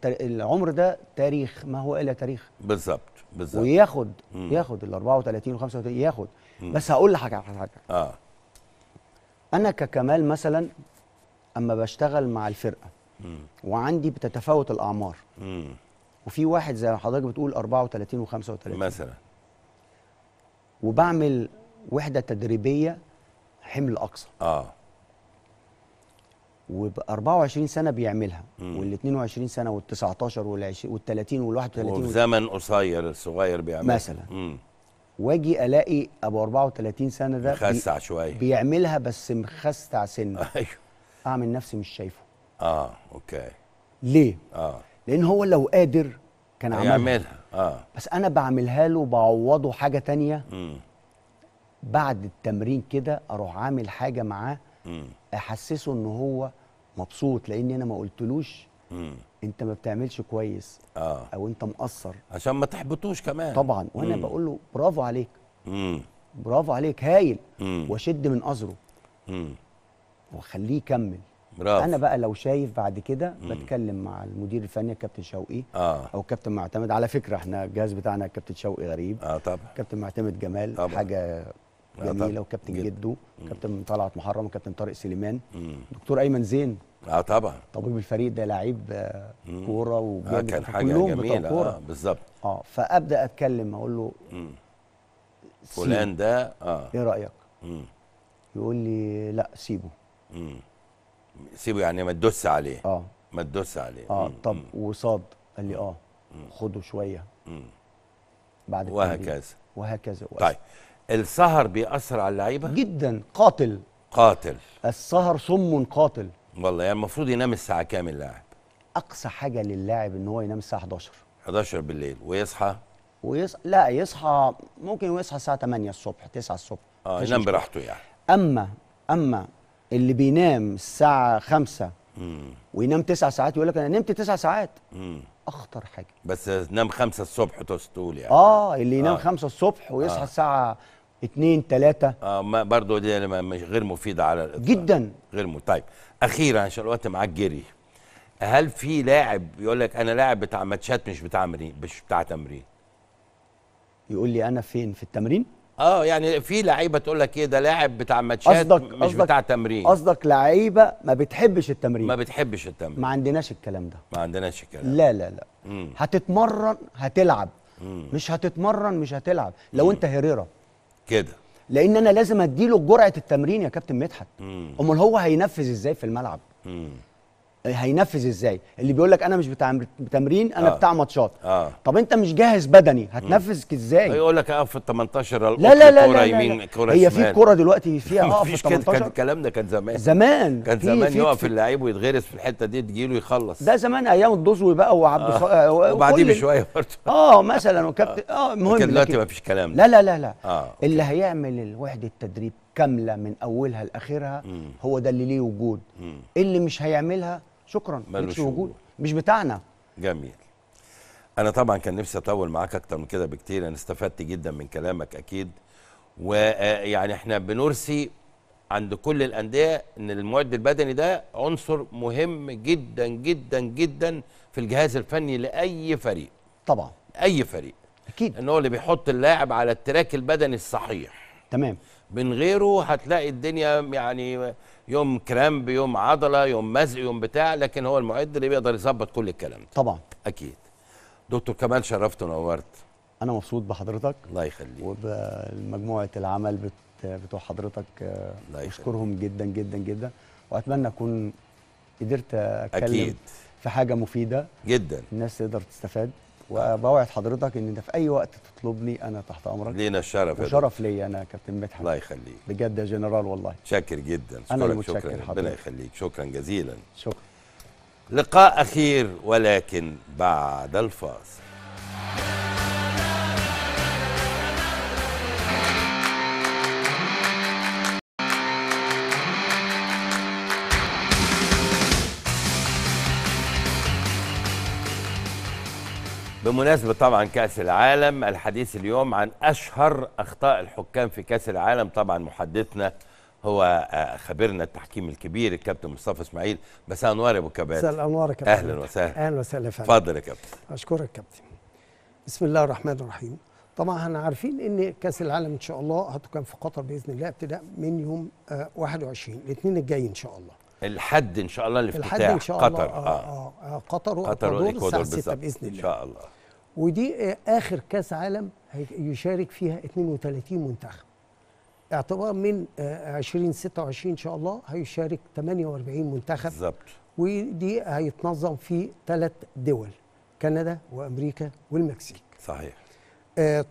العمر ده تاريخ، ما هو الا تاريخ. بالظبط بالظبط. وياخد ياخد ال 34 و 35 ياخد. بس هقول لحضرتك على حاجه. انا ككمال مثلا اما بشتغل مع الفرقه وعندي بتتفاوت الاعمار وفي واحد زي ما حضرتك بتقول 34 و 35 مثلا، وبعمل وحده تدريبيه حمل اقصى وب 24 سنه بيعملها وال 22 سنه وال 19 وال 30 وال 31 وزمن قصير الصغير بيعملها مثلا. واجي الاقي ابو 34 سنه ده مخسع شويه بيعملها بس مخسع سن. ايوه. اعمل نفسي مش شايفه. اوكي. ليه؟ لان هو لو قادر كان عملها. بس انا بعملها له بعوضه حاجه ثانيه بعد التمرين كده، اروح عامل حاجه معاه احسسه ان هو مبسوط لان انا ما قلتلوش انت ما بتعملش كويس او انت مقصر عشان ما تحبطوش كمان. طبعا. وانا بقول له برافو عليك برافو عليك هايل واشد من قصره واخليه يكمل. انا بقى لو شايف بعد كده بتكلم مع المدير الفني الكابتن شوقي او كابتن معتمد. على فكره احنا الجهاز بتاعنا الكابتن شوقي غريب طبعا، كابتن معتمد جمال طبعا. حاجه جميله. وكابتن جدو، كابتن طلعت محرم، وكابتن طارق سليمان، دكتور ايمن زين طبعا طبيب الفريق ده لعيب كوره وبيعمل كان حاجه جميله بالظبط. فابدا اتكلم اقول له فلان ده ايه رايك؟ يقول لي لا سيبه. سيبه يعني ما تدوس عليه. ما تدوس عليه. طب وصاد؟ قال لي خده شويه بعد وهكذا وهكذا. طيب السهر بيأثر على اللعيبه جدا، قاتل قاتل، السهر سم قاتل والله. يعني المفروض ينام الساعه كام اللاعب؟ اقصى حاجه للاعب ان هو ينام الساعه 11 بالليل ويصحى لا يصحى، ممكن يصحى الساعه 8 الصبح 9 الصبح، ينام براحته يعني. اما اللي بينام الساعه 5 وينام 9 ساعات يقول لك انا نمت 9 ساعات، اخطر حاجه. بس نام 5 الصبح تقول يعني اللي ينام 5 الصبح ويصحى الساعه 2 3 برضه دي مش غير مفيده على الإطلاق جدا، غير طيب اخيرا عشان الوقت معاك جري، هل في لاعب يقول لك انا لاعب بتاع ماتشات مش بتاع تمرين يقول لي انا فين في التمرين؟ يعني في لعيبه تقول لك ايه ده لاعب بتاع ماتشات مش بتاع تمرين. قصدك لعيبه ما بتحبش التمرين؟ ما بتحبش التمرين، ما عندناش الكلام ده، ما عندناش الكلام. لا لا لا، هتتمرن هتلعب، مش هتتمرن مش هتلعب. لو انت هريره كده، لان انا لازم اديله جرعه التمرين يا كابتن مدحت. امال هو هينفذ ازاي في الملعب؟ هينفذ ازاي؟ اللي بيقول لك انا مش بتاع تمرين انا بتاع ماتشات. طب انت مش جاهز بدني، هتنفذ ازاي؟ يقول لك اقف في ال 18 كوره يمين كوره شمال. هي في كوره دلوقتي فيها اقف في ال 18 كده. الكلام ده كان زمان، زمان كان زمان يقف اللعيب ويتغرس في الحته دي تجيله يخلص. ده زمان ايام الدزوي بقى وعبد وبعديه بشويه برضه مثلا وكابتن المهم. لكن دلوقتي مفيش كلام ده. لا لا لا اللي هيعمل وحده تدريب كامله من اولها لاخرها هو ده اللي ليه وجود. اللي مش هيعملها شكرا ملوش وجود، مش بتاعنا. جميل. انا طبعا كان نفسي اطول معاك اكتر من كده بكتير، انا استفدت جدا من كلامك اكيد. ويعني احنا بنرسي عند كل الانديه ان المعد البدني ده عنصر مهم جدا جدا جدا في الجهاز الفني لاي فريق. طبعا اي فريق اكيد ان هو اللي بيحط اللاعب على التراك البدني الصحيح. تمام. من غيره هتلاقي الدنيا يعني يوم كرامب يوم عضله يوم مزق يوم بتاع، لكن هو المعد اللي بيقدر يظبط كل الكلام ده. طبعا اكيد. دكتور كمال شرفت ونورت. انا مبسوط بحضرتك الله يخليك، وبمجموعه العمل بتوع حضرتك بشكرهم جدا جدا جدا، واتمنى اكون قدرت اتكلم أكيد في حاجه مفيده جدا الناس تقدر تستفاد. وبوعد حضرتك ان انت في اي وقت تطلبني انا تحت امرك. لينا الشرف وشرف ليا انا كابتن مدحت الله يخليك بجد يا جنرال والله. شاكر جدا، شكرا شكرا ربنا يخليك، شكرا جزيلا. شكرا. لقاء اخير ولكن بعد الفاصل. بمناسبة طبعا كأس العالم، الحديث اليوم عن أشهر أخطاء الحكام في كأس العالم. طبعا محدثنا هو خبيرنا التحكيم الكبير الكابتن مصطفى إسماعيل. مساء النور يا أبو كباتن. مساء النور يا كابتن. أهلا وسهلا. أهلا وسهلا فندم. اتفضل يا كابتن. أشكرك كابتن. بسم الله الرحمن الرحيم. طبعا احنا عارفين إن كأس العالم إن شاء الله هتقام في قطر بإذن الله ابتداء من يوم 21 الاثنين الجاي إن شاء الله. الحد إن شاء الله الافتتاح قطر. قطر والإكوادور الساعة 6 بإذن الله إن شاء الله. ودي آخر كأس عالم يشارك فيها 32 منتخب، اعتبار من 2026 إن شاء الله هيشارك 48 منتخب بالظبط. ودي هيتنظم في 3 دول، كندا وأمريكا والمكسيك. صحيح.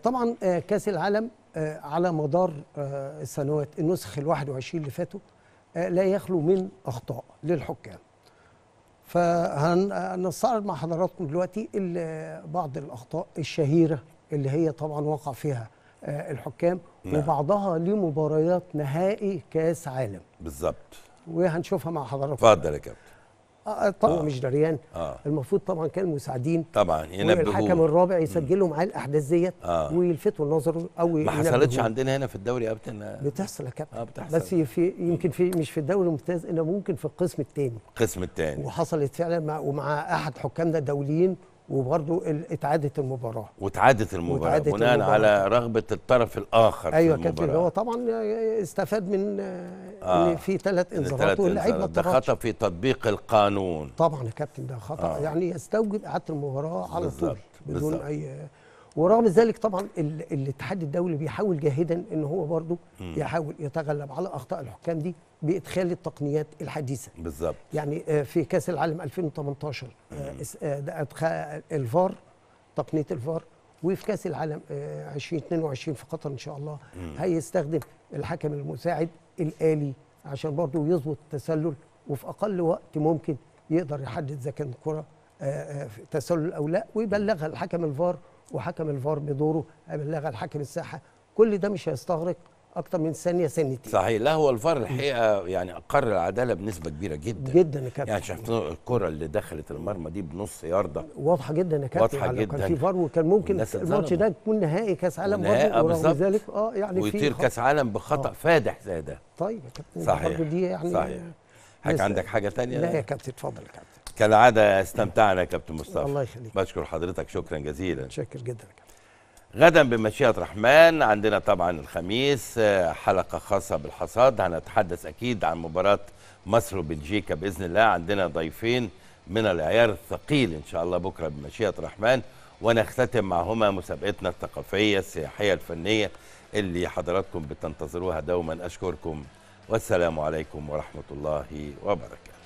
طبعا كأس العالم على مدار السنوات النسخ ال21 اللي فاتوا لا يخلو من أخطاء للحكام. فهنستعرض مع حضراتكم دلوقتي بعض الأخطاء الشهيرة اللي هي طبعا وقع فيها الحكام. نعم. وبعضها لمباريات نهائي كأس عالم بالظبط، وهنشوفها مع حضراتكم. اتفضل يا كابتن. طبعا مش دريان. المفروض طبعا كان المساعدين طبعا ينبهوا والحكم الرابع يسجلوا معاه الاحداث ديت ويلفتوا النظر. او ما حصلتش عندنا هنا في الدوري يا كابتن؟ بتحصل يا كابتن. بتحصل، بس في يمكن في مش في الدوري الممتاز، انما ممكن في القسم الثاني. القسم الثاني. وحصلت فعلا مع احد حكامنا الدوليين، وبرضه اتعادت المباراه. واتعادت المباراه بناء على رغبه الطرف الاخر. ايوه يا كابتن. هو طبعا استفاد من ان في 3 انذارات واللعيب ما اتطردش. ده خطا في تطبيق القانون طبعا يا كابتن، ده خطا يعني يستوجب اعاده المباراه على طول بدون اي. ورغم ذلك طبعا الاتحاد الدولي بيحاول جاهدا ان هو برضه يحاول يتغلب على اخطاء الحكام دي بادخال التقنيات الحديثه بالظبط. يعني في كاس العالم 2018 الفار، تقنيه الفار وفي كاس العالم 2022 في قطر ان شاء الله هيستخدم الحكم المساعد الآلي عشان برضه يظبط التسلل، وفي اقل وقت ممكن يقدر يحدد اذا كان كره تسلل او لا، ويبلغها الحكم الفار، وحكم الفار بدوره هيبلغها الحكم الساحه. كل ده مش هيستغرق اكتر من ثانيه ثانيتين. صحيح. لا هو الفار الحقيقه يعني اقر العداله بنسبه كبيره جدا جدا يا كابتن. يعني شفت الكره اللي دخلت المرمى دي بنص يارده واضحه جدا يا كابتن، واضحه جدا. كان في فار وكان ممكن الماتش ده يكون نهائي كاس عالم برضه، ورغم ذلك يعني ويطير كاس عالم بخطا فادح زي ده. طيب يا كابتن. صحيح دي يعني صحيح. حضرتك عندك حاجه ثانيه؟ لا يا كابتن اتفضل يا كابتن. كالعاده استمتعنا يا كابتن مصطفى، الله يخليك. بشكر حضرتك، شكرا جزيلا. شكر جدا. غدا بمشيئة الرحمن عندنا طبعا الخميس حلقة خاصة بالحصاد، هنتحدث أكيد عن مباراة مصر وبلجيكا بإذن الله، عندنا ضيفين من العيار الثقيل إن شاء الله بكرة بمشيئة الرحمن، ونختتم معهما مسابقتنا الثقافية السياحية الفنية اللي حضراتكم بتنتظروها دوما. أشكركم والسلام عليكم ورحمة الله وبركاته.